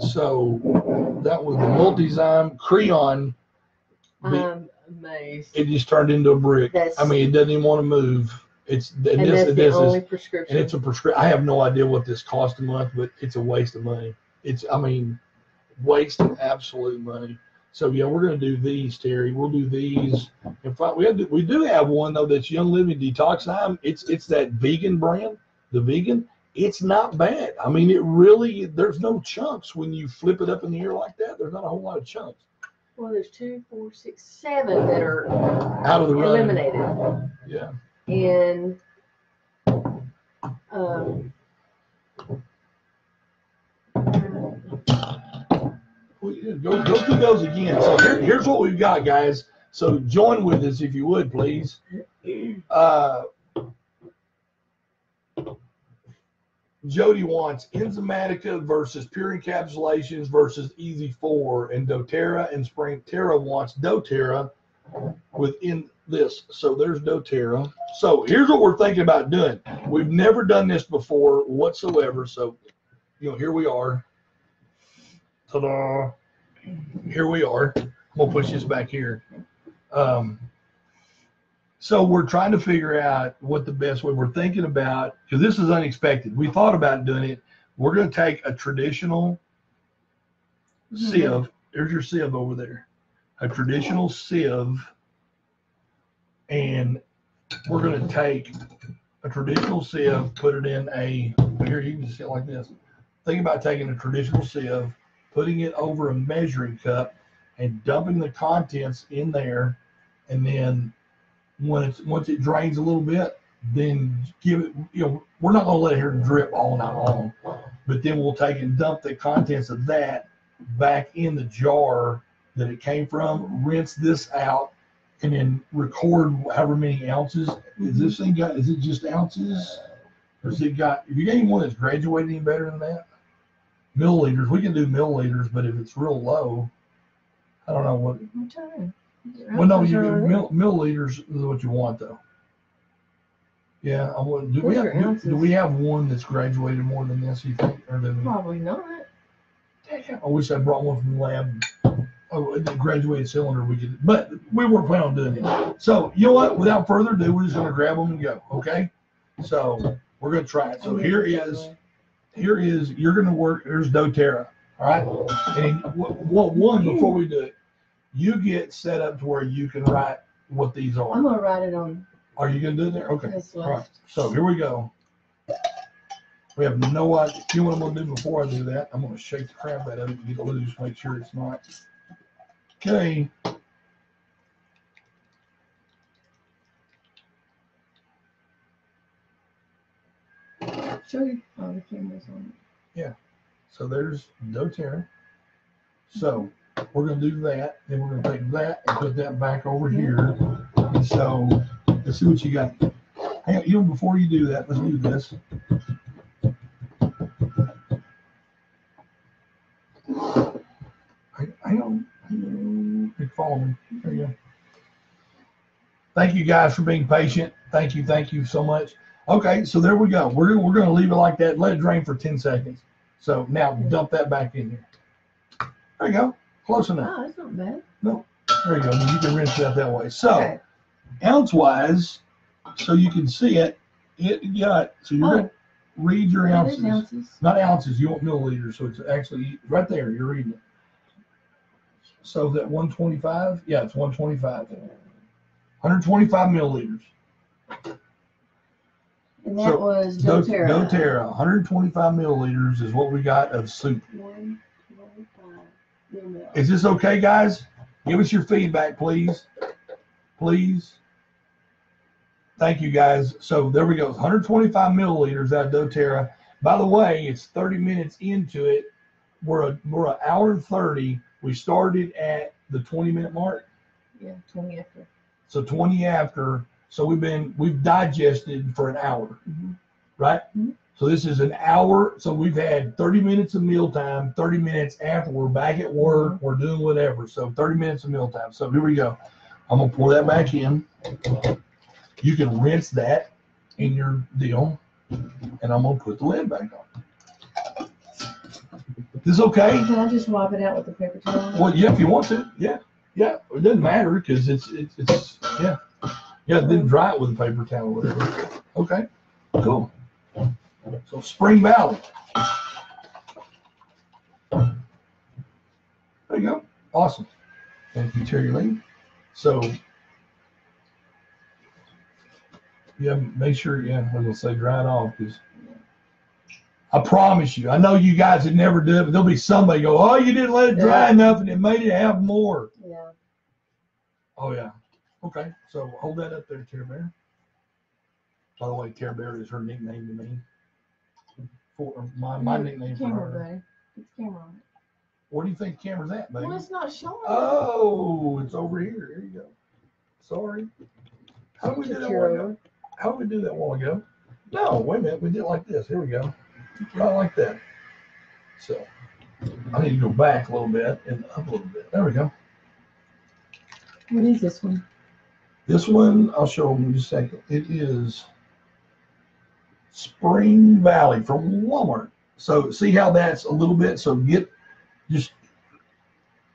So that was the Multizyme Creon. I'm amazed. It just turned into a brick. That's, I mean, it doesn't even want to move. It's and, and this, that's this the only is, prescription. And it's a prescription. I have no idea what this costs a month, but it's a waste of money. It's, I mean, waste of absolute money. So yeah, we're going to do these, Terry. We'll do these. In fact, we have to, we do have one though that's Young Living Detox. I'm, it's it's that vegan brand, the vegan. It's not bad. I mean, it really, there's no chunks when you flip it up in the air like that. There's not a whole lot of chunks. Well, there's two, four, six, seven that are out of the eliminated. Run. Yeah. And um. Go, go through those again. So here, here's what we've got, guys. So join with us if you would, please. Uh, Jody wants Enzymatica versus Pure Encapsulations versus Easy four and doTERRA and Spring. Tara wants doTERRA within this. So there's doTERRA. So here's what we're thinking about doing. We've never done this before whatsoever. So, you know, here we are. Ta-da. Here we are. I'm going to push this back here. Um, so we're trying to figure out what the best way we're thinking about, because this is unexpected. We thought about doing it. We're going to take a traditional sieve. There's your sieve over there. A traditional sieve. And we're going to take a traditional sieve, put it in a, here you can see it like this. Think about taking a traditional sieve, putting it over a measuring cup and dumping the contents in there, and then when it's once it drains a little bit, then give it, you know, we're not gonna let it here drip all night long, but then we'll take and dump the contents of that back in the jar that it came from, rinse this out, and then record however many ounces. Is this thing got, is it just ounces? Or has it got, if you got anyone that's graduated any better than that? Milliliters, we can do milliliters, but if it's real low, I don't know what. Well, no, you mill, milliliters is what you want though. Yeah, I want. Do we have do, do we have one that's graduated more than this? You think? Or than, probably not. I wish I brought one from the lab. Oh, the graduated cylinder we could, but we weren't planning on doing it. So you know what? Without further ado, we're just gonna grab them and go. Okay, so we're gonna try it. So here is. Here is, you're going to work, here's doTERRA, all right? And what one, before we do it, you get set up to where you can write what these are. I'm going to write it on. Are you going to do it there? Okay. All right. So here we go. We have no idea. You know what I'm going to do before I do that? I'm going to shake the crap out of it and get loose, make sure it's not. Okay. Show you how the camera's on it. Yeah. So there's doTERRA. So we're going to do that. Then we're going to take that and put that back over here. And so let's see what you got. Hang on, even before you do that, let's do this. Hang on. You're following me. There you go. Thank you guys for being patient. Thank you. Thank you so much. Okay, so there we go. We're, we're going to leave it like that. Let it drain for ten seconds. So now dump that back in there. There you go. Close enough. Oh, that's not bad. No. There you go. You can rinse it out that way. So, okay. Ounce-wise, so you can see it, it got, so you're oh. going to read your ounces. ounces. Not ounces. You want milliliters, so it's actually right there. You're reading it. So that one twenty-five? Yeah, it's one twenty-five. one hundred twenty-five milliliters. And that so was doTERRA. doTERRA, one hundred twenty-five milliliters is what we got of soup. one twenty-five milliliters. Is this okay, guys? Give us your feedback, please. Please. Thank you, guys. So there we go. one hundred twenty-five milliliters out of doTERRA. By the way, it's thirty minutes into it. We're a, we're an hour and thirty. We started at the twenty minute mark. Yeah, twenty after. So twenty after. So we've been, we've digested for an hour, mm-hmm. right? Mm-hmm. So this is an hour. So we've had thirty minutes of mealtime, thirty minutes after we're back at work, mm-hmm. we're doing whatever. So thirty minutes of mealtime. So here we go. I'm going to pour that back in. You can rinse that in your deal, and I'm going to put the lid back on. This is okay. Can I just wipe it out with a paper towel? Well, yeah, if you want to. Yeah, yeah. It doesn't matter because it's, it's it's yeah, yeah. Then dry it with a paper towel, or whatever. Okay, cool. So Spring Valley. There you go. Awesome. Thank you, Terry Lee. So yeah, make sure. Yeah, I was gonna say dry it off because. I promise you. I know you guys would never do it, but there'll be somebody go, oh, you didn't let it dry yeah. enough, and it made it have more. Yeah. Oh, yeah. Okay. So hold that up there, Care Bear. By the way, Care Bear is her nickname to me. For my my nickname for her. It's camera on it. Where do you think the camera's at, baby? Well, it's not showing. Oh, it's over here. Here you go. Sorry. How did we do that one ago? How did we do that one ago? No, wait a minute. We did it like this. Here we go. Not like that. So I need to go back a little bit and up a little bit. There we go. What is this one? This one, I'll show them in a second. It is Spring Valley from Walmart. So see how that's a little bit. So get just.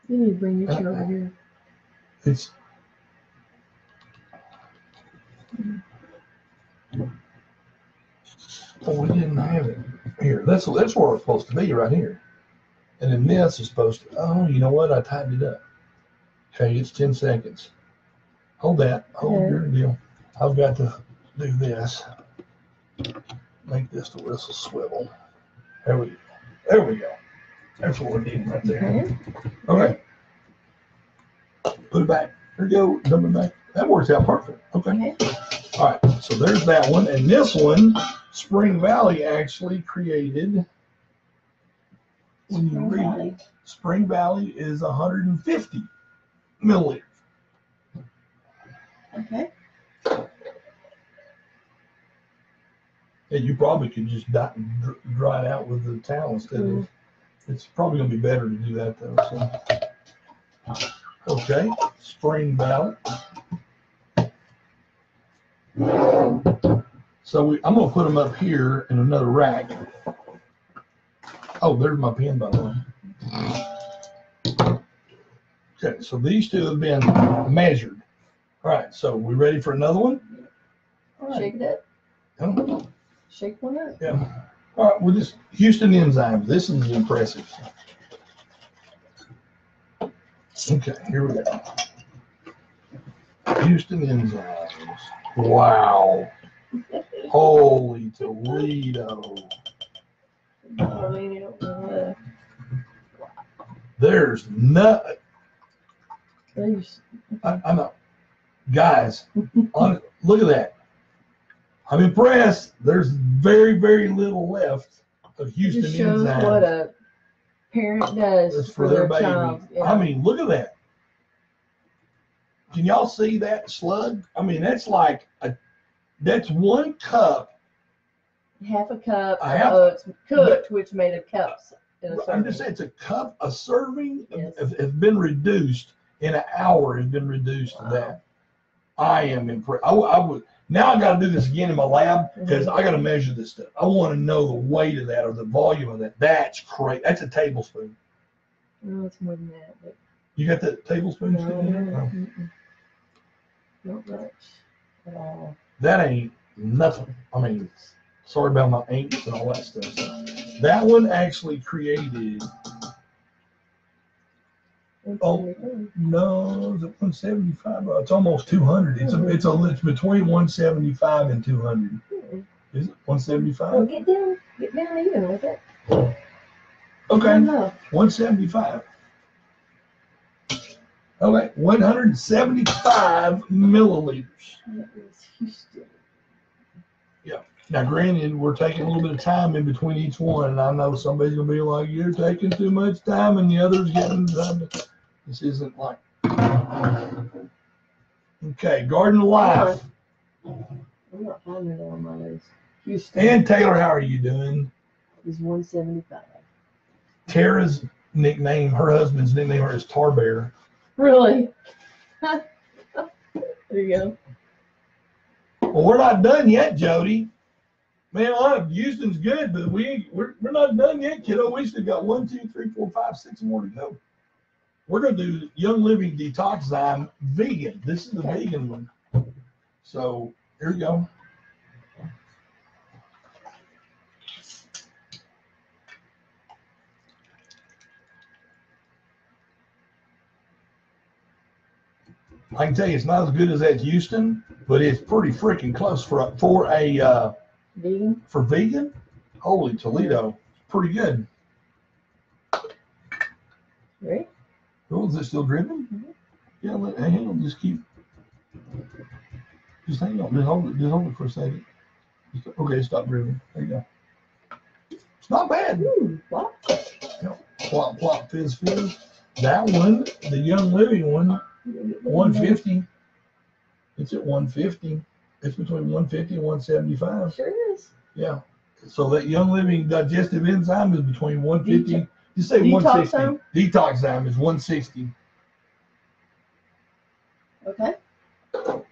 You need to bring your chair uh, over here. It's. Oh, we didn't have it. Here, that's that's where it's supposed to be right here, and then this is supposed to. Oh, you know what? I tightened it up. Okay, it's ten seconds. Hold that. Hold yeah. your deal. I've got to do this. Make this the whistle swivel. There we go. There we go. That's what we need right there. Okay. Put it back. There you go. Dump it back. That works out perfect. Okay. All right. So there's that one, and this one. Spring Valley actually created, when you read it, Spring Valley is one hundred fifty milliliters. Okay. And you probably could just dry it out with the towel instead mm-hmm. of, it's probably going to be better to do that though. So. Okay, Spring Valley. So we, I'm going to put them up here in another rack. Oh, there's my pen, by the way. Okay, so these two have been measured. All right, so we ready for another one? All right. Shake it up. Oh. Shake one up. Yeah. All right, well, this Houston enzymes. This is impressive. Okay, here we go. Houston enzymes. Wow. Holy Toledo. Uh, there's nothing. I, I'm not. Guys, on, look at that. I'm impressed. There's very, very little left of Houston enzymes. It shows what a parent does That's for, for their, their baby. Child. Yeah. I mean, look at that. Can y'all see that slug? I mean, that's like a That's one cup. Half a cup. A half, uh, it's cooked, but, which made of cups. In a I'm just saying, it's a cup, a serving yes. has, has been reduced in an hour. Has been reduced wow. to that. I am impressed. I, I would now. I got to do this again in my lab because mm-hmm. I got to measure this stuff. I want to know the weight of that or the volume of that. That's crazy. That's a tablespoon. No, it's more than that. But you got that tablespoon no, still in there? No. Not much at all. That ain't nothing. I mean, sorry about my inks and all that stuff. So that one actually created. Oh no, is it one seventy-five? It's almost two hundred. It's a, it's a, it's between one seventy-five and two hundred. Is it one seventy-five? Oh, get down, get down even with it. Okay, one seventy-five. Okay, one hundred seventy-five milliliters. Yeah. Now, granted, we're taking a little bit of time in between each one, and I know somebody's gonna be like, "You're taking too much time," and the other's getting done. This isn't like. Okay, Garden of Life. I'm not finding it on my list. Houston. And Taylor, how are you doing? It's one seventy-five. Tara's nickname, her husband's nickname, her is Tar Bear. Really? There you go. Well, we're not done yet, Jody. Man, a lot of Houston's good, but we we're, we're not done yet, kiddo. We still got one, two, three, four, five, six more to go. We're gonna do Young Living Detoxizyme vegan. This is the vegan one. So here we go. I can tell you, it's not as good as that Houston, but it's pretty freaking close for a, for a. Uh, Vegan? For vegan? Holy Toledo. Pretty good. Right? Oh, is it still dripping? Mm-hmm. Yeah, let, hang on. Just keep. Just hang on. Just hold it, just hold it for a second. Just, okay, stop dripping. There you go. It's not bad. Ooh, plop. Yeah, plop, plop, fizz, fizz. That one, the Young Living one, one fifty. It's at one fifty. It's between one fifty and one seventy-five. Sure is. Yeah. So that Young Living digestive enzyme is between one fifty. Det you say Detoxizyme? one sixty. Detoxizyme is one sixty. Okay. Cool.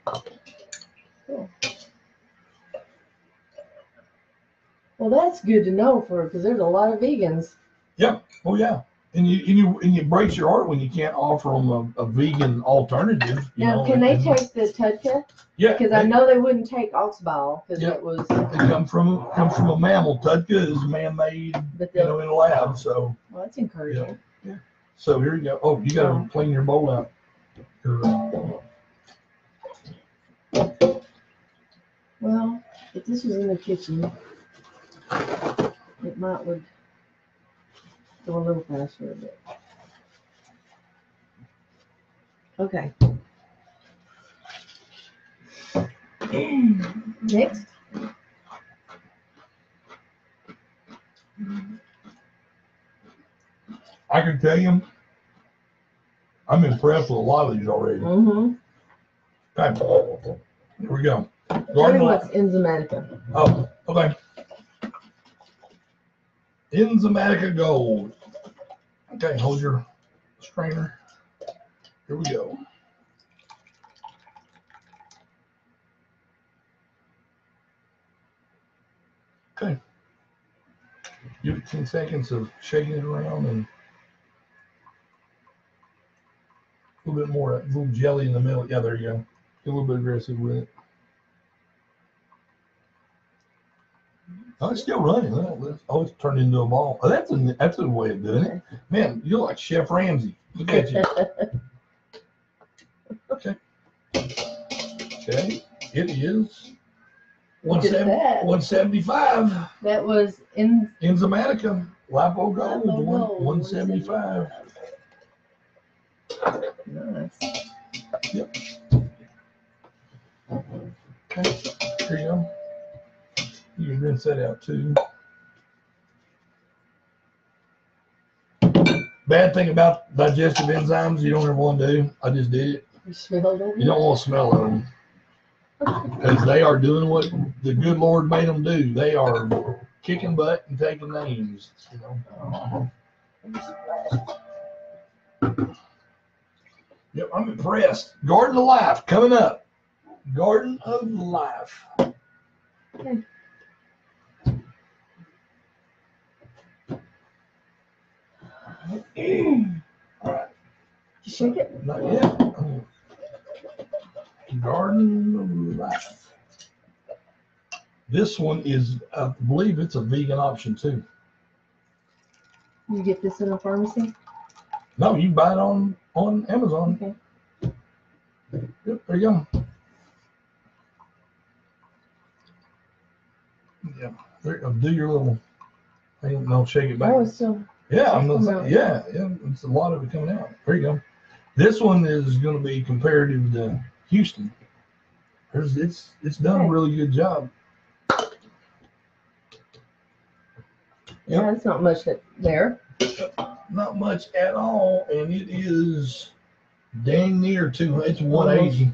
Well, that's good to know for because there's a lot of vegans. Yeah. Oh yeah. And you and you and it breaks your heart when you can't offer them a, a vegan alternative. You now, know, can they can, take the Tutka? Yeah, because I know they wouldn't take ox bile because yeah. it was. It comes from comes from a mammal. Tutka is man-made, you know, in a lab. So. Well, that's encouraging. Yeah. yeah. So here you go. Oh, you got to clean your bowl out. Your, uh, well, if this was in the kitchen, it might would. Go a little faster a bit. Okay. Next. I can tell you, I'm impressed with a lot of these already. Mm-hmm. Okay. Here we go. Garden what's Enzymatica. Oh, okay. Enzymatica Gold. Okay, hold your strainer. Here we go. Okay. Give it ten seconds of shaking it around and a little bit more, a little jelly in the middle. Yeah, there you go. Get a little bit aggressive with it. Oh, it's still running. Oh, it's turned into a ball. Oh, that's a that's a way of doing it. Man, you're like Chef Ramsay. Look at you. Okay. Okay. It is one seventy-five. That was in Enzymatica Lipo Gold one seventy-five. Nice. Yep. Okay. Here you go. You can rinse that out too. Bad thing about digestive enzymes, you don't ever want to do. I just did it. You smell them? You don't want to smell them. Because they are doing what the good Lord made them do. They are kicking butt and taking names. You know? Yep, I'm impressed. Garden of Life coming up. Garden of Life. Okay. All right. You shake it? Not yet. Garden of Life. This one is, I believe it's a vegan option too. You get this in a pharmacy? No, you buy it on, on Amazon. Okay. Yep, there you go. Yeah, there, do your little thing and I'll shake it back. Oh, so. Yeah, I'm gonna, yeah, yeah, it's a lot of it coming out. There you go. This one is going to be comparative to Houston. There's, it's it's done a really good job. Yep. Yeah, it's not much that there. Not much at all, and it is dang near two. It's one eighty.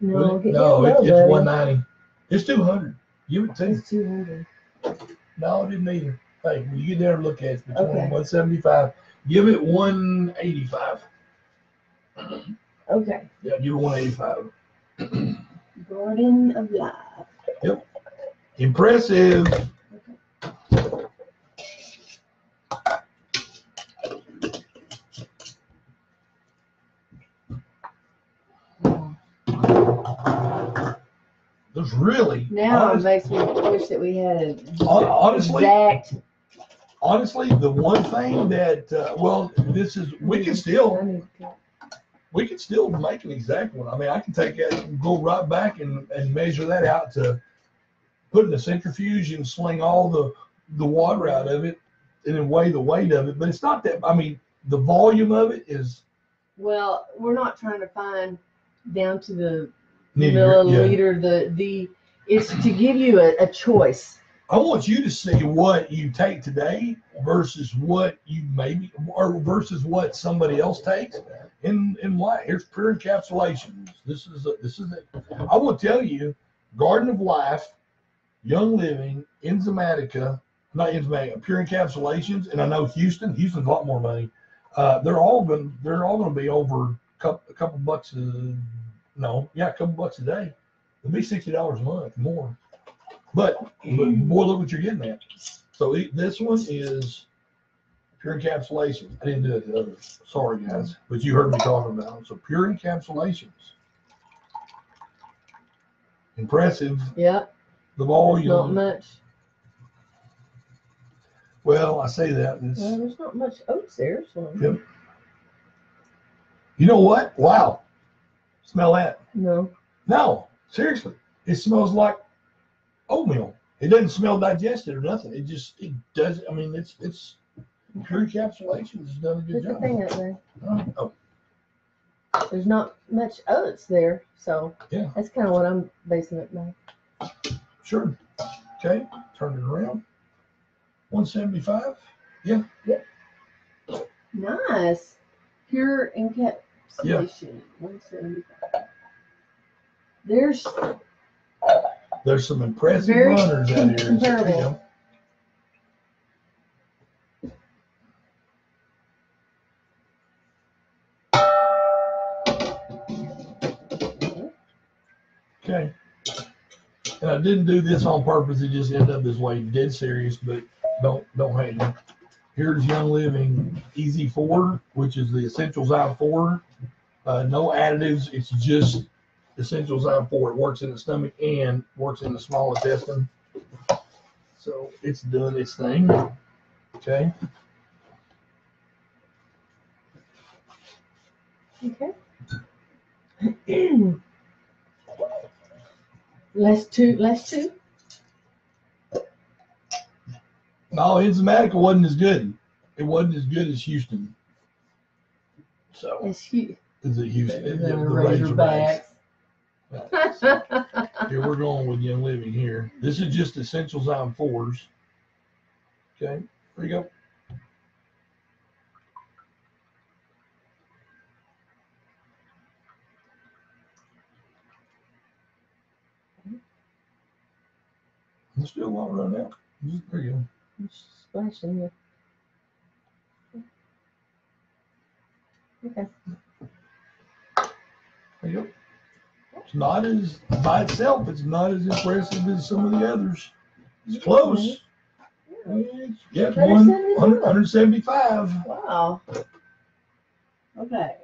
No, it, no, it, it's one ninety. It's two hundred. Give it to. It's two hundred. No, it didn't either. Hey, when you get there and look at it, it's between okay. one seventy-five. Give it one eighty-five. Okay. Yeah, give it one eighty-five. Garden of Life. Yep. Impressive. There's really now honest, it makes me wish that we had an honestly, exact. Honestly, the one thing that uh, well, this is we can still we can still make an exact one. I mean, I can take that and go right back and and measure that out to put in the centrifuge and sling all the the water out of it and then weigh the weight of it. But it's not that. I mean, the volume of it is. Well, we're not trying to find down to the milliliter. Yeah. The the it's to give you a, a choice. I want you to see what you take today versus what you maybe or versus what somebody else takes in in life. Here's pure encapsulations. This is a, this is it. I will tell you, Garden of Life, Young Living, Enzymatica, not Enzymatica, Pure Encapsulations, and I know Houston. Houston's a lot more money. Uh, they're all going they're all going to be over a couple, a couple bucks a, no yeah a couple bucks a day. It'll be sixty dollars a month more. But, but boy, look what you're getting at. So it, this one is pure encapsulation. I didn't do it the other. Sorry, guys. But you heard me talking about it. So pure encapsulations. Impressive. Yeah. The volume. Not much. Well, I say that. Well, there's not much oats there. So. Yep. You know what? Wow. Smell that. No. No. Seriously. It smells like oatmeal. It doesn't smell digested or nothing. It just it does. I mean, it's it's pure encapsulation has done a good job. The thing out there. Oh. Oh. There's not much oats there, so yeah, that's kind of what I'm basing it on. Sure. Okay. Turn it around. one seventy-five. Yeah. Yep. Nice. Pure encapsulation. Yeah. one seventy-five. There's. There's some impressive Very runners out here. Terrible. Okay. And I didn't do this on purpose. It just ended up this way. Dead serious, but don't don't hate me. Here's Young Living Easy Four, which is the Essentials I four. Uh, no additives. It's just Essentials I four. It works in the stomach and works in the small intestine. So it's doing its thing. Okay. Okay. Less two. Less two. No, Enzymatica wasn't as good. It wasn't as good as Houston. So. It's Houston. Is it Houston? It's the Razorbacks. Right. So, here we're going with Young Living here. This is just Essentials I fours. Okay, there you go. Let's do a lot right now. There you go. It's splashing here. Okay. There you go. It's not as, by itself, it's not as impressive as some of the others. It's close. Yeah, it's, yeah it's one seventy-five. Wow. Okay.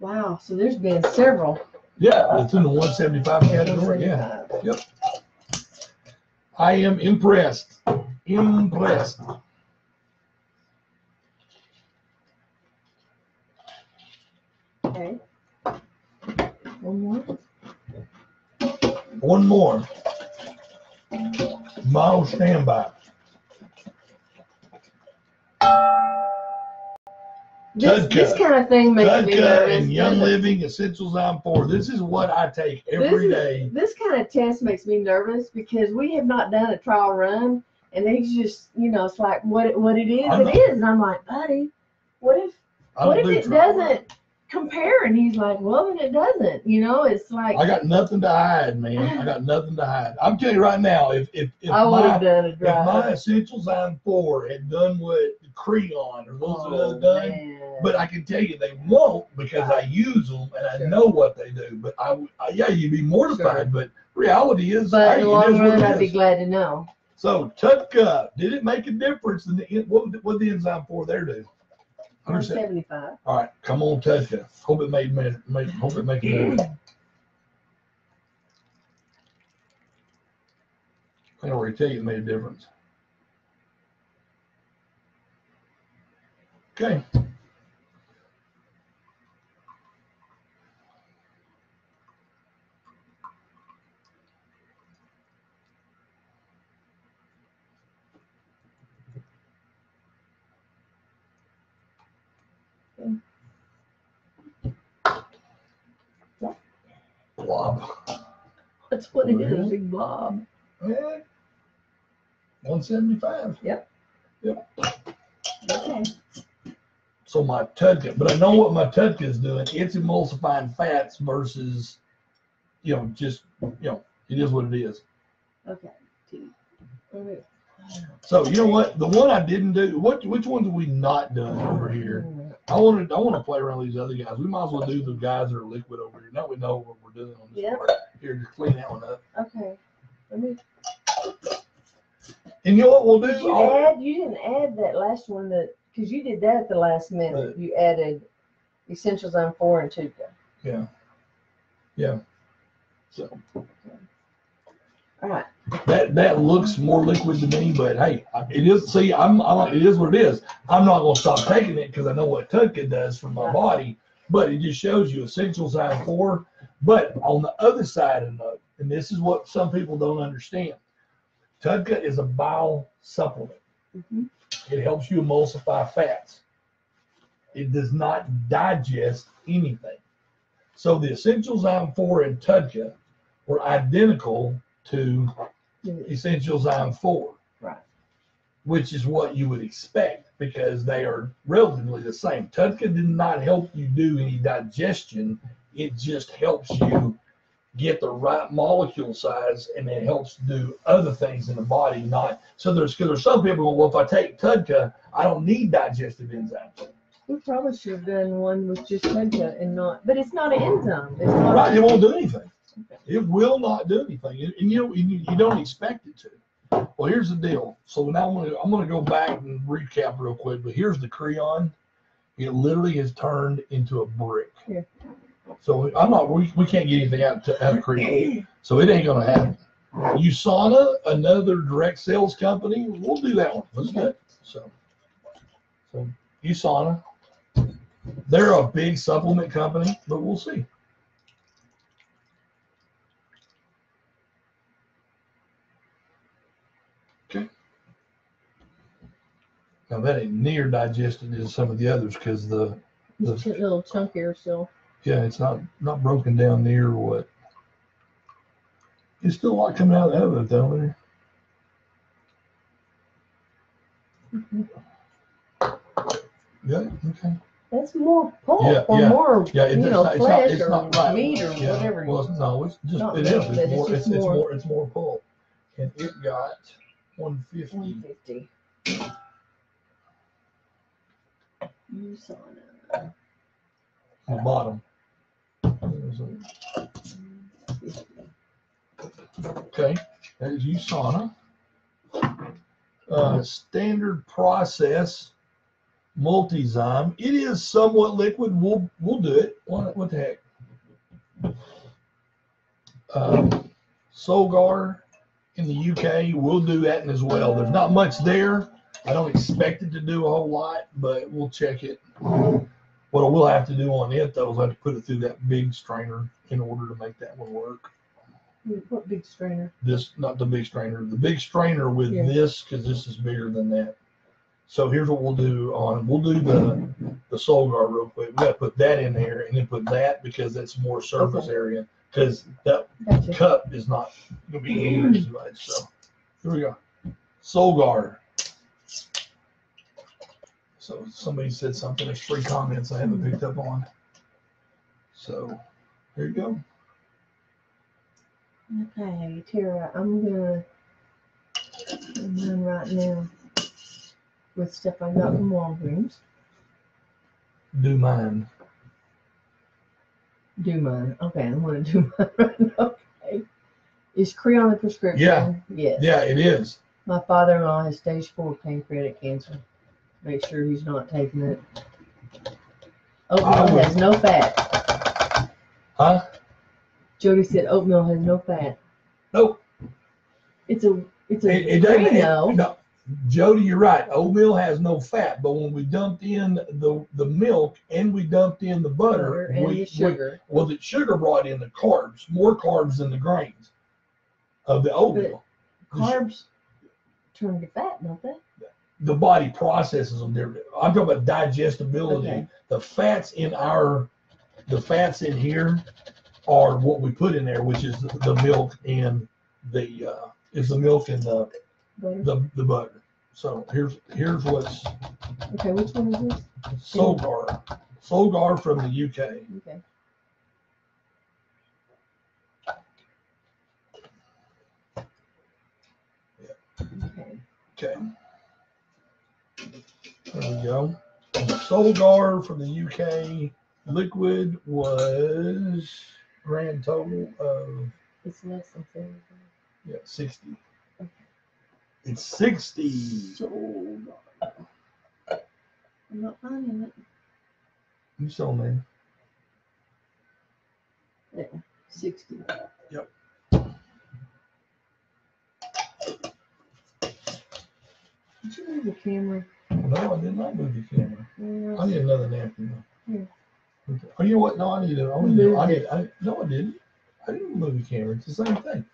Wow, so there's been several. Yeah, it's in the one seventy-five category. Yeah. Yep. I am impressed. Impressed. Okay. One more. One more. Model standby. This, this kind of thing makes Dudka me nervous. And Young Living Essentials I four. This is what I take every this day. Is, this kind of test makes me nervous because we have not done a trial run, and they just, you know, it's like what what it is, it is. And I'm like, buddy, what if what if it doesn't? Run. Compare, and he's like, well, then it doesn't, you know. It's like I got nothing to hide, man. I got nothing to hide. I'm telling you right now, if if, if, I my, done a drive. if my Essentials I four had done what Creon or one oh, of those done. But I can tell you they won't because I use them and I sure. know what they do. But I, I yeah, you'd be mortified. Sure. But reality is, but in the long run, I'd be glad to know. So Tutka, did it make a difference? In the, what what the enzyme for there do? one seventy-five. All right, come on, Tutka. Hope it made made hope it made a difference. I can already tell you it made a difference. Okay. Blob. That's what it is, a big blob. Yeah. one seventy-five. Yep. Yep. Okay. So my Tutka, but I know what my Tutka is doing. It's emulsifying fats versus, you know, just, you know, it is what it is. Okay. okay. So you know what? The one I didn't do. What? Which ones have we not done over here? I want to. I want to play around with these other guys. We might as well do the guys that are liquid over here. Now we know what we're doing on this yep. part. Here, just clean that one up. Okay. Let me. And you know what we'll do? Did you, add, you didn't add that last one that because you did that at the last minute. But, you added essentials on four and Tutka. Yeah. Yeah. So. Okay. All right. That that looks more liquid to me, but hey, it is. See, I'm. I'm it is what it is. I'm not gonna stop taking it because I know what Tutka does for my right. body. But it just shows you essentials on four. But on the other side of the, and this is what some people don't understand. Tutka is a bile supplement. Mm-hmm. It helps you emulsify fats. It does not digest anything. So the Essentialzyme four and Tutka were identical to Essentialzyme four, right? Which is what you would expect because they are relatively the same. Tutka did not help you do any digestion. It just helps you get the right molecule size, and it helps do other things in the body. Not so there's because there's some people go, well, if I take Tutka, I don't need digestive enzymes. We probably should have done one with just Tutka and not, but it's not an enzyme. It's not right, it won't do anything. Okay. It will not do anything, and, and you, you you don't expect it to. Well, here's the deal. So now I'm gonna I'm gonna go back and recap real quick. But here's the Creon. It literally has turned into a brick. Yeah. So I'm not. We, we can't get anything out to out of Creon. So it ain't gonna happen. USANA, another direct sales company, we'll do that one. Let's do it. So, so USANA, they're a big supplement company, but we'll see. Okay. Now that ain't near digested as some of the others because the, the it's a little chunkier still. Yeah, it's not not broken down near what. There's still a lot coming out of it, though, isn't there? Mm-hmm. Yeah. Okay. That's more pork yeah, or yeah. more, yeah, it, you know, not, flesh it's not, it's or right. meat or yeah. whatever. Well, it's, no, it's just not it meat, is. It's more. It's, it's more. It's more pork, and it got one fifty. One fifty. You saw it. The bottom. Okay, that is USANA. Uh, standard process, multizyme. It is somewhat liquid. We'll we'll do it. What, what the heck? Uh, Solgar in the U K. We'll do that as well. There's not much there. I don't expect it to do a whole lot, but we'll check it. What we'll have to do on it, though, is we'll have to put it through that big strainer in order to make that one work. What big strainer? This, not the big strainer. The big strainer with yeah. this, because this is bigger than that. So here's what we'll do on. We'll do the the Solgar real quick. We got to put that in there and then put that because that's more surface okay. area. Because that gotcha. Cup is not going to be near as much. So here we go. Solgar. So somebody said something. There's three comments I haven't picked up on. So here you go. Okay, Tara, I'm gonna do mine right now. with stuff I got from Walgreens. Do mine. Do mine. Okay, I want to do mine. Okay. Is Creon a prescription? Yeah. Yes. Yeah, it is. My father-in-law has stage four pancreatic cancer. Make sure he's not taking it. Oatmeal has no fat. Huh? Jody said oatmeal has no fat. Nope. It's a it's a it, it doesn't, it, no. Jody, you're right. Oatmeal has no fat, but when we dumped in the the milk and we dumped in the butter, butter and we, the sugar, we, well, the sugar brought in the carbs, more carbs than the grains of the oatmeal. But carbs turn to fat, don't they? The body processes them differently. I'm talking about digestibility. Okay. The fats in our, the fats in here, are what we put in there, which is the, the milk and the uh, is the milk and the. The, the butter. So here's here's what's okay. Which one is this? Solgar, Solgar from the U K. Okay. Yeah. Okay. Okay. There we go. Solgar from the U K. Liquid was grand total of. It's less than thirty. Yeah, sixty. It's sixty. So, I'm not finding it. You saw me. Yeah, sixty. Yep. Did you move the camera? No, I did not move the camera. Yeah. I need another napkin. Yeah. Okay. Oh, you know what? No, I need it. I need it. I need. I, no, I didn't. I didn't move the camera. It's the same thing.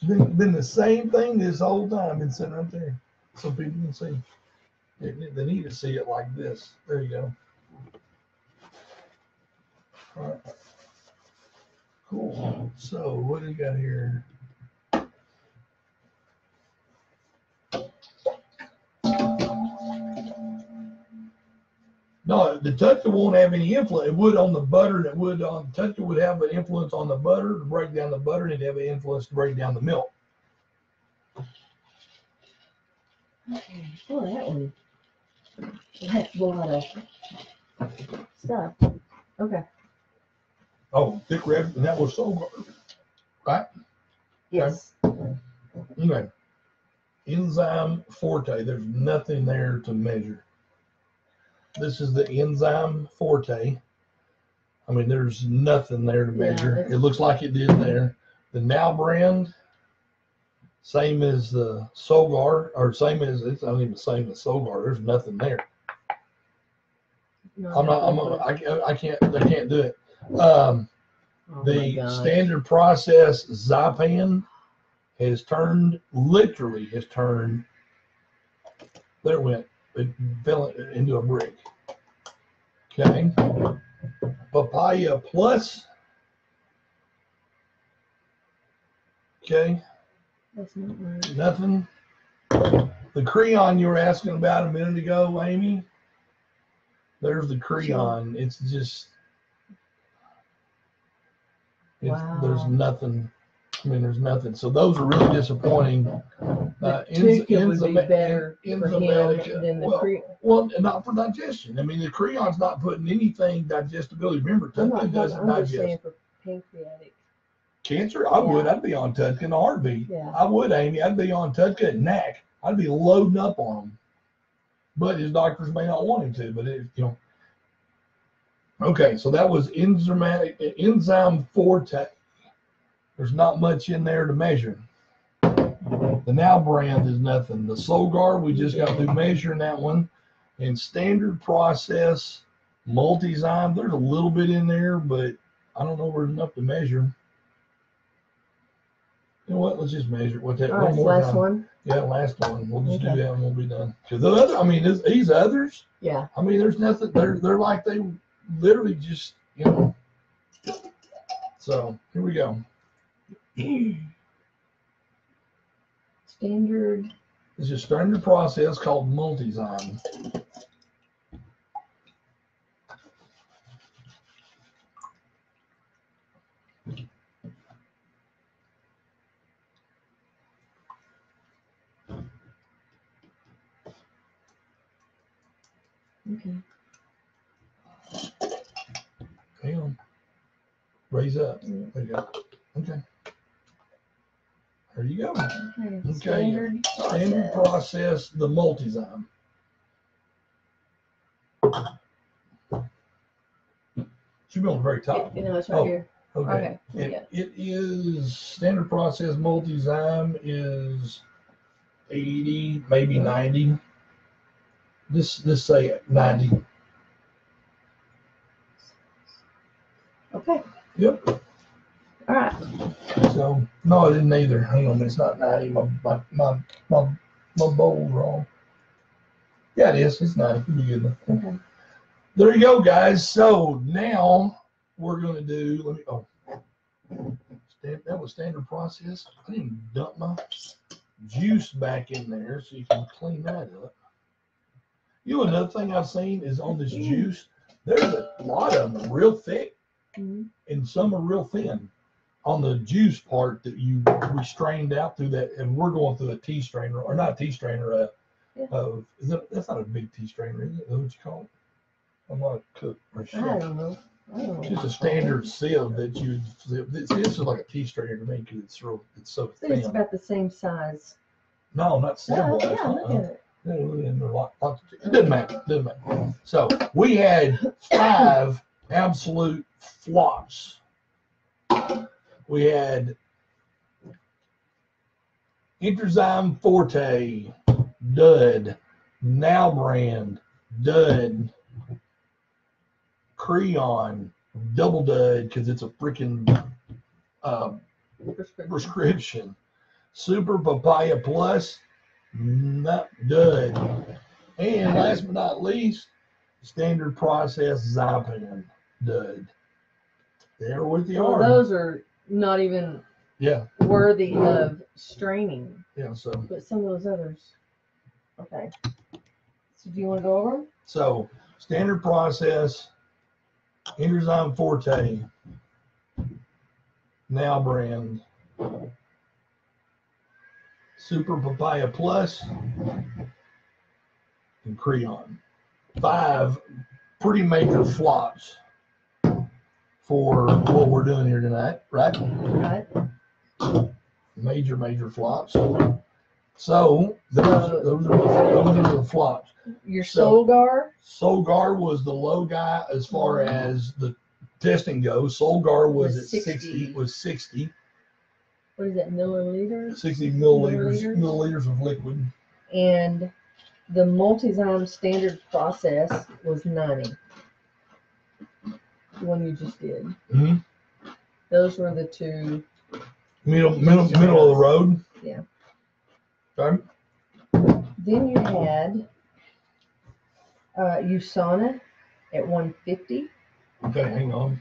It's been, been the same thing this whole time. Been sitting up there so people can see. They, they need to see it like this. There you go. All right. Cool. So what do you got here? No, the Tutka won't have any influence. It would on the butter, and it would on Tutka would have an influence on the butter to break down the butter, and it'd have an influence to break down the milk. Okay, well, that one. That's a lot of stuff. Okay. Oh, thick red, and that was so good. Right? Yes. Okay. Anyway, enzyme forte. There's nothing there to measure. This is the enzyme forte. I mean, there's nothing there to measure. Yeah, it looks like it did there. The Now brand, same as the Solgar, or same as it's not even the same as Solgar. There's nothing there. No, I'm not. I'm. A, I, I can't. I can't do it. Um, oh the standard process Zypan has turned literally has turned. There it went. It fell into a brick. Okay. Papaya Plus. Okay. That's not right. Nothing. The Creon you were asking about a minute ago, Amy. There's the Creon. It's just. It's, wow. There's nothing. I mean, there's nothing. So those are really disappointing. Uh, enz enz would be better enzymatic, than the well, well, not for digestion. I mean, the Creon's not putting anything digestibility. Remember, Tutka doesn't digest. For pancreatic cancer, I yeah. would. I'd be on Tutka in a heartbeat. Yeah. I would, Amy. I'd be on Tutka at N A C. I'd be loading up on them. But his doctors may not want him to. But it, you know. Okay, so that was enzymatic enzyme forte. There's not much in there to measure. The Now brand is nothing. The Solgar, we just got through measuring that one. And standard process, Multizyme, there's a little bit in there, but I don't know where enough to measure. You know what? Let's just measure what that. All right, last time. One. Yeah, last one. We'll just okay. do that and we'll be done. Because the other, I mean, this, these others. Yeah. I mean, there's nothing. They're they're like they literally just you know. So here we go. Standard. It's a standard process called Multizyme. Okay. Hang on. Raise up. Yeah. There you go. Okay. There you go. Okay. okay. Standard, Standard process. process. The multizyme. Should be on the very top. You know, it's right oh, here. Okay. okay. It, yeah. it is standard process. Multizyme is eighty, maybe ninety. This this say ninety. Okay. Yep. All right. So no, I didn't either. Hang on, it's not ninety. My my my my, my bowl's wrong. Yeah, it is. It's ninety. Good. Okay. There you go, guys. So now we're gonna do. Let me. Oh, that was standard process. I didn't dump my juice back in there, so you can clean that up. You know, another thing I've seen is on this juice, there's a lot of them real thick, mm-hmm. and some are real thin. On the juice part that you we strained out through that, and we're going through a tea strainer, or not a tea strainer. Uh, yeah. uh, is that, that's not a big tea strainer, is it? Is that what you call it? I'm not a cook or chef. I don't know. I don't it's know. a standard sieve that you. This is like a tea strainer to me because it's real. It's so thin. It's about the same size. No, not sieve. No, yeah, look at it. It doesn't matter. It doesn't matter. So we had five absolute flops. We had Interzyme Forte, Dud, Now Brand, Dud, Creon, Double Dud, because it's a freaking uh, prescription, Super Papaya Plus, not Dud, and last but not least, standard process Zypan Dud. There with the well, those are not even yeah worthy of straining. Yeah, so but some of those others. Okay. So do you want to go over? So standard process, Interzyme Forte, Now Brand, Super Papaya Plus, and Creon. Five pretty major flops for what we're doing here tonight, right? Right. Major, major flops. So those, uh, those, are, those are the flops. Your so, Solgar? Solgar was the low guy as far as the testing goes. Solgar was, was at sixty. Was sixty. What is that, milliliters? sixty milliliters, milliliters, milliliters of liquid. And the multizyme standard process was ninety. The one you just did. Mm-hmm. Those were the two. Middle, middle, middle of the road. Yeah. Okay. Then you had uh, USANA at one fifty. Okay, hang on.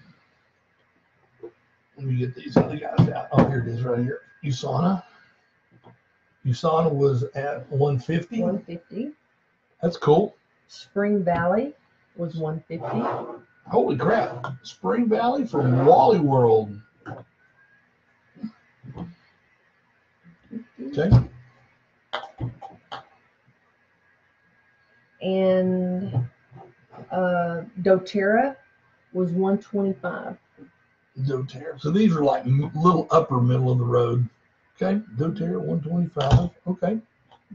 Let me get these other guys out. Oh, here it is right here. USANA. USANA was at one fifty. one fifty. That's cool. Spring Valley was one fifty. Holy crap. Spring Valley from Wally World. Okay. And uh, doTERRA was one twenty-five. doTERRA. So these are like little upper middle of the road. Okay. doTERRA one twenty-five. Okay.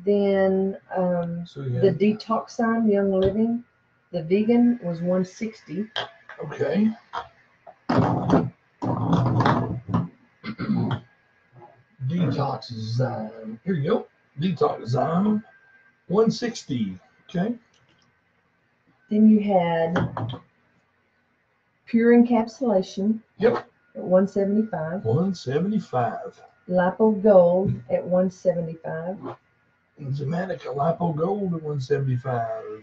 Then um, so yeah. the Detoxime Young Living, the vegan, was one sixty. Okay. Detoxime. Here you go. Detoxime one sixty. Okay. Then you had Pure Encapsulation. Yep. At one seventy-five. one seventy-five. Lipo Gold at one seventy-five. Zematica Lipo Gold at one seventy-five.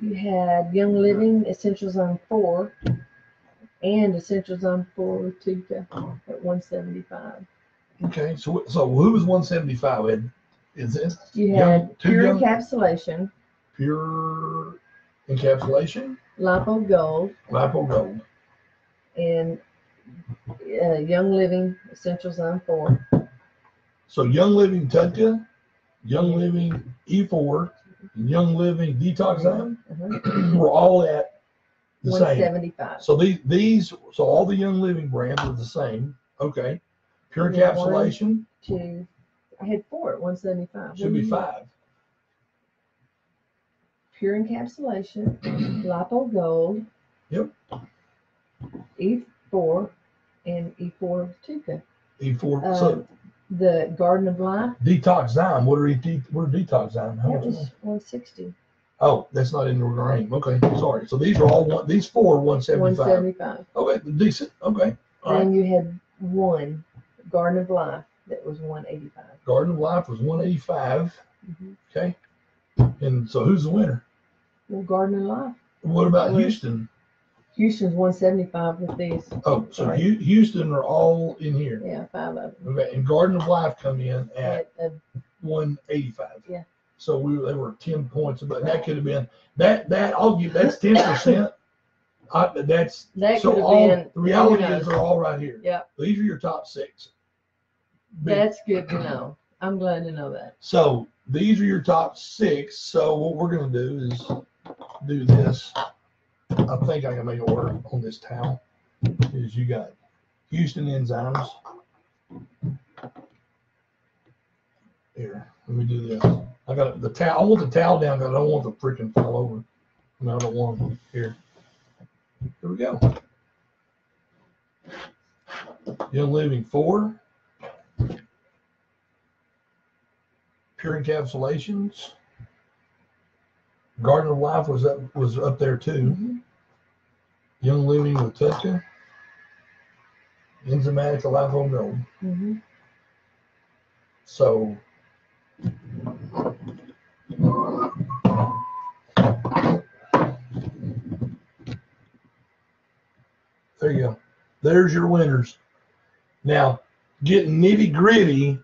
You had Young Living Essentials on four and Essentials on four with Tuca at one seventy-five. Okay, so so who was one seventy-five in? Is this? You had young, Pure young, Encapsulation. Pure Encapsulation. Lipo Gold. Lipo Gold. And uh, Young Living Essentials on four. So Young Living Tutka, Young Living E four, Young Living, Detox Island, mm-hmm. we're all at the same. So these, these, so all the Young Living brands are the same. Okay. Pure Encapsulation. Two. I had four at one seventy-five. Should be five. Pure Encapsulation, Lipo Gold. Yep. E four and E four Tuca. E four. Um, so the Garden of Life. Detox Zyme. What are E T? What are Detox Zyme? That was one sixty. Oh, that's not in the range. Okay, sorry. So these are all one. These four are one seventy-five. one seventy-five. Okay, decent. Okay. All and right. You had one Garden of Life that was one eighty-five. Garden of Life was one eighty-five. Mm-hmm. Okay. And so who's the winner? Well, Garden of Life. What about well, Houston? Houston's one seventy-five with these. Oh, so right. Houston are all in here. Yeah, five of them. Okay, and Garden of Life come in at, at uh, one eighty-five. Yeah. So we they were ten points, but right. that could have been that that I'll give that's ten percent. That's that so all. Been, the reality is they're all right here. Yeah. These are your top six. Big. That's good to know. I'm glad to know that. So these are your top six. So what we're gonna do is do this. I think I can make it work on this towel. Is you got Houston Enzymes. Here, let me do this. I got the towel. I want the towel down because I don't want the freaking fall over. No, I don't want them. Here. Here we go. Young Living four. Pure Encapsulations. Garden of Life was up was up there too. Mm-hmm. Young Living with Tutka. Enzymatic Lipo Gold. Mm-hmm. So there you go. There's your winners. Now, getting nitty gritty,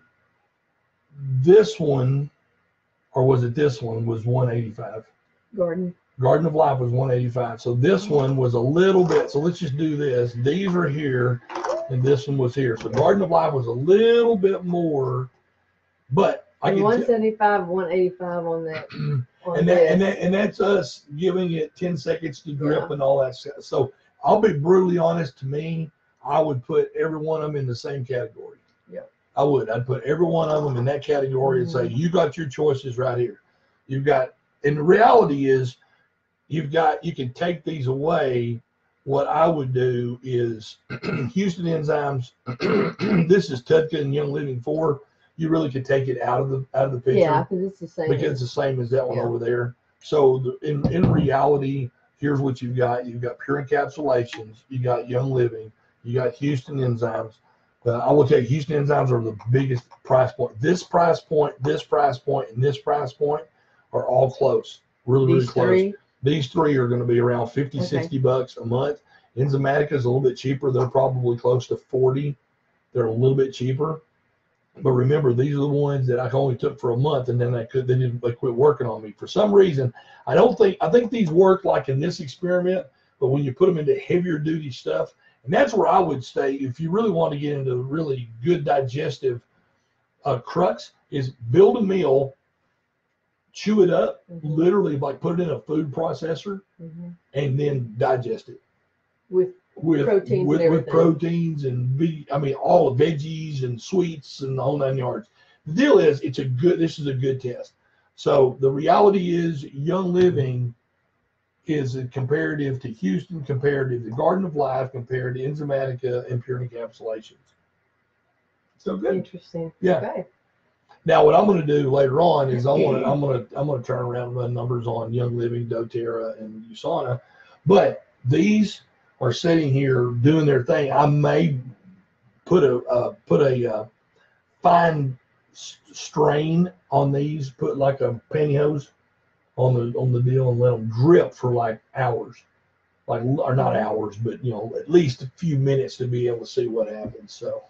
this one, or was it this one, was one eighty-five. Garden. Garden of Life was one eighty-five. So this one was a little bit. So let's just do this. These are here, and this one was here. So Garden of Life was a little bit more, but I and can one seventy-five, one eighty-five on that. On and that, and that, and that's us giving it ten seconds to drip yeah. and all that stuff. So I'll be brutally honest. To me, I would put every one of them in the same category. Yeah, I would. I'd put every one of them in that category mm-hmm. and say, you got your choices right here. You've got. And the reality is, you've got you can take these away. What I would do is Houston Enzymes. This is Tutka and Young Living four. You really could take it out of the out of the picture. Yeah, because it's the same. Because it's the same as that one yeah. over there. So the, in in reality, here's what you've got. You've got Pure Encapsulations. You got Young Living. You got Houston Enzymes. Uh, I will tell you, Houston Enzymes are the biggest price point. This price point. This price point. And this price point. Are all close, really, really close. Three. These three are going to be around fifty, okay. sixty bucks a month. Enzymatica is a little bit cheaper. They're probably close to forty. They're a little bit cheaper. But remember, these are the ones that I only took for a month, and then I could they didn't they quit working on me for some reason. I don't think I think these work like in this experiment, but when you put them into heavier duty stuff, and that's where I would say if you really want to get into really good digestive uh, crux is build a meal. Chew it up, mm-hmm. literally, like put it in a food processor, mm-hmm. and then digest it with with proteins, with, and with proteins and ve I mean all the veggies and sweets and the whole nine yards. The deal is, it's a good. This is a good test. So the reality is, Young Living is a comparative to Houston, comparative to Garden of Life, compared to Enzymatica and Pure Encapsulations. So good. Interesting. Yeah. Okay. Now what I'm going to do later on is I want to, I'm going to I'm going to turn around and run numbers on Young Living, doTERRA, and USANA, but these are sitting here doing their thing. I may put a uh, put a uh, fine strain on these, put like a pantyhose on the on the deal and let them drip for like hours, like or not hours, but you know at least a few minutes to be able to see what happens. So.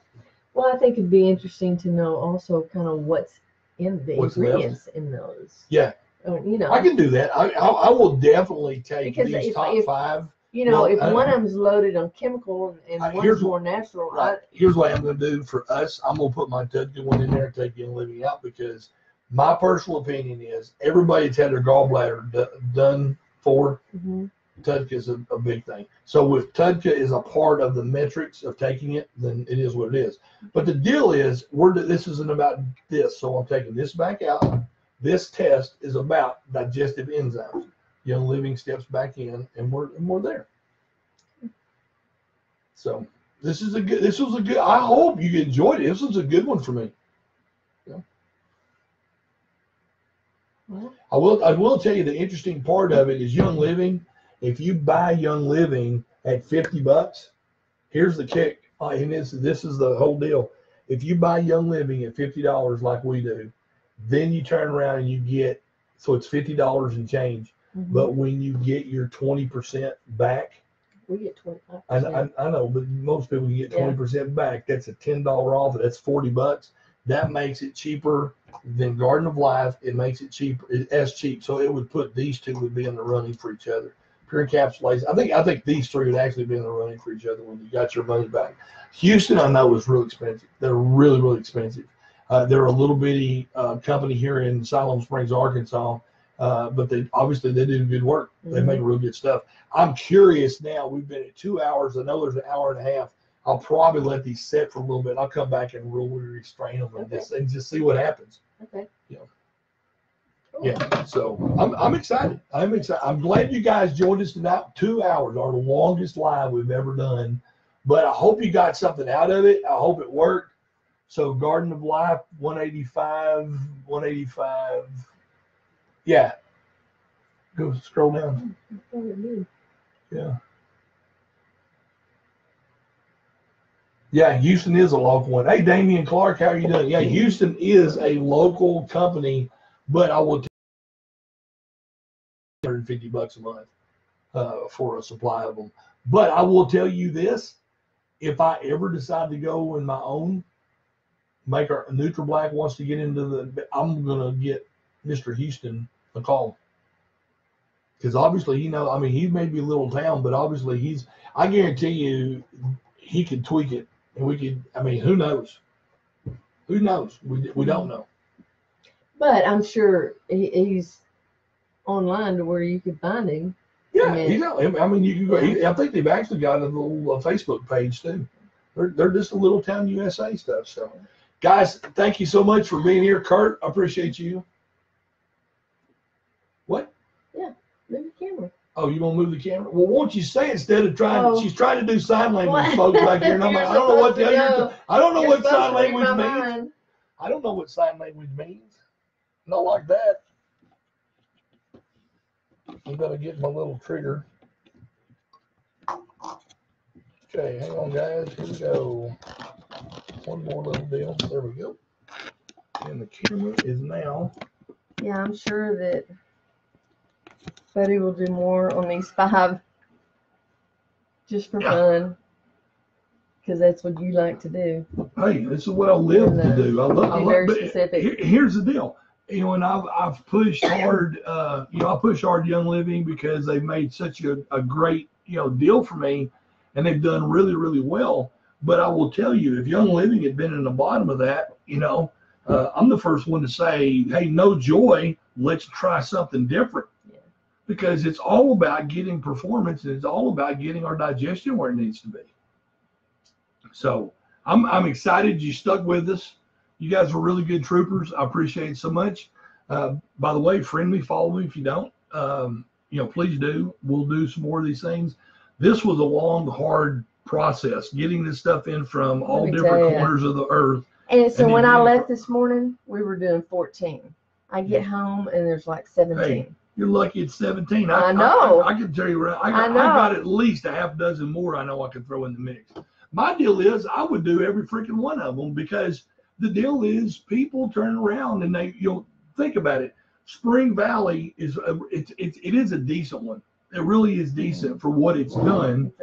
Well, I think it'd be interesting to know also kind of what's in the what's ingredients left? in those. Yeah. Or, you know. I can do that. I I, I will definitely take because these if, top if, five. You know, no, if I, one of them's loaded on chemical and I, one's more natural. Right. I, here's what I'm going to do for us. I'm going to put my Tutka one in there and take Young Living out because my personal opinion is everybody's had their gallbladder d done for. Mm-hmm. T U D C is a, a big thing. So if T U D C is a part of the metrics of taking it, then it is what it is. But the deal is, we're, this isn't about this. So I'm taking this back out. This test is about digestive enzymes. You know, living steps back in, and we're and we're there. So this is a good. This was a good. I hope you enjoyed it. This was a good one for me. Yeah. I will. I will tell you the interesting part of it is Young Living. If you buy Young Living at fifty bucks, here's the kick, uh, and this, this is the whole deal. If you buy Young Living at fifty dollars like we do, then you turn around and you get, so it's fifty dollars and change. Mm-hmm. But when you get your twenty percent back, we get twenty-five percent. I, I, I know, but most people get twenty percent yeah. back. That's a ten dollar off, that's forty bucks. That makes it cheaper than Garden of Life. It makes it cheaper, as cheap. So it would put, these two would be in the running for each other. Pure Encapsulation. I think I think these three would actually be in the running for each other when you got your money back. Houston, I know, was real expensive. They're really, really expensive. Uh, they're a little bitty uh, company here in Siloam Springs, Arkansas, uh, but they obviously they do good work. They mm-hmm. make real good stuff. I'm curious now. We've been at two hours. I know there's an hour and a half. I'll probably let these set for a little bit. I'll come back and really restrain them and, okay. just, and just see what happens. Okay. Yeah. Yeah, so I'm, I'm excited. I'm excited. I'm glad you guys joined us tonight. Two hours, our longest live we've ever done. But I hope you got something out of it. I hope it worked. So Garden of Life, one eighty-five, one eighty-five. Yeah. Go scroll down. Yeah. Yeah, Houston is a local one. Hey, Damian Clark, how are you doing? Yeah, Houston is a local company. But I will tell you one hundred fifty bucks a month uh, for a supply of them. But I will tell you this, if I ever decide to go in my own, make our NutriBlack wants to get into the, I'm going to get Mister Houston a call. Because obviously, you know, I mean, he may be a little town, but obviously he's, I guarantee you, he could tweak it. And we could, I mean, who knows? Who knows? We, we don't know. But I'm sure he, he's online to where you can find him. Yeah, I mean, he's out. I mean, you can go. He, I think they've actually got a little uh, Facebook page too. They're they're just a little town U S A stuff. So, guys, thank you so much for being here, Kurt. I appreciate you. What? Yeah, move the camera. Oh, you want to move the camera? Well, won't you say instead of trying? Oh. She's trying to do sign language, folks, back here, and I'm like, I don't know what the other. I don't know You're what sign language means. Mind. I don't know what sign language means. Not like that. I'm gonna get my little trigger. Okay, hang on, guys. Here we go. One more little deal. There we go. And the camera is now. Yeah, I'm sure that Buddy will do more on these five just for yeah. fun. Because that's what you like to do. Hey, this is what I live and, uh, to do. I love. I love very specific. Here, here's the deal. You know, and I've, I've pushed hard, uh, you know, I push hard Young Living because they've made such a, a great, you know, deal for me, and they've done really, really well. But I will tell you, if Young Living had been in the bottom of that, you know, uh, I'm the first one to say, hey, no joy, let's try something different. Yeah. Because it's all about getting performance, and it's all about getting our digestion where it needs to be. So I'm, I'm excited you stuck with us. You guys are really good troopers. I appreciate it so much. Uh, by the way, friend me, follow me if you don't. Um, you know, please do. We'll do some more of these things. This was a long, hard process, getting this stuff in from all different corners of the earth. And so and when I left this morning, we were doing fourteen. I get yeah. home and there's like seventeen. Hey, you're lucky it's seventeen. I, I know. I, I, I can tell you, I got, I, know. I got at least a half dozen more I know I can throw in the mix. My deal is I would do every freaking one of them because – the deal is people turn around and they, you know, think about it. Spring Valley is, a, it's, it's, it is a decent one. It really is decent for what it's done.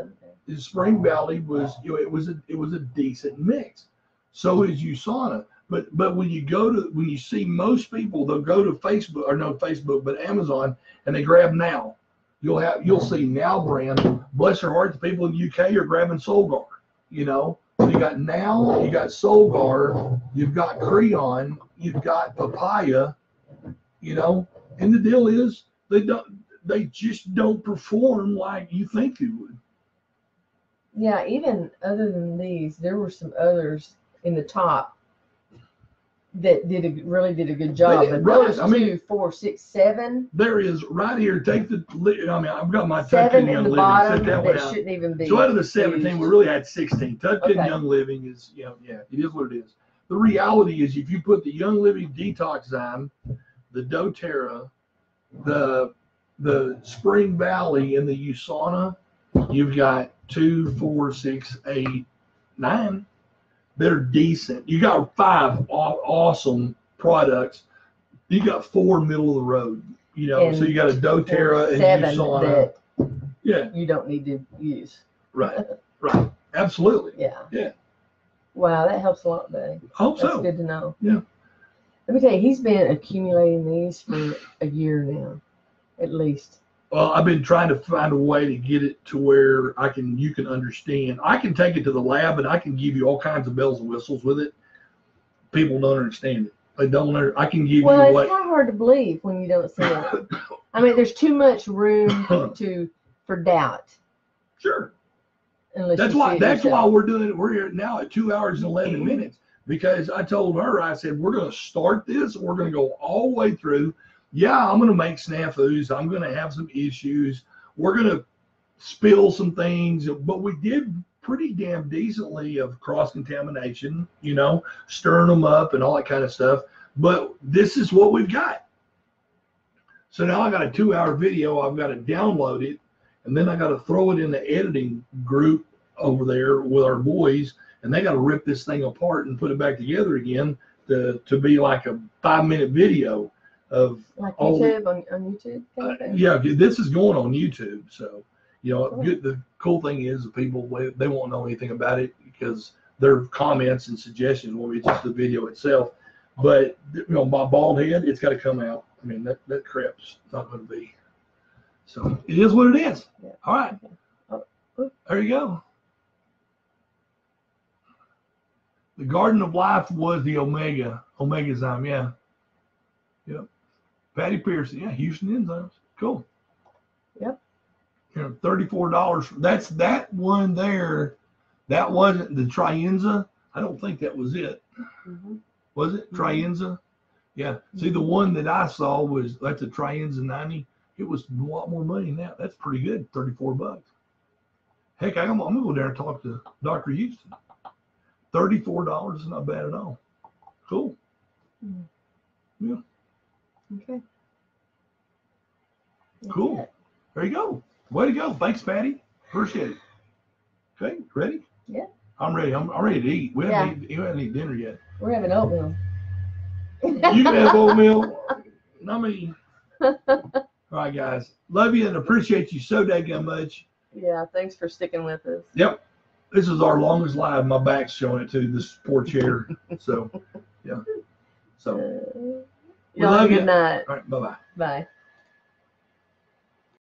Spring Valley was, you know, it was a, it was a decent mix. So is USANA. But, but when you go to, when you see most people, they'll go to Facebook or no Facebook, but Amazon and they grab Now. You'll have, you'll see Now brand. Bless their hearts, people in the U K are grabbing Solgar, you know. So you got Now, you got Solgar, you've got Creon, you've got Papaya, you know. And the deal is, they don't, they just don't perform like you think they would. Yeah, even other than these, there were some others in the top that did a, really did a good job. Did, right, I mean, two, four, six, seven. There is right here. Take the. I mean, I've got my Tucked In Young Living. Set that one out. Shouldn't even be. So out of the seventeen, we really had sixteen. Tucked In Young Living is, you know, yeah, it is what it is. The reality is, if you put the Young Living Detoxzyme, the DoTerra, the the Spring Valley, and the USANA, you've got two, four, six, eight, nine. They're decent. You got five aw awesome products. You got four middle of the road. You know, and so you got a DoTerra and USANA. Yeah. You don't need to use. Right. Right. Absolutely. Yeah. Yeah. Wow, that helps a lot, buddy. I hope That's so. Good to know. Yeah. Let me tell you, he's been accumulating these for a year now, at least. Well, I've been trying to find a way to get it to where I can, you can understand. I can take it to the lab and I can give you all kinds of bells and whistles with it. People don't understand it. They don't. Under, I can give well, you. Well, it's kind of hard to believe when you don't see it. I mean, there's too much room to for doubt. Sure. Unless that's why. That's yourself. Why we're doing it. We're here now at two hours and eleven minutes because I told her. I said we're going to start this. We're going to go all the way through. Yeah, I'm going to make snafus. I'm going to have some issues. We're going to spill some things. But we did pretty damn decently of cross-contamination, you know, stirring them up and all that kind of stuff. But this is what we've got. So now I got a two-hour video. I've got to download it, and then I got to throw it in the editing group over there with our boys, and they got to rip this thing apart and put it back together again to, to be like a five-minute video. Of like all, YouTube on, on YouTube. Uh, yeah, this is going on YouTube. So, you know, cool. Good, the cool thing is the people they won't know anything about it because their comments and suggestions will be just the video itself. But you know, my bald head, it's got to come out. I mean, that that crap's not going to be. So it is what it is. Yeah. All right, there you go. The Garden of Life was the Omega Omegazyme. Yeah. Yep. Patty Pearson, yeah, Houston Enzymes, cool. Yep. You know, thirty-four dollars. That's that one there. That wasn't the Trienza. I don't think that was it. Mm-hmm. Was it Trienza? Yeah. Mm-hmm. See, the one that I saw was that's a Trienza ninety. It was a lot more money than that. That's pretty good. Thirty-four bucks. Heck, I'm, I'm gonna go there and talk to Doctor Houston. Thirty-four dollars is not bad at all. Cool. Mm-hmm. Yeah. Okay. That's cool. It. There you go. Way to go. Thanks, Patty. Appreciate it. Okay. Ready? Yeah. I'm ready. I'm, I'm ready to eat. We yeah. haven't, eat, we haven't eaten dinner yet. We're having oatmeal. You can have oatmeal. Not me. All right, guys. Love you and appreciate you so daggum much. Yeah. Thanks for sticking with us. Yep. This is our longest live. My back's showing it too. This poor chair. So, yeah. So. Uh, We love you. Good night. All right, bye-bye. Bye.